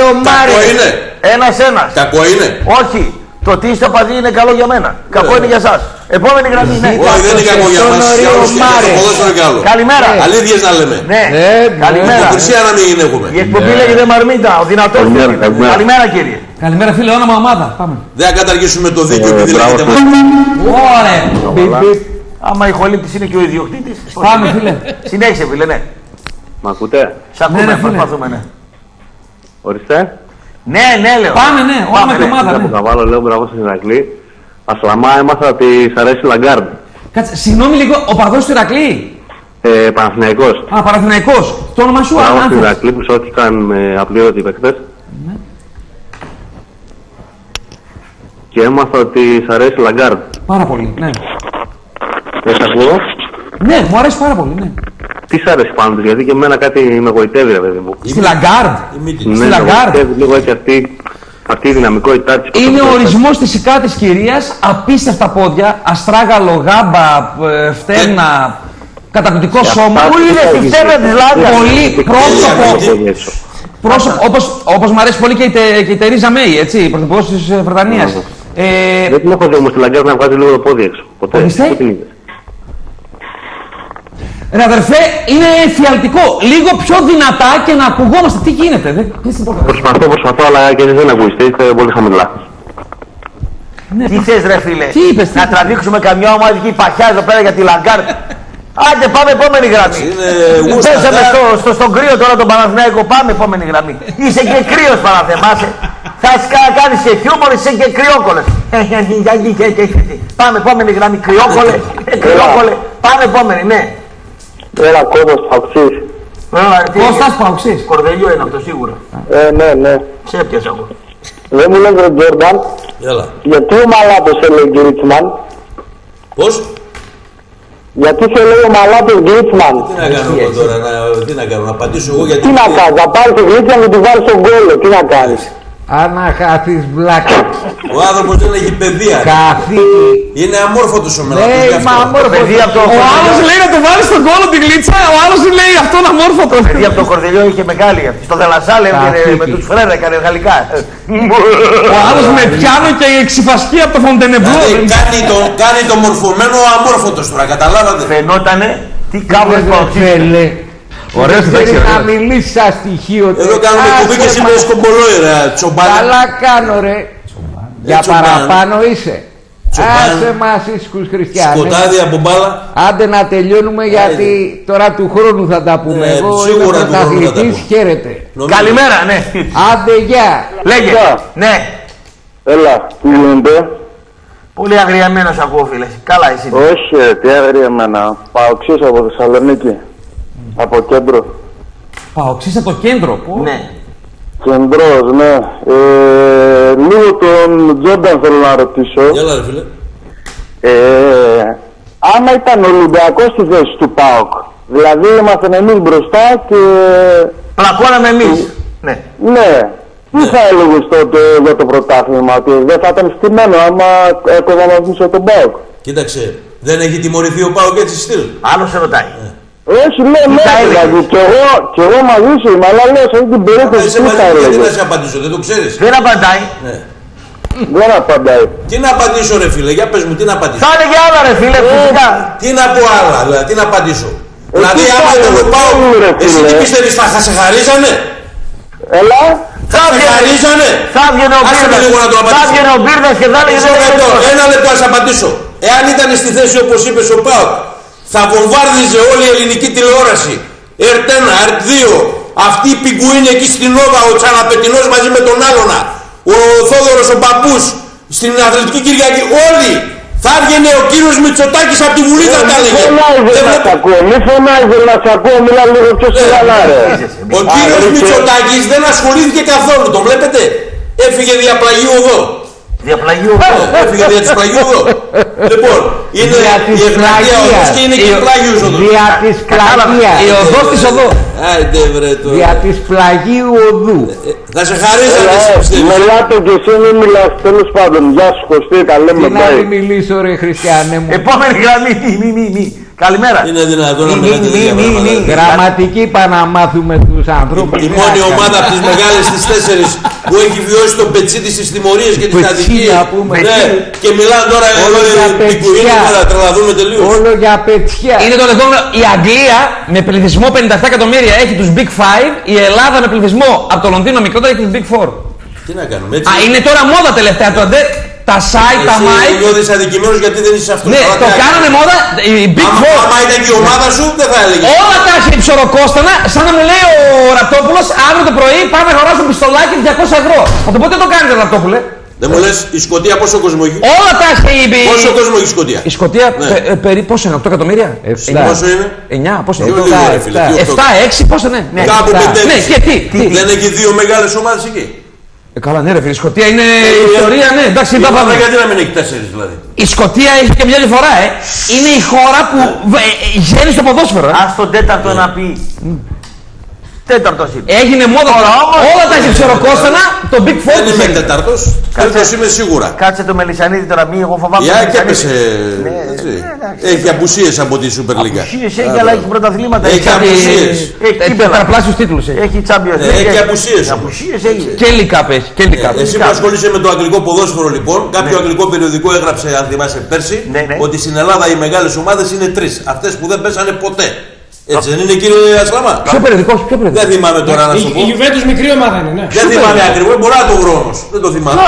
υποδοση. Ένας-ένας. Κακό είναι. Όχι. Το τι είστε παδί είναι καλό για μένα. Κακό είναι για εσάς. Επόμενη γραμμή είναι. Όχι, δεν είναι κακό για εμάς. Καλημέρα. Αλήθειες να λέμε. Ναι. Καλημέρα. Υποκρισία να μην έχουμε. Η εκπομπή λέγεται Μαρμίτα. Ο δυνατός. Καλημέρα κύριε. Καλημέρα φίλε. Όνομα ομάδα. Πάμε. Δεν θα καταργήσουμε το δίκαιο επειδή λέγεται Μαρμίτα. Άμα η χολύπτης είναι και ο ιδιοκτήτης. Πάμε φίλε. Συνέχισε φίλε, ναι. Μ' ακούτε. Σ' ακούμε, προσπαθούμε, ναι. Ορίστε. Ναι, ναι, λέω. Πάμε, ναι, όλα και ομάδα. Ναι. Θα βάλω, λέω, μπράβο στον Ηρακλή. Ασλαμά, έμαθα ότι σ' αρέσει η Λαγκάρντ. Κάτσε, συγγνώμη λίγο, ο παδός του Ηρακλή. Ε, Παναθηναϊκός. Α, Παναθηναϊκός. Το όνομα σου, Ανάθος. Μπράβο στον Ηρακλή που σώθηκαν με απλήρωτοι παίκτες. Ναι. Και έμαθα ότι σ' αρέσει η Λαγκάρντ. Πάρα πολύ, ναι. Δεν σ' ακούω. Ναι, μου αρέσει πάρα πολύ, ναι. Τι σ' άρεσε πάντως, γιατί και εμένα κάτι με γοητεύει ρε παιδί μου. Στη Λαγκάρντ. Στη Λαγκάρντ. Λίγο έτσι αυτή, αυτή η δυναμικότητά της. Είναι ο ορισμός της ικά της κυρίας, απίστευτα πόδια, αστράγαλο, γάμπα, φτέρνα, καταπληκτικό σώμα. Πού είναι τη φτέρνα της Λάγκαρντ. Πολύ πρόσωπο. Πρόσωπο, όπως, όπως μου αρέσει πολύ και η Τερίζα Μέη, έτσι, η πρωθυπουργός της Βρετανίας. Δεν την έχω δει όμως τη Λαγκάρντ να βγάζει λίγο το πόδι έξω. Ποτέ. Ρε αδερφέ, είναι εφιαλτικό. Λίγο πιο δυνατά και να ακουγόμαστε. Τι γίνεται, δεν Προσπαθώ, προσπαθώ, αλλά και δεν ακούγεστε. Είστε πολύ χαμηλά. Ναι, τι θες, ρε φίλε, τι είπες, να τραβήξουμε καμιά ομαδική παχιά εδώ πέρα για τη Λαγκάρντ. Άντε, πάμε επόμενη γραμμή. Πέσαμε στον στο, στο κρύο τώρα τον Παναθηναϊκό. Πάμε επόμενη γραμμή. Είσαι και κρύος, Παναθεμάσαι. Θα κάνει και χιούμορ, είσαι και κρυόκολε. Πάμε επόμενη γραμμή, κρυόκολε. Πάμε επόμενη, ναι. Ένα Κώστας Παουξής. Κώστας Παουξής. Κορδελιό είναι αυτό σίγουρα. Ε, ναι, ναι. Σε έπιασα εγώ. Δεν μου λένε τον Τζόρνταν. Γιατί ο Μαλάτος έλεγε Ρίτσμαν. Πώς? Γιατί σε λέει ο μαλάτος Γκρίτσμαν. Τι να κάνω εγώ τώρα, να, τι να κάνω, να απαντήσω εγώ γιατί... Τι να κάνω, θα πάρεις τον Γκρίτσμαν και του βάλεις τον κόλλο, τι να κάνεις. Αν να χάθεις βλάκα. Ο άνθρωπος δεν έχει παιδεία. Καθή. Είναι αμόρφωτος ο μελάτος. Ναι, μα αμόρφωτος. Ο άλλος λέει να του βάλεις τον κόλλο την Γλίτσα, ο άλλος λέει αυτόν αμόρφωτο. Παιδί από το Κορδελιό είχε μεγάλη. Στο Δελασάλε με τους φρέρα έκανε γαλλικά. Ο άλλος με πιάνο και εξυφασκεί από το Φοντενεμπλό. Κάνει το μορφωμένο ο αμόρφωτος τώρα, καταλάβατε. Φαινότανε τι κάμερες παρουσίασε. Ωραίος δεν θα μιλήσεις σαν στοιχείο. Εδώ κάνουμε κουβί και σήμερα σκομπολόι ρε τσομπάνα. Καλά κάνω ρε. Για παραπάνω είσαι. Άσε μας ήσυχους χριστιανές. Σκοτάδι από μπάλα. Άντε να τελειώνουμε γιατί τώρα του χρόνου θα τα πούμε. Εγώ είμαι πρωταθλητής, χαίρετε. Καλημέρα, ναι. Άντε γεια. Λέγε. Ναι. Έλα, τι γίνεται. Πολύ αγριαμένα σ' ακούω φίλε. Καλά εσύ. Όχι, τι αγριαμένα. Παοξής από Θεσσαλονίκη. Από κέντρο. Παοξής από κέντρο, πού? Ναι. Κεντρός, ναι. Ε, λίγο τον Τζόνταν θέλω να ρωτήσω. Γεια ρε φίλε. Ε, άμα ήταν Ολυμπιακός στη θέση του ΠΑΟΚ. Δηλαδή ήμασταν εμείς μπροστά και... Πλακώναμε εμείς. Ναι. Ναι. Τι θα έλεγες τότε για το πρωτάθλημα, ότι δεν θα ήταν στημένο άμα έκοβαμε πίσω τον ΠΑΟΚ. Κοίταξε, δεν έχει τιμωρηθεί ο ΠΑΟΚ έτσι στυλ. Άλλος σε ρωτάει. Ναι. Όχι, ναι, ναι, δηλαδή, κι εγώ, κι εγώ μαζί σου, μα λέω σε αυτή την περίπτωση τι θα έλεγες. Δεν θα σε απαντήσω, δεν το ξέρεις. Δεν απαντάει. Ναι. Δεν απαντάει. Τι να απαντήσω ρε φίλε, για πες μου, τι να απαντήσω. Θα έλεγε άλλα ρε φίλε, φυσικά. Τι να πω άλλα, δηλαδή, τι να απαντήσω. Δηλαδή, άμα το πάω, εσύ τι πιστεύεις, θα σε χαρίζανε. Έλα. Θα σε χαρίζανε. Θα βγαινε ο Μπίρδας και θα έλεγε δεν. Ένα λεπτό, ας απαντήσω. Εάν ήταν στη θέση όπως είπες ο ΠΑΟΚ, θα βομβάρδιζε όλη η ελληνική τηλεόραση. Ερτένα, Ερτ δύο, αυτοί οι πιγκουίνοι εκεί στην Νόβα, ο Τσαναπετινός μαζί με τον Άλλονα, ο Θόδωρος ο Παππούς, στην Αθλητική Κυριακή, όλοι. Θα έβγαινε ο κύριος Μητσοτάκης από τη Βουλή, θα τα έλεγε. Δεν ακούω, μη φωνάζει να σ' ακούω, μιλά λίγο πιο σιγά, ρε. Ο κύριος Μητσοτάκης δεν ασχολήθηκε καθόλου, το βλέπετε. Έφυγε διαπλαγίου εδώ. Διαπλαγίου εδώ. Έφυγε δια της πλαγίου εδώ. Λοιπόν, είναι η Ευνατία οδός και είναι και η πλαγίου οδός. Δια της πλαγίας. Η οδός της οδό. Άιντε βρε τώρα. Δια της πλαγίου οδού. Θα σε χαρίζανε εσύ πιστεύεις. Μελάτε και εσύ μην μιλάς τέλος πάντων. Γεια σου Κωστή, καλέ με πάει. Τι να μην μιλήσω ρε Χριστιανέ μου. Επόμενη γραμμή, μη μη μη. Καλημέρα. Είναι δυνατόν να μιλάτε για πράγματα. Γραμματική είπα να μάθουμε τους ανθρώπους. Η μόνη ομάδα από τις μεγάλες τις τέσσερις που έχει βιώσει τον Πετσίδη στις τιμωρίες και τις κατοικίες. Ναι, και μιλάνε τώρα όλο για πετσιά. Όλο για πετσιά. Είναι το λεγόμενο. Η Αγγλία με πληθυσμό πενήντα επτά εκατομμύρια έχει τους Μπιγκ Φάιβ. Η Ελλάδα με πληθυσμό από το Λονδίνο μικρότερα έχει τους Μπιγκ Φορ. Τι να κάνουμε έτσι. Α, είναι τώρα μόδα τελευταία του αντέ. Τα site, τα mic. Εγώ δεν είσαι αδικημένος γιατί δεν είσαι αυτό. Ναι, το κάνανε μόδα η Μπιγκ Φορ. Άμα ήταν και η ομάδα σου, δεν θα έλεγε. Όλα τα έχει ψωροκόστανα, σαν να μου λέει ο Ραπτόπουλος αύριο το πρωί πάμε να αγοράσουμε πιστολάκι διακόσια ευρώ. Θα το πω δεν το κάνετε, Ραπτόπουλε. Δεν μου λες η Σκωτία πόσο κόσμο έχει. Όλα τα έχει η Μπιγκ Φορ. Πόσο κόσμο έχει η Σκωτία. Η Σκωτία περίπου πόσο είναι, οκτώ εκατομμύρια. Πόσο είναι. εννιά, πόσο είναι. επτά έξι, πόσο είναι. Κάπου πεντέμισι. Δεν έχει δύο μεγάλες ομάδες εκεί. Καλά, ναι, ρε φίλε, η Σκωτία είναι η ιστορία, ναι, εντάξει, τα πάμε. Γιατί να μην έχει τέσσερις, δηλαδή. Η Σκωτία έχει και μια άλλη φορά, ε. Είναι η χώρα που γέννησε το ποδόσφαιρο. Α τον τέταρτο να πει. Τέταρτο είπε. Έγινε μόνο τώρα. Όλα τα έχει ψωροκόστανα, το Big Four. Δεν είμαι τέταρτο. Τέταρτο είμαι σίγουρα. Κάτσε το Μελισσανίδη τώρα, μη εγώ φοβάμαι. Για και έπεσε. Έχει απουσίες από τη Super League. Απουσίες έχει, αλλά έχει πρωταθλήματα. Έχει απουσίες. Έχει τετραπλάσιους τίτλους. Έχει Champions League. Έχει απουσίες. Απουσίες έχει. Και League Cup. Εσύ που ασχολείσαι με το αγγλικό ποδόσφαιρο, λοιπόν, κάποιο αγγλικό περιοδικό έγραψε, αν θυμάσαι πέρσι, ότι στην Ελλάδα οι μεγάλες ομάδες είναι τρεις. Αυτές που δεν πέσανε ποτέ. Έτσι δεν είναι κύριε Ασλάμα. Ποιο περιοδικό, ποιο περιοδικό. Δεν θυμάμαι τώρα να σου πω. Η Γιουβέντους μικρή ομάδα είναι, ναι. Δεν θυμάμαι ακριβώς, μπορεί να το βρω όμως. Δεν το θυμάμαι.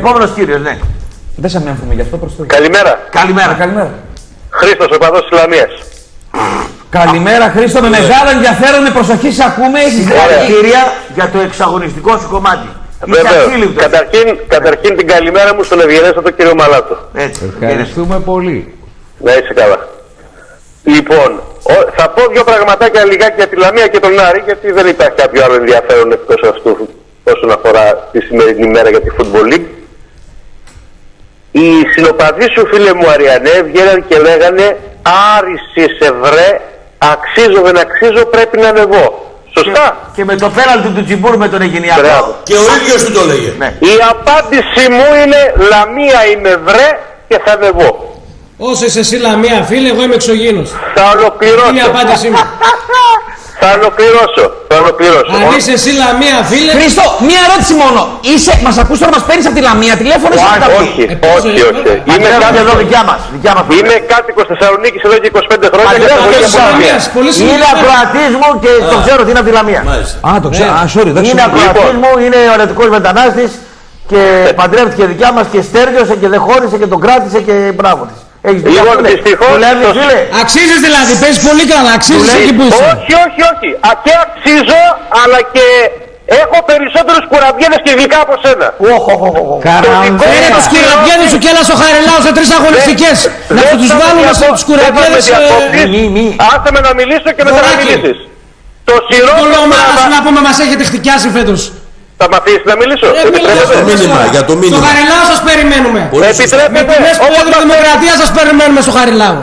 Επόμενος κύριος, ναι. Δεν σε μοιάζουμε γι' αυτό προς το. Καλημέρα. Καλημέρα, καλημέρα. Χρήστος, ο παδός της Λαμίας. Καλημέρα, Χρήστο, με μεγάλο ενδιαφέρον, με προσοχή σε ακούμε. Έχεις χαρακτήρια για το εξαγωνιστικό σου κομμάτι. Βεβαίως. Καταρχήν την καλημέρα μου στον ευγενέστατο κύριο Μαλάτο. Ευχαριστούμε πολύ. Να είσαι καλά. Λοιπόν, θα πω δύο πραγματάκια λιγάκι για τη Λαμία και τον Άρη, γιατί δεν υπάρχει κάποιο άλλο ενδιαφέρον εκτός αυτού όσον αφορά τη σημερινή μέρα για τη Football League. Οι συνοπαδοί σου, φίλε μου Αριανέ, βγαίναν και λέγανε Άρης σε βρε, αξίζω δεν αξίζω, πρέπει να ανεβώ. Σωστά. Και, και με το πέναλτι του Τσιμπούρ με τον Αιγυνιακό. Και ο ίδιος του το λέγε. Ναι. Η απάντησή μου είναι Λαμία είμαι βρε και θα ανεβώ. Όσο είσαι εσύ Λαμία φίλε, εγώ είμαι εξωγήινος. Θα ολοκληρώσω. Η απάντησή μου. Θα ολοκληρώσω. Θα ολοκληρώσω. Αν είσαι εσύ Λαμία φίλε. Χρήστο, μία ερώτηση μόνο. Είσαι, μας ακούς τώρα, μας παίρνεις από τη Λαμία, τηλέφωνες από τα πού? Όχι, όχι, όχι. Είμαι κάτι εδώ δικιά μας. Είμαι κάτοικος Θεσσαλονίκης εδώ και είκοσι πέντε χρόνια. Είναι ακροατής μου και το ξέρω ότι είναι από τη Λαμία. Α, το ξέρω. Είναι ακροατής μου, είναι ορετικός μετανάστης και παντρεύτηκε δικιά μας και στέργιωσε και δεν χώρισε και τον κράτησε και μπράβο της. Λοιπόν, δυστυχώς. Αξίζεις δηλαδή, παίζεις πολύ καλά, αξίζεις εκεί που είσαι. Όχι, όχι, όχι. Α, και αξίζω, αλλά και έχω περισσότερους κουραμπιέδες και γλυκά από σένα. Καραμπιέδες. Φέρε τους κουραμπιέδες σου και έλα στο Χαριλάου σε τρεις αγωνιστικές. Να τους βάλουμε σε τους κουραμπιέδες. Άσε με να μιλήσω και μετά να μιλήσεις. Το σιρόπι να πούμε μας έχετε χτυκιάσει φέτος. Θα μ' αφήσεις να μιλήσω? Για το μήνυμα. Στο Χαριλάου σας περιμένουμε. Επιτρέπετε. Όλη τη δημοκρατία σας περιμένουμε στο Χαριλάου.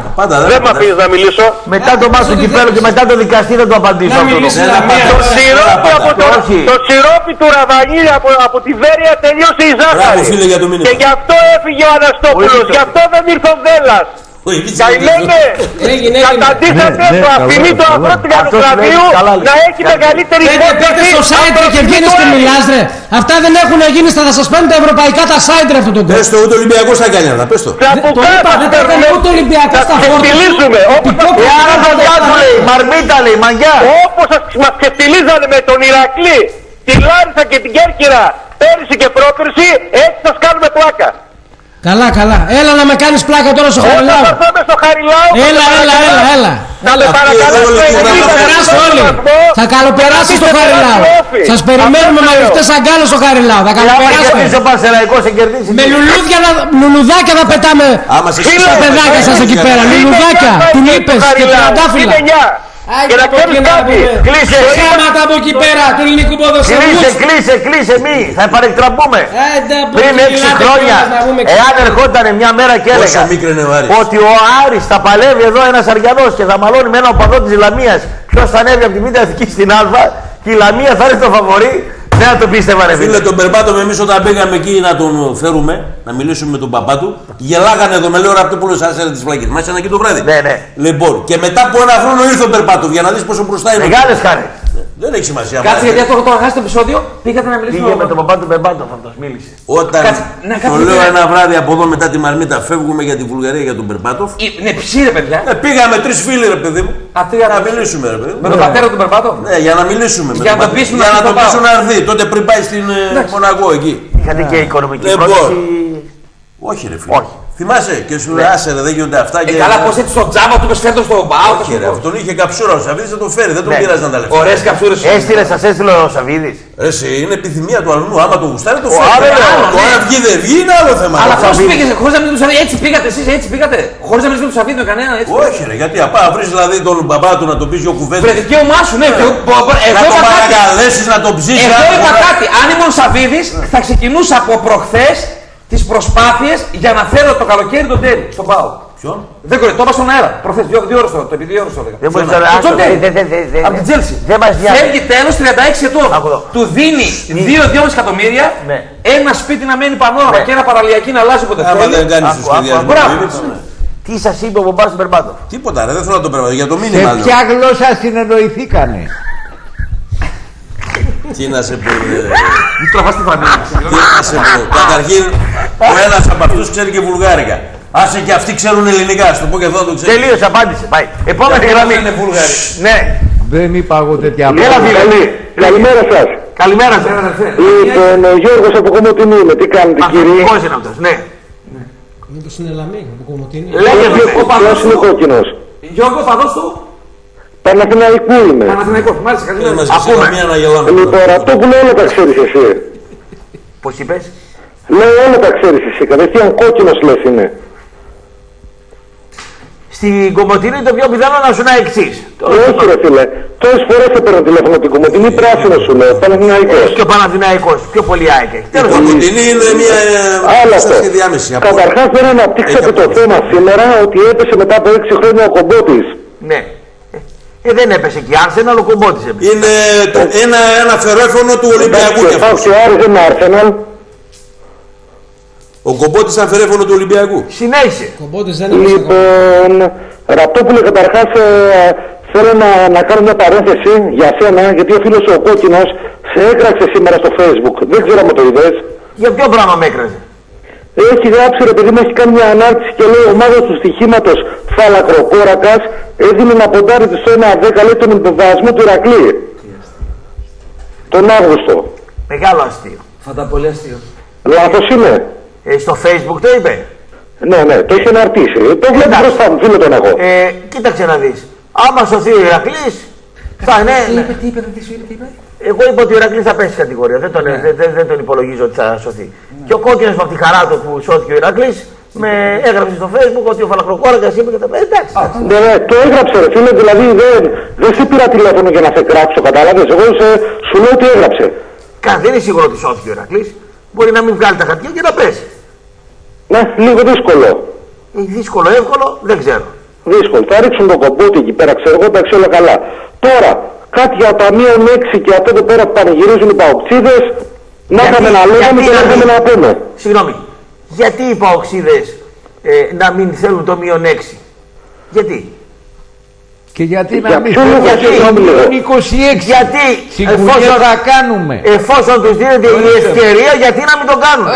Δεν μ' αφήσεις να μιλήσω. Μετά το μάτι του κυπέλλου και μετά το δικαστή θα το απαντήσω. Το σιρόπι του Ραβανίλη από τη Βέρεια τελείωσε η ζάχαρη. Και γι' αυτό έφυγε ο Αναστόπουλος. Γι' αυτό δεν ήρθε ο Βέλλας. Καημένε, καταντήσατε το αφημί του Αφρότριγανοκρατίου να έχει μεγαλύτερη υπόθεση. Πέτε στο site και βγαίνεις και μιλάς ρε. Αυτά δεν έχουν γίνει, θα σας παίρνουν τα ευρωπαϊκά τα site ρε αυτόν τον κόσμο. Πες το, ούτε ο Ολυμπιακός θα κάνει αυτά, πες το. Θα που κάνουμε, θα ξεφτιλίζουμε. Άρα θα διάζουμε, μαρμίτα λέει, μαγιά. Όπως μας ξεφτιλίζανε με τον Ηρακλή, τη Λάρισα και την Κέρκυρα πέρυσι και πρόκριση, έτσι σας κάνουμε πλάκα. Καλά, καλά. Έλα να με κάνεις πλάκα τώρα στο Χαριλάου. Έλα, έλα, έλα, έλα. Θα καλοπεράσει όλοι. Θα καλοπεράσει στο Χαριλάου. Σας περιμένουμε με λεφτές αγκάλες στο Χαριλάου. Θα καλοπεράσει. Με λουλούδια, λουλουδάκια θα πετάμε στα παιδάκια σας εκεί πέρα. Λουλουδάκια, τουλίπες και τριαντάφυλλα. Και να ξέρεις κάτι, κλείσε χρήματα από εκεί πέρα του ελληνικού ποδοσφαίρου. Κλείσε, κλείσε, κλείσε, μη, θα επανεκτραπούμε. Πριν έξι χρόνια, εάν ερχόταν μια μέρα και έλεγα ότι ο Άρης θα παλεύει εδώ ένας Αριανός και θα μαλώνει με έναν οπαδό της Λαμίας, ποιος θα ανέβει από τη Β' Εθνική στην Α, και η Λαμία θα είναι το φαβορί, δεν θα το πίστευα ρε φίλε. Τον Μπερμπάτοφ εμείς όταν πήγαμε εκεί να τον φέρουμε, να μιλήσουμε με τον παπά του, γελάγανε εδώ με λέει ο Ραπτόπουλος, σας έλεγε τις βλακές. Μας ήταν εκεί το βράδυ. Ναι, ναι. Λοιπόν, και μετά από ένα χρόνο ήρθε ο Μπερμπάτοφ για να δεις πόσο μπροστά είναι. Μεγάλες χάρες. Δεν έχει σημασία. Κάτσε γιατί αυτό το χάσει το επεισόδιο. Πήγατε να μιλήσετε. Πήγε με τον παπά του Μπερμπάτοφ, αυτός μίλησε. Όταν το λέω ένα βράδυ από εδώ μετά τη Μαρμίτα, φεύγουμε για τη Βουλγαρία για τον Μπερμπάτοφ. Ναι, ψήρε παιδιά. Πήγαμε τρεις φίλοι ρε παιδί μου. Να μιλήσουμε ρε παιδί μου. Με τον πατέρα του Μπερμπάτοφ. Ναι, για να μιλήσουμε. Για να το πείσουμε να έρθει. Τότε πριν πάει στην Μονακό εκεί. Είχατε και οικονομική πρόκληση. Όχι ρε φίλε. Θυμάσαι και σου λέει άσε ρε, δεν γίνονται αυτά. Και ε, καλά, πώς έτσι στον τζάμα του πες φέρτο στον ΠΑΟΚ. Όχι ρε, αυτόν είχε καψούρα ο Σαββίδης, δεν τον φέρει, δεν τον ναι. πειράζει να τα λεφτά. Ωραίες καψούρες. Έστειλε, σας έστειλε ο Σαββίδης. Εσύ, είναι επιθυμία του αλλού, άμα τον γουστάρει το φέρει. Το αν βγει δεν βγει είναι άλλο θέμα. Αλλά χωρίς πήγες, χωρίς να μην τους αρέσει, έτσι πήγατε εσείς, έτσι πήγατε. Χωρίς να μην τους αρέσει κανένα έτσι. Όχι ρε, γιατί απά, βρεις δηλαδή τον μπαμπά του να το πεις ο κουβέντα. Βρε δικαίωμά σου, ναι. Να τον παρακαλέσεις να τον ψήσεις. Εγώ είπα κάτι, αν ήμουν Σαββίδης θα ξεκινούσα από προχθές τις προσπάθειες για να φέρω το καλοκαίρι τον Τέρι στον ΠΑΟΚ. Ποιον? Δεν κορυφτώ, το είπα στον αέρα. Προχθές, δύο, δύο ώρες το επειδή δύο ώρες το έλεγα. Δεν μπορείς να λέγεις. Από την Τζέλση. Δεν μας διάβασε. Φεύγει τέλος τριάντα έξι ετών. Του δίνει δύο με δυόμισι εκατομμύρια, ένα σπίτι να μένει πανόραμα και ένα παραλιακή να αλλάζει ποτέ. Άμα δεν κάνεις το σχεδιασμό. Τι σας είπε ο Μπομπάς του Μπερμπάτοφ? Τίποτα, δεν θέλω να το περπατώ για το μήνυμα. Σε ποια γλώσσα συνεννοηθήκανε? Τι να σε πω. Μην τραβάς τη φανέλα. Τι να σε πω. Καταρχήν, ο ένας από αυτούς ξέρει και βουλγάρικα. Άσε και αυτοί ξέρουν ελληνικά. Στο πω και εδώ το ξέρει. Τελείως απάντησε. Πάει. Επόμενη γραμμή. Είναι βουλγάρι. Ναι. Δεν είπα εγώ τέτοια απάντηση. Έλα δηλαδή. Καλημέρα σας. Καλημέρα σας. Ήταν ο Γιώργος από Κομποτινή. Με τι κάνετε κύριε? Μαχητικός είναι αυτός. Ναι. Μήπως είναι Λαμίγο από Κομποτινή. Γιώργο παδός του. Παναθηναϊκού είμαι. Παναθηναϊκός, μάλιστα, καλύτερα. Ακούμε. Λοιπόν, αυτό που λέω όλα τα ξέρεις εσύ. Πώς είπες? Λέω όλα τα ξέρεις εσύ, κατευθείαν κόκκινος λες είναι. Στην Κομωτινή το πιο πιθανό να σου να εξής. Όχι ρε φίλε, τόσες φορές θα παίρνω τηλέφωνο την Κομωτινή, πράσινο σου λέω, Παναθηναϊκός. Και ο Παναθηναϊκός, πιο πολύ ΑΕΚ. Η Κομωτινή είναι μια Κατάλαβε. Καταρχάς δεν αναπτύξατε το θέμα σήμερα ότι έπεσε μετά από έξι χρόνια ο Κομπότης. Ναι. Ε, δεν έπεσε και η Arsenal, ο Κομπότης έπεσε. Είναι το, ένα, ένα φερέφωνο του Ολυμπιακού. Και φάξει ο Άρης είναι Arsenal. Ο Κομπότης ήταν φερέφωνο του Ολυμπιακού. Συνέχισε. Λοιπόν, Ραπτόπουλε, καταρχάς ε, θέλω να, να κάνω μια παρένθεση για σένα, γιατί ο φίλος ο Κόκκινος σε έκραξε σήμερα στο Facebook. Δεν ξέρω αν το είδες. Για ποιο πράγμα με έκραζε? Έχει γράψει, ρε παιδί μου, έχει κάνει μια ανάρτηση και λέει: ομάδα του στοιχήματος Φαλακροκόρακας έδινε να ποντάρει στο ένα δέκα, λέει, τον υποβασμό του Ηρακλή. Τον Αύγουστο. Μεγάλο αστείο. Φανταπολέ αστείο. Λάθος είναι. Ε, στο Facebook το είπε. Ναι, ναι, το έχει αναρτήσει. Το βλέπει μπροστά μου, φίλε τον εγώ. Ε, κοίταξε να δεις. Άμα σωθεί ο Ηρακλής, θα ναι, ναι. Είπε, τι είπε, τι σου είπε, τι είπε. Εγώ είπα ότι ο Ηρακλής θα πέσει στην κατηγορία. Δεν τον, ναι. δε, δε, δεν τον υπολογίζω ότι θα σωθεί. Ναι. Και ο Κόκκινος από τη χαρά του που σώθηκε ο Ηρακλής, με έγραψε στο Facebook ότι ο Φαλακροκόρακας είπε και τα πέντε. Εντάξει. Ναι, ναι, το έγραψε, ρε φίλε. Δηλαδή δεν, δεν σε πήρα τηλέφωνο για να σε κράξω, κατάλαβες. Εγώ σε, σου λέω ότι έγραψε. Κα, δεν είναι σίγουρο ότι σώθηκε ο Ηρακλής. Μπορεί να μην βγάλει τα χαρτιά και να πέσει. Ναι, λίγο δύσκολο. Ε, δύσκολο, εύκολο, δεν ξέρω. Δύσκολο. Θα ρίξουν τον Κομπότη εκεί πέρα, ξέρω εγώ, εντάξει, όλα καλά. Τώρα, κάτι για τα μία με έξι και από εδώ πέρα που πανηγυρίζουν οι παοξίδες, να είχαμε να λέγαμε και να είχαμε να πούμε. Συγγνώμη. Γιατί οι παοξίδες ε, να μην θέλουν το μείον έξι? Γιατί? Και γιατί για να μην θέλουν το μείον είκοσι έξι? Γιατί εφόσον, θα κάνουμε. εφόσον τους δίνεται η ευκαιρία, γιατί να μην το κάνουμε?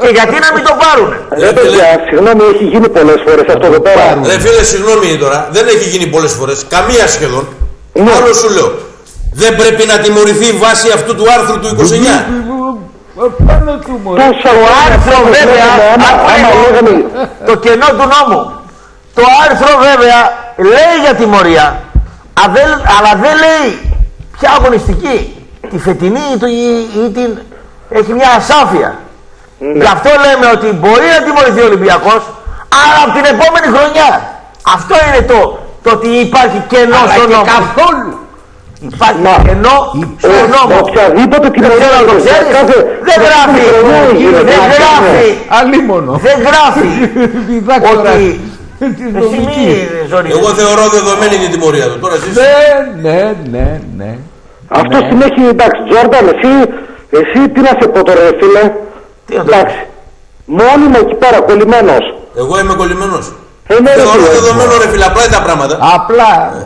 Και γιατί να μην το πάρουνε. Δεν παιδιά, συγγνώμη, έχει γίνει πολλές φορές αυτό εδώ πέρα. Ρε φίλε, συγγνώμη τώρα, δεν έχει γίνει πολλές φορές. Καμία σχεδόν. Ναι. Άλλο σου λέω. Δεν πρέπει να τιμωρηθεί βάσει αυτού του άρθρου του είκοσι εννιά. Τόσο άρθρο βέβαια. Το κενό του νόμου. Το άρθρο βέβαια λέει για τιμωρία. Αλλά δεν λέει ποια αγωνιστική. Τη φετινή ή την. Έχει μια ασάφεια. Ναι. Γι' αυτό λέμε ότι μπορεί να τιμωρηθεί ο Ολυμπιακός, αλλά από την επόμενη χρονιά. Αυτό είναι το, το ότι υπάρχει κενό αλλά στο και νόμο. Καθόλου. Υπάρχει Μα, κενό στο ε, νόμο. Οποιαδήποτε τιμωρία να το ξέρει, δεν γράφει. Δεν γράφει. Αλίμονο. Δεν γράφει. Ότι. Εσύ μη ζωρίζει. Εγώ θεωρώ δεδομένη την τιμωρία του. Τώρα ζήσει. Ναι, ναι, ναι. Αυτό την έχει, εντάξει, Τζόρνταν, εσύ τι να σε πω τώρα, φίλε. Εντάξει. Μόνιμα εκεί πέρα, κολλημένος. Εγώ είμαι κολλημένος. Θεωρώ δεδομένο, ρε φίλε, απλά είναι τα πράγματα. Απλά. Ε.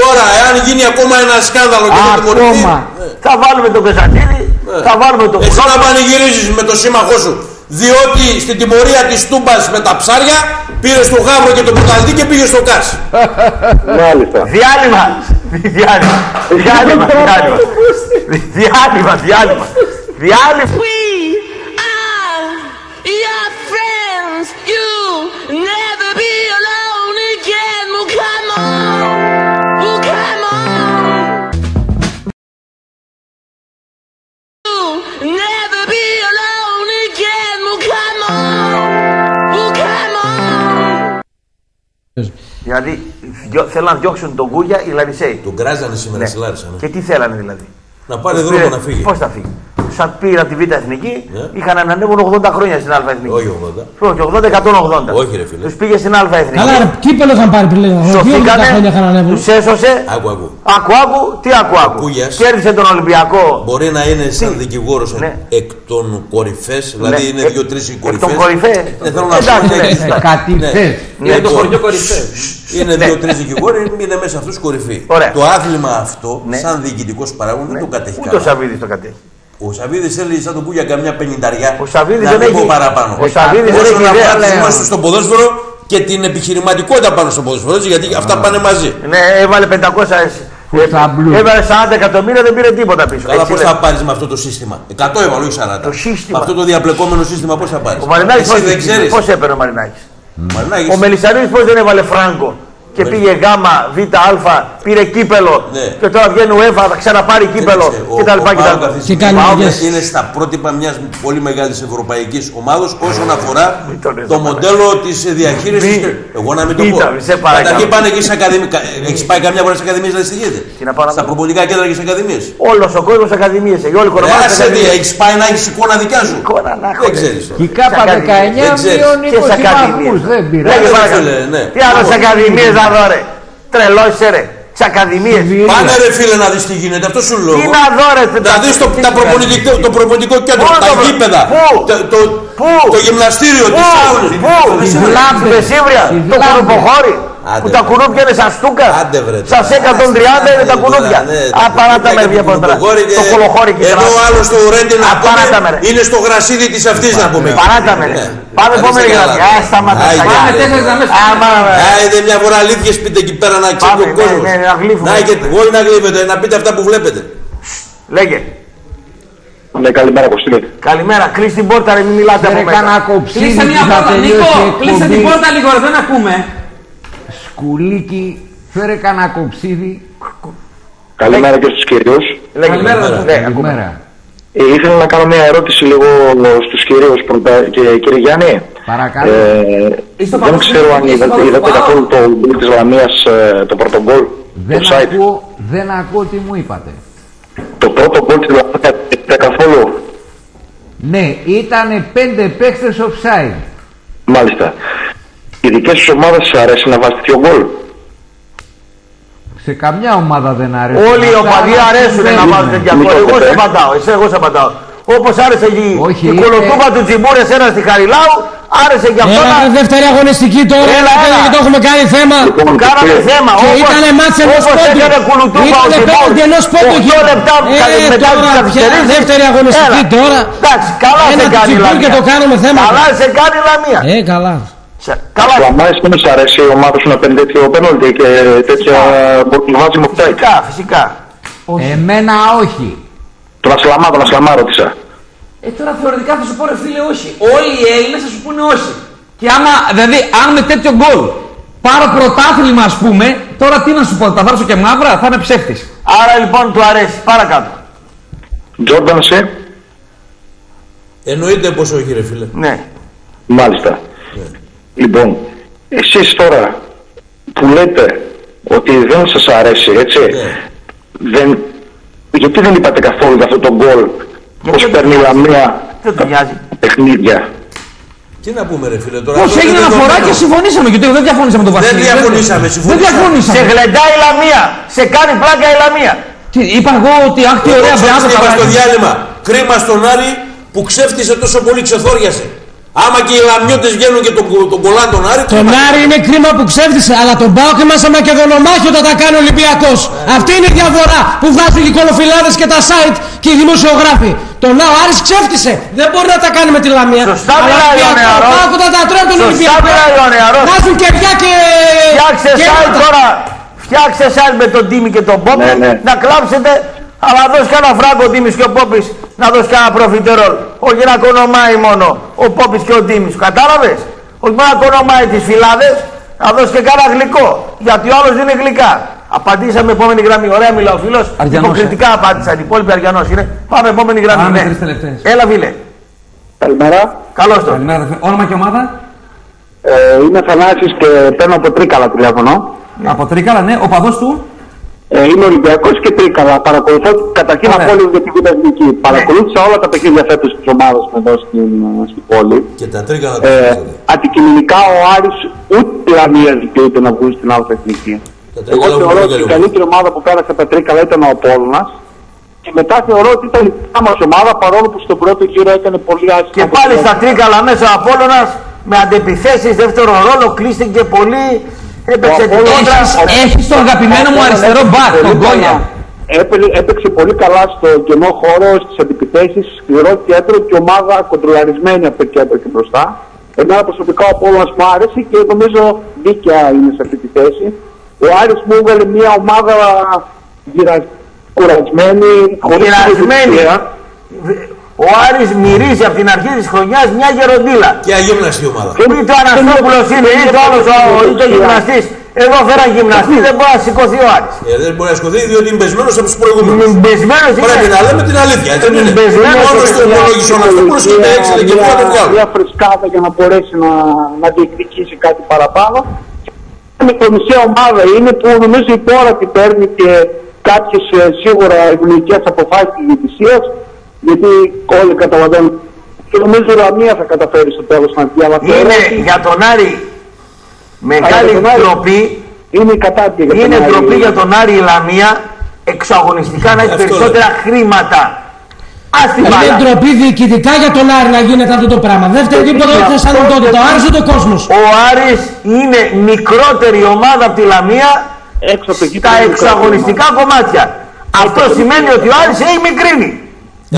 Τώρα, εάν γίνει ακόμα ένα σκάνδαλο και δεν τιμωρηθεί. Ε. Θα βάλουμε τον Πεζαντήρη, ε. θα βάλουμε τον Πεζαντήρη. Εσύ να πανηγυρίζεις με το σύμμαχό σου. Διότι στην τιμωρία της Τούμπας με τα ψάρια πήρε στον Γάβρο και τον Πεταλτή και πήγε στο Κάσι. Μάλιστα. Διάλειμμα. Διάλειμμα. Διάλειμμα. Διάλειμμα. Διάλειμμα. Διάλειμμα. Δηλαδή θέλανε να διώξουν τον Κούγια οι Λαρισαίοι. Τον κράζανε σήμερα, ναι. Λάρισα. Ναι. Και τι θέλανε δηλαδή? Να πάρει δρόμο να φύγει. Πώς θα φύγει? Σαν πήραν τη Β' Εθνική, ναι. Είχαν ανανεύουν ογδόντα χρόνια στην Α' Εθνική. Όχι ογδόντα. ογδόντα εκατόν ογδόντα. Όχι ρε φίλε. Τους πήγε στην Α' Εθνική. Αλλά τι πέλος να πάρει πριν λέγανε. Σωθήκανε, τους έσωσε. Άκου, άκου. Άκου, άκου. Τι άκου, άκου. Κέρδισε τον Ολυμπιακό. Μπορεί να είναι σαν δικηγόρος εκ των κορυφές. Δηλαδή είναι δύο-τρεις οι κορυφές. Εκ των κορυφές. Δεν θέλω να πω κατηφές. Είναι το χωριό κορυφές. Είναι δύο-τρεις δικηγόροι, είναι μέσα αυτούς κορυφή. Το άθλημα αυτό, σαν διοικητικός παράγοντας, δεν το κατέχει. Ούτε ο Σαββίδης το κατέχει. Ο Σαββίδης θέλει σαν τον Κούγια καμιά πενηνταριά. Ο Σαββίδης δεν έχει παραπάνω. Ο Σαββίδης δεν έχει ιδέα. Μπορεί να βάλει στον ποδόσφαιρο και την επιχειρηματικότητα πάνω στον ποδόσφαιρο, γιατί αυτά πάνε μαζί. Ναι, έβαλε πεντακόσια. Έβαλε σαράντα εκατομμύρια, δεν πήρε τίποτα πίσω. Αλλά πώς θα πάρεις με αυτό το σύστημα? εκατό έβαλε, όχι σαράντα. Το σύστημα. Αυτό το διαπλεκόμενο σύστημα πώς θα πάρεις? Ο Μαρινάκης πώς έπαιρνε ο Μαρινάκης. Ο Μελισσανίδης πώς δεν έβαλε φράγκο και ναι. πήγε γάμα, β, α, πήρε κύπελο ναι. και τώρα βγαίνει UEFA, θα ξαναπάρει κύπελο κτλ. Ο ΠΑΟΚ είναι στα πρότυπα μιας πολύ μεγάλης ευρωπαϊκής ομάδος όσον αφορά το μοντέλο της διαχείρισης. Εγώ να μην το πω. Καταρχήν πάνε εκεί στις ακαδημίες. Έχεις πάει καμιά φορά στις ακαδημίες να στοιχείτε? Στα προπονητικά κέντρα και στις ακαδημίες. Όλος ο κόσμος ακαδημίες. Άσε δει, έχεις πάει να έχεις εικόνα δικιά σου? Δεν ξέρεις. Η ΚΑΠΑ δεκαεννιά μείον είκοσι βαθμούς δεν πειράζει. Τι άλλο στις ακαδημίες να δω ρε. Τρελός είσαι ρε. Τις ακαδημίες. Πάνε ρε φίλε να δεις τι γίνεται, αυτό σου λέω. Τι να δω ρε. Να δεις το προπονητικό κέντρο, τα γήπεδα, το γυμναστήριο, τις αγώνες. Πού, Λάμπ, Μεσίβρια, το Κουρουποχώρι, που τα κουνούπια είναι σαν στούκα, σαν εκατόν τριάντα είναι τα κουνούπια. Απαράτα με βγει από τώρα, το Κολοχώρι και εδώ ο άλλος το Ρέντε να πούμε, είναι στο γρασίδι της αυτής να πούμε. Παράτα με ρε. Πάμε επόμενη γραμμή. Α, σταματά. Πάμε τέσσερις γραμμές. Άιντε μια φορά αλήθειες πείτε εκεί πέρα να ξέρει ο κόσμος. Να έχετε, όλοι να γλύβετε, να πείτε αυτά που βλέπετε. Λέγε. Ναι, καλημέρα, Κοστίλη. Καλημέρα, κλείσει την πόρτα, ρε, μην μιλάτε από μέσα. Κλείσε μια πόρτα, Νίκο, κλείσε την πόρτα λίγο, ρε, δεν ακούμε. Σκουλίκι, φέρε κανένα κοψίδι. Καλημέρα και στους κυρίους. Καλημέρα. Ε, ήθελα να κάνω μια ερώτηση λίγο στους κυρίους και κύριε Γιάννη. Παρακαλώ. Ε, δεν ξέρω αν είδατε, είδατε καθόλου το γκολ της Λαμίας, το πρώτο γκολ. Δεν, δεν ακούω τι μου είπατε. Το πρώτο γκολ της Λαμίας είδατε καθόλου? Ναι, ήτανε πέντε παίκτες offside. Μάλιστα. Οι δικές σου ομάδες σας αρέσει να βάζετε πιο γκολ? Σε καμιά ομάδα δεν αρέσει. Όλοι οι οπαδοί αρέσουν να βάζουν τέτοια γκολ. Εγώ σε απαντάω, εσύ εγώ σε απαντάω. Όπως άρεσε η κολοτούβα του Τζιμπούρες ένα στη Χαριλάου, άρεσε και αυτό. Έλα τη δεύτερη αγωνιστική τώρα, γιατί το έχουμε κάνει θέμα. Το κάναμε θέμα. Ήτανε μάτς ενός πόντου. Ήτανε πέντε ενός πόντου. οκτώ λεπτά μετά τις καθυστερήσεις. Δεύτερη αγωνιστική τώρα. Εντάξει, καλά σε κάνει η Λαμία. Καλά. Λαμάες δεν σας αρέσει η ομάδα σου να παίρνει τέτοιο πέναλτι και τέτοια βάζει μου φτάει? Φυσικά, φυσικά. Εμένα όχι. Τον Ασλαμά, τον Ασλαμά ρώτησα. Ε, τώρα θεωρητικά θα σου πω ρε φίλε όχι. Όλοι οι Έλληνες θα σου πούνε όχι. Και άμα, δηλαδή, αν με τέτοιο γκολ πάρω πρωτάθλημα ας πούμε, τώρα τι να σου πω, τα βάρσω και μαύρα, θα είναι ψεύτης. Άρα λοιπόν του αρέσει, παρακάτω. Τζόρνταν σε. Εννοείται πως όχι ρε φίλε. Ναι. Μάλιστα. Λοιπόν, εσείς τώρα που λέτε ότι δεν σας αρέσει, έτσι, ναι. δεν... γιατί δεν είπατε καθόλου για αυτό το γκολ πως παίρνει Λαμία παιχνίδια? Τι να πούμε ρε φίλε τώρα. Πώς έγινε αναφορά και συμφωνήσαμε, γιατί δεν διαφωνήσαμε με τον Βασίλη. Δεν διαφωνήσαμε, συμφωνήσαμε. Σε γλεντάει η Λαμία, σε κάνει πλάκα η Λαμία. Τι, είπα εγώ ότι αχ τι ωραία πράγματα. Είπα στο διάλειμμα, κρίμα στον Άρη που ξέφτισε τόσο πολύ, ξεθόριασε. Άμα και οι Λαμιώτες βγαίνουν και τον, τον κολλάν τον Άρη. Τον Άρη είναι κρίμα που ξέφτισε, αλλά τον ΠΑΟΚ είμαστε μακεδονομάχοι όταν τα κάνει ο Ολυμπιακός. Yeah. Αυτή είναι η διαφορά που βάζουν οι κολοφυλάδες και τα site και οι δημοσιογράφοι. Τον Ναο Άρης ξέφτισε, δεν μπορεί να τα κάνει με τη Λαμία. Σωστά μιλάει ο νεαρός. Τον ΠΑΟΚ όταν τα τρώει τον Ολυμπιακό. Βάζουν κεριά και... Φτιάξε site τώρα, φτιάξε site με τον Τίμη και τον Πόπη, ναι, ναι. να κλάψετε. Αλλά δώσει κανένα φράγκο ο Τίμης και ο Πόπης, να δώσει κανένα προφιτερόλ. Όχι να κονομάει μόνο ο Πόπης και ο Τίμης. Κατάλαβες? Όχι μόνο να κονομάει τις φυλάδες, να δώσει και κανένα γλυκό. Γιατί ο άλλος δίνει γλυκά. Απαντήσαμε επόμενη γραμμή. Ωραία μιλά ο φίλος. Υποκριτικά απάντησαν. Οι υπόλοιποι Αργιανός είναι. Πάμε επόμενη γραμμή. Πάμε τρεις τελευταίες. Έλα φίλε. Καλημέρα. Καλώς το. Καλημέρα. Όνομα και ομάδα. Ε, είμαι Θανάσης και παίρνω από Τρίκαλα τηλέφωνο. Ναι. Από Τρίκαλα, ναι. Ο παδός του. Ε, είμαι Ολυμπιακός και Τρίκαλα. Παρακολουθώ καταρχήν από όλη την Βουλευτική. Παρακολούθησα όλα τα παιχνίδια φέτος της ομάδας μου εδώ στην, στην πόλη. Και τα Τρίκαλα τα ε, αντικειμενικά ο Άρης ούτε Λαμίας δικαιούται να βγουν στην άλλη εθνική. Εγώ θεωρώ ότι η καλύτερη ομάδα που πέρασε τα Τρίκαλα ήταν ο Απόλλωνας. Και μετά θεωρώ ότι ήταν η δικιά μας ομάδα παρόλο που στον πρώτο γύρο έκανε πολύ άσχημα. Και πάλι στα Τρίκαλα μέσα ο Απόλλωνας με αντεπιθέσεις δεύτερο ρόλο κλείστηκε πολύ. Έπαιξε έχεις τον αγαπημένο μου αριστερό μπακ, τον Γκόνια. Έπαιξε πολύ καλά στο κενό χώρο, στις αντιπιθέσεις, σκληρό κέντρο και ομάδα κοντρολαρισμένη από το κέντρο και μπροστά. Εμένα προσωπικά ο Απόλλωνας μου άρεσε και νομίζω δίκαια είναι σε αυτή τη θέση. Ο Άρης μου έβγαλε μια ομάδα κουρασμένη, χωρίς δυσκολία. Ο Άρης μυρίζει από την αρχή της χρονιάς μια γεροντίλα. Και αγύμναστη ομάδα. Είτε ο Αναστόπουλος είναι, είτε ο άλλος, είτε ο γυμναστής. Εδώ φέρα γυμναστή δεν μπορεί να σηκωθεί ο Άρης. Ε, δεν μπορεί να σηκωθεί διότι είναι μπεσμένος από τους προηγούμενους. Πρέπει να λέμε την αλήθεια. Έτσι είναι. Μόνο στο ομολόγησε ο Αναστόπουλος και τα έξι και πού θα το βγάλουν. Μια φρεσκάδα για να μπορέσει να, να διεκδικήσει κάτι παραπάνω. Είναι κομισία ομάδα. Είναι που νομίζω η πόρα την παίρνει και κάποιες σίγουρα ευνοϊκές αποφάσεις της διαιτησίας. Γιατί όλοι καταλαβαίνουν. Και νομίζω η Λαμία θα καταφέρει στο τέλος να διαβαθμίσει. Είναι για τον Άρη. Μεγάλη ντροπή είναι, είναι ντροπή για τον Άρη η Λαμία εξαγωνιστικά να έχει περισσότερα χρήματα. Άστι μπάλα. Είναι ντροπή διοικητικά για τον Άρη να γίνεται αυτό το πράγμα. Δεύτερη τίποτα είναι η Θεσσαλονίκη. Ο Άρης ούτε ο κόσμος. Ο Άρης είναι μικρότερη ομάδα από τη Λαμία έξω από τα εξαγωνιστικά κομμάτια. Αυτό σημαίνει ότι ο Άρης έχει μικρύνει.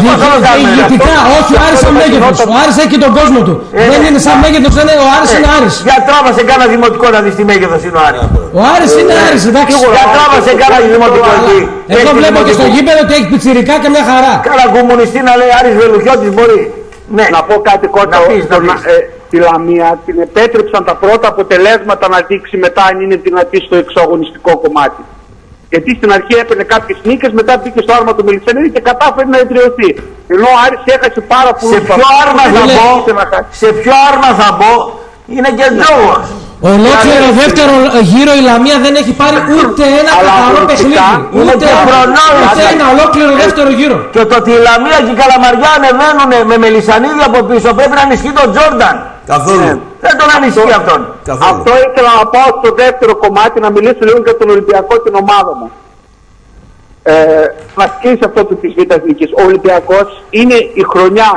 Διοικητικά, όχι ο Άρης σαν μέγεθος. Ο Άρης έχει τον κόσμο του. Δεν είναι σαν μέγεθος, δεν είναι ο Άρης, είναι Άρης. Για τράβασε κάνα δημοτικό να δεις τι μέγεθος είναι ο Άρης. Ο Άρης είναι Άρης, εντάξει. Για τράβασε κάνα δημοτικό εκεί. Εγώ βλέπω και στο γήπεδο ότι έχει πιτσιρικά και μια χαρά. Κάνα κομμουνιστή να λέει Άρης Βελουχιώτης μπορεί. Να πω κάτι κότα. Τη Λαμία την επέτρεψαν τα πρώτα αποτελέσματα να δείξει μετά αν είναι δυνατή στο εξαγωνιστικό κομμάτι. Γιατί στην αρχή έπαιρνε κάποιες νίκες, μετά πήγε στο άρμα του Μελισσανίδη και κατάφερε να εδραιωθεί. Ενώ ο Άρης έχασε πάρα πολλούς. Σε ποιο άρμα θα μπω, σε ποιο άρμα θα μπω, είναι και λόγος. Ολόκληρο δεύτερο γύρο η Λαμία δεν έχει πάρει ούτε ένα καθαρό παιχνίδι. Ούτε ένα ολόκληρο δεύτερο γύρο. Και το ότι η Λαμία και η Καλαμαριά ανεβαίνουν με Μελισσανίδη από πίσω πρέπει να ενισχύει τον Τζόρνταν. Καθόλου. Δεν τον ανησυχεί αυτόν. Καθόλου. Αυτό ήθελα να πάω στο δεύτερο κομμάτι να μιλήσω λίγο για τον Ολυμπιακό, την ομάδα μου. Ε, να σκίσει αυτό του της Β' Εθνικής. Ο Ολυμπιακός είναι η χρονιά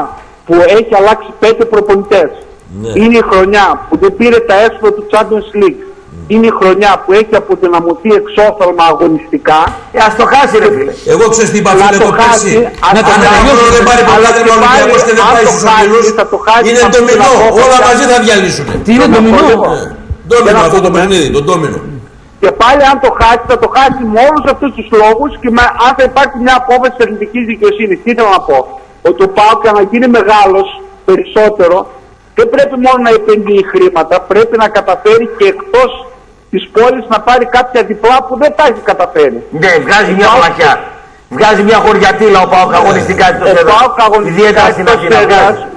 που έχει αλλάξει πέντε προπονητές. Ναι. Είναι η χρονιά που δεν πήρε τα έσοδα του Champions League. Mm. Είναι η χρονιά που έχει αποδυναμωθεί εξόφθαλμα αγωνιστικά. Ε, ας το χάσει ρε φίλε. Εγώ ξέρω τι είπα φίλε το πέρσι. Αν αγωνιστικό δεν πάρει ποτέ δεν πάρει Ολυμπιακός και δεν πάει στους ομίλους. Είναι ντομινό, όλα μαζί θα διαλύσουν. Τι είναι ντομινό? Ντόμινο αυτό το παιχνίδι, τον ντόμινο. Και πάλι αν το χάσει θα το χάσει με όλους αυτούς τους λόγους και αν θα υπάρχει μια απόφαση της ελληνικής δικαιοσύνης. Τι ήθελα να πω? Ότι ο ΠΑΟΚ για να γίνει μεγάλος περισσότερο δεν πρέπει μόνο να επενδύει χρήματα, πρέπει να καταφέρει και εκτός της πόλης να πάρει κάποια διπλά που δεν τα έχει καταφέρει. Ναι, βγάζει μια μαχιά. Βγάζει μια χωριατήλα ο ΠΑΟΚ αγωνιστικά εκτός έδρας. Ιδιαίτερα στην Αθήνα.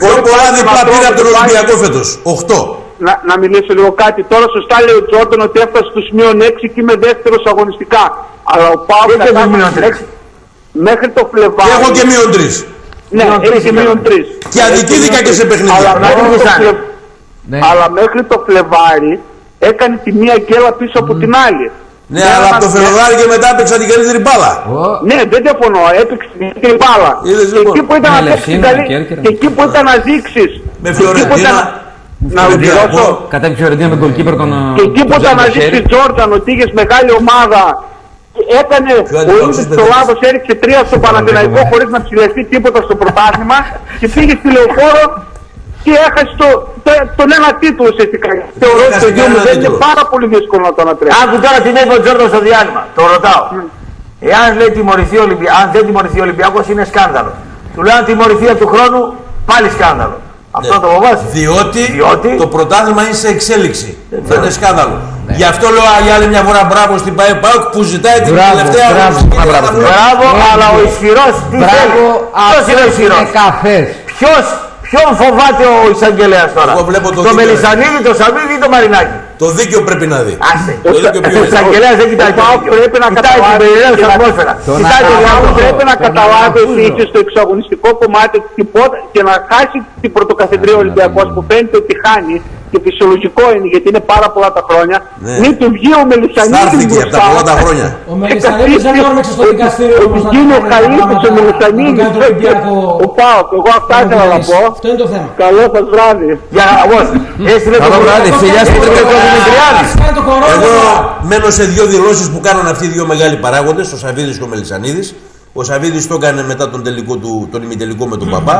Πιο πολλά διπλά πήρε από τον Ολυμπιακό φέτος. οκτώ. Να, να μιλήσω λίγο κάτι. Τώρα σωστά λέει ο Τζόρνταν ότι έφτασε στο σημείο έξι και είμαι δεύτερος αγωνιστικά. Αλλά ο ΠΑΟΚ μέχρι, μέχρι το Φλεβάρι. Έχω και μείον τρεις. Ναι, έχει και μείον τρεις. Και αδικήθηκα και σε παιχνίδια. Αλλά, φλε... ναι. Αλλά μέχρι το Φλεβάρι έκανε τη μία γκέλα πίσω mm. από την άλλη. Ναι, ναι, αλλά από το Φλεβάρι και μετά έπαιξαν την καλύτερη μπάλα. Oh. Ναι, δεν διαφωνώ, έπαιξε την καλύτερη μπάλα. Εκεί που ήταν να δείξει. Και εκεί που ήταν να δείξει. Με Φιωρεντίνα. Να ολοκληρώσω. Κατέβηκε η Φιωρεντίνα με τον goalkeeper τον. Και εκεί που ήταν να δείξει Τζόρνταν ότι είχε μεγάλη ομάδα. Έκανε ο Ίβιτς το λάθος, έριξε τρία στον Παναθηναϊκό χωρίς να ψηλευτεί τίποτα στο πρωτάθλημα και πήγε στη Λεωφόρο και έχασε το, το, τον ένα τίτλο ουσιαστικά. Θεωρώ ότι το γιο μου δεν είναι πάρα πολύ δύσκολο να το ανατρέψει. Άκου τώρα τι λέει ο Τζόρνταν στο διάλειμμα. Το ρωτάω. Mm. Εάν λέει, τιμωρηθεί Ολυμπια... αν δεν τιμωρηθεί ο Ολυμπιακός είναι σκάνδαλο. Του λέω αν τιμωρηθεί από του χρόνου πάλι σκάνδαλο. Αυτό ναι. Το φοβάσαι. Διότι, διότι το πρωτάθλημα είναι σε εξέλιξη. Θα είναι σκάνδαλο. Ναι. Γι' αυτό λέω για άλλη μια φορά μπράβο στην ΠΑΕ ΠΑΟΚ που ζητάει την τελευταία αγωνιστική. Μπράβο, μπράβο, αλλά ο ισχυρός τι θέλει? Ποιος είναι ο ισχυρός? Ποιος, ποιον φοβάται ο εισαγγελέας τώρα? Εγώ βλέπω το, το Μελισσανίδη, το Σαββίδη ή το Μαρινάκη? Το δίκαιο πρέπει να δει. Άσε. Το δίκαιο ποιο είναι? Ο εισαγγελέας δεν κοιτάει το δίκαιο. Πρέπει να καταλάβει την ατμόσφαιρα. Πρέπει να καταλάβει ότι είχε στο εξαγωνιστικό κομμάτι και να χάσει την πρωτοκαθεδρία Ολυμπιακός που φαίνεται ότι χάνει. Και φυσιολογικό είναι γιατί είναι πάρα πολλά τα χρόνια. Ναι. Μην του βγει ο Μελισσανίδης. Στάρθηκε από τα πολλά τα χρόνια. Ο Μελισσανίδης δεν όρμεξε στο δικαστήριο. Ότι γίνει ο Χαριλάου, ο Μελισσανίδης. Ο ΠΑΟΚ. Εγώ αυτά ήθελα να πω. Αυτό είναι το θέμα. Καλό σας βράδυ. Καλό βράδυ. Φιλιά στο Δημητριάδη. Εγώ μένω σε δύο δηλώσεις που κάναν αυτοί οι δύο μεγάλοι παράγοντες, ο Σαββίδης και ο Μελισσανίδης. Ο Σαββίδης το έκανε μετά τον ημιτελικό με τον Παπά.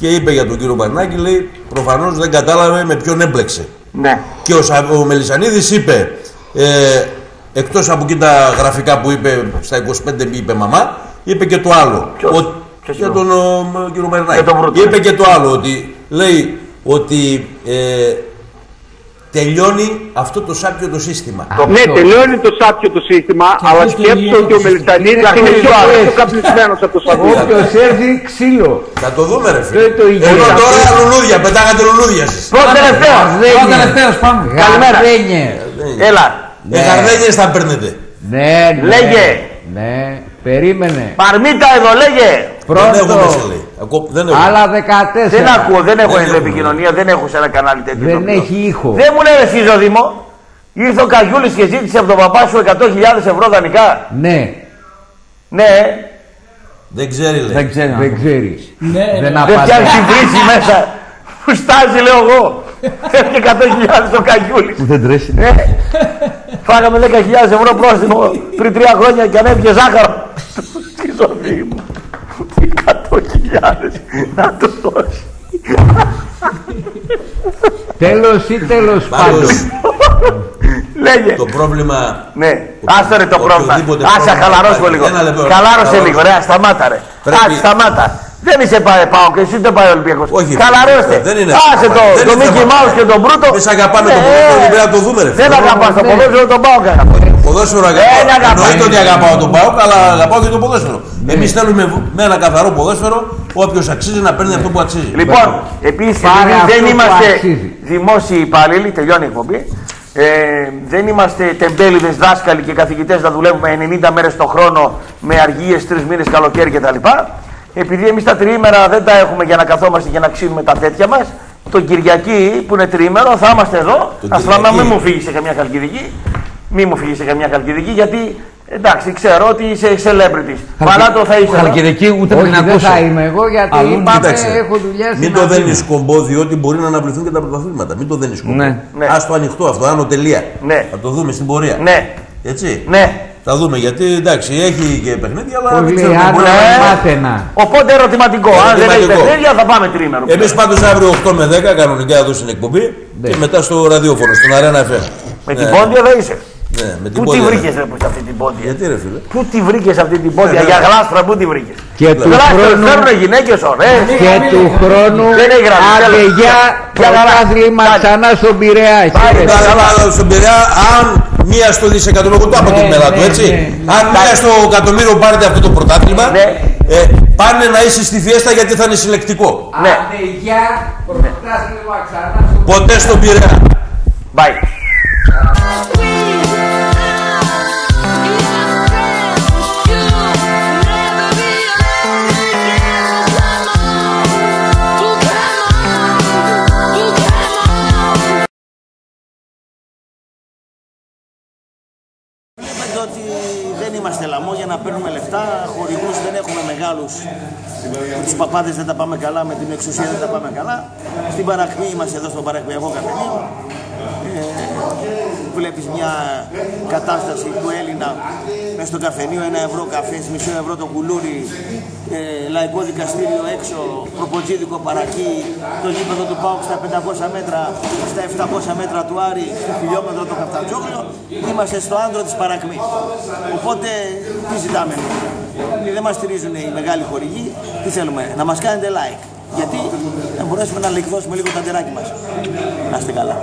Και είπε για τον κύριο Μαρινάκη, λέει, προφανώς δεν κατάλαβε με ποιον έμπλεξε. Ναι. Και ο, Σα... ο Μελισσανίδης είπε, ε, εκτός από εκεί τα γραφικά που είπε, στα είκοσι πέντε είπε μαμά, είπε και το άλλο. Ποιος, ο... ποιος για τον ο... κύριο Μαρινάκη. Είπε και το άλλο, ότι λέει ότι ε, τελειώνει αυτό το σάπιο το σύστημα. Α, ναι, τελειώνει το σάπιο το σύστημα, και αλλά σκέψω ότι ο Μελισσανίδης είναι πιο καπνισμένος από το σαπίο. Όποιος έρθει ξύλο. Θα το δούμε ρε φίλε. Ενώ τώρα λουλούδια, πετάγατε λουλούδια σας. Πρώτα πάμε. Καλημέρα. Έλα. Με γαρδένιες θα παίρνετε. Ναι, ναι. Λέγε. Ναι, περίμενε. Παρμίτα εδώ, λέγε. Πρώτο. Ακού... Δεν έχω. Άλλα δεκατέσσερα. Δεν ακούω, δεν έχω επικοινωνία, δεν έχω σε ένα κανάλι τέτοιο. Δεν έχει ήχο. Δεν μου λέει εσύ Ζοδήμο. Ήρθε ο Καγιούλης και ζήτησε από τον παπά σου εκατό χιλιάδες ευρώ δανεικά. Ναι. Ναι. Δεν ξέρει λέει. Δεν ξέρει. Δεν ξέρει. Ναι, δεν ναι. Δεν πιάνει την βρύση μέσα. Φουστάζει λέω εγώ. Έχει εκατό χιλιάδες ο Καγιούλης. Δεν τρέσει. Φάγαμε δέκα χιλιάδες ευρώ πρόστιμο πριν τρία χρόνια και ανέβηκε ζάχαρο. Τι Ζοδήμο. εκατό χιλιάδες να το δώσει. Τέλος ή τέλος πάντων. Λέγε. Το πρόβλημα. Ναι, άσε ρε το πρόβλημα. Άσε χαλαρώσουμε λίγο. Χαλάρωσε λίγο, ρε, σταμάτα ρε. Άσε, σταμάτα. Δεν είσαι ΠΑΟΚ και εσύ δεν πάει ο Ολυμπιακός. Χαλαρώστε. Άσε το Μίκι Μάους και τον Μπρούτο. Εμείς αγαπάμε τον Μπρούτο, πρέπει να το δούμε ρε. Δεν αγαπάς το ποδόσφαιρο, τον ΠΑΟΚ αγαπάς. Ποδόσφαιρο αγαπάω. Εννοείται ότι αγαπάω τον ΠΑΟΚ, αλλά αγαπάω και τον ποδόσφαιρο. Εμείς θέλουμε με ένα καθαρό ποδόσφαιρο, όποιος αξίζει να παίρνει αυτό που αξίζει. Λοιπόν, επίσης δεν είμαστε δημόσιοι υπάλληλοι, τελειώνει η εκπομπή. Ε, δεν είμαστε τεμπέληδες δάσκαλοι και καθηγητές να δουλεύουμε ενενήντα μέρες το χρόνο με αργίες, τρεις μήνες καλοκαίρι κτλ. Επειδή εμείς τα τριήμερα δεν τα έχουμε για να καθόμαστε και να ξύνουμε τα τέτοια μας, τον Κυριακή που είναι τριήμερο θα είμαστε εδώ. Ασφαλώς μην μου φύγει σε καμιά Χαλκιδική. Μη μου φύγει σε καμιά Χαλκιδική, γιατί εντάξει, ξέρω ότι είσαι celebrity. Παρά το θα είσαι. Χαλκιδική ούτε πριν ακούσω. Δεν θα είμαι εγώ, γιατί είπαμε έχω δουλειές. Μην το δένει σκομπό, διότι μπορεί να αναβληθούν και τα πρωταθλήματα. Μην το δένει σκομπό. Ναι. Ναι. Ας το ανοιχτό αυτό, άνω τελεία. Ναι. Θα το δούμε στην πορεία. Ναι. Έτσι. Ναι. Θα δούμε γιατί εντάξει, έχει και παιχνίδια, αλλά δεν ξέρουμε. Οπότε ερωτηματικό. Αν δεν έχει παιχνίδια, θα πάμε τρίμερο. Εμείς πάντως αύριο οκτώ με δέκα κανονικά εδώ στην εκπομπή και μετά στο ραδιόφωνο, στον Arena εφ εμ. Με την Πόντια θα είσαι. Ναι, πού τη βρήκε ρε που αυτή την Πόντια. Γιατί ρε φίλε. Πού τη βρήκε αυτή την Πόντια, ναι, για γλάστρα, πού τη βρήκε. Και του χρόνου. Φέρνουν γυναίκες ωραίες. Και του χρόνου. Αγγελιά, πρωτάθλημα ξανά στον Πειραιά. Πάλι καλά στον Πειραιά, αν μία στο δισεκατομμύριο, εγώ το αποτιμέρα του έτσι. Αν μία στο εκατομμύριο πάρετε αυτό το πρωτάθλημα, πάνε να είσαι στη φιέστα γιατί θα είναι συλλεκτικό. Αγγελιά, πρωτάθλημα ξανά στον Πειραιά. Ποτέ στον Πειραιά. Bye. Ότι δεν είμαστε λαμό για να παίρνουμε λεφτά, χορηγούς δεν έχουμε μεγάλους, με τους παπάδες δεν τα πάμε καλά, με την εξουσία δεν τα πάμε καλά. Στην Παρακμή είμαστε εδώ στον Παρακμιακό Καφενείο. Ε, βλέπεις μια κατάσταση του Έλληνα μέσα στο καφενείο, ένα ευρώ καφές, μισό ευρώ το κουλούρι, ε, λαϊκό δικαστήριο έξω, προποτζίδικο παρακεί, το γήπεδο του ΠΑΟΚ στα πεντακόσια μέτρα, στα επτακόσια μέτρα του Άρη, στο χιλιόμετρο το Καφτατζόγλιο, είμαστε στο άντρο της Παρακμή. Οπότε τι ζητάμε, δεν μας στηρίζουν οι μεγάλοι χορηγοί, τι θέλουμε, να μας κάνετε like. Γιατί να μπορέσουμε να λεκδώσουμε λίγο τα τεράκι μας. Να είστε καλά.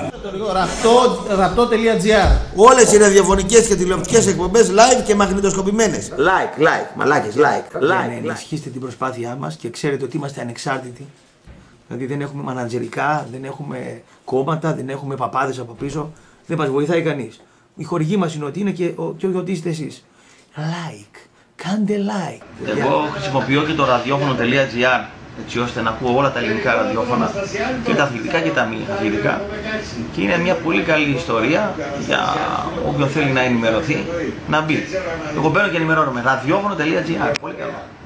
ράπτο τελεία τζι άρ Όλες οι ραδιοφωνικές και τηλεοπτικές εκπομπές live και μαγνητοσκοπημένες. Like, like, μαλάκες, like, like. Ενισχύστε την προσπάθειά μας και ξέρετε ότι είμαστε ανεξάρτητοι. Δηλαδή δεν έχουμε μανατζερικά, δεν έχουμε κόμματα, δεν έχουμε παπάδες από πίσω. Δεν μας βοηθάει κανείς. Η χορηγή μας είναι ότι είναι και ότι είστε εσείς. Like, κάντε like. Εγώ χρησιμοποιώ και το ραδιόφωνο τελεία τζι άρ έτσι ώστε να ακούω όλα τα ελληνικά ραδιόφωνα και τα αθλητικά και τα μη αθλητικά και είναι μια πολύ καλή ιστορία για όποιον θέλει να ενημερωθεί να μπει. Εγώ μπαίνω και ενημερώνομαι ραδιόφωνο τελεία τζι άρ. Πολύ καλό.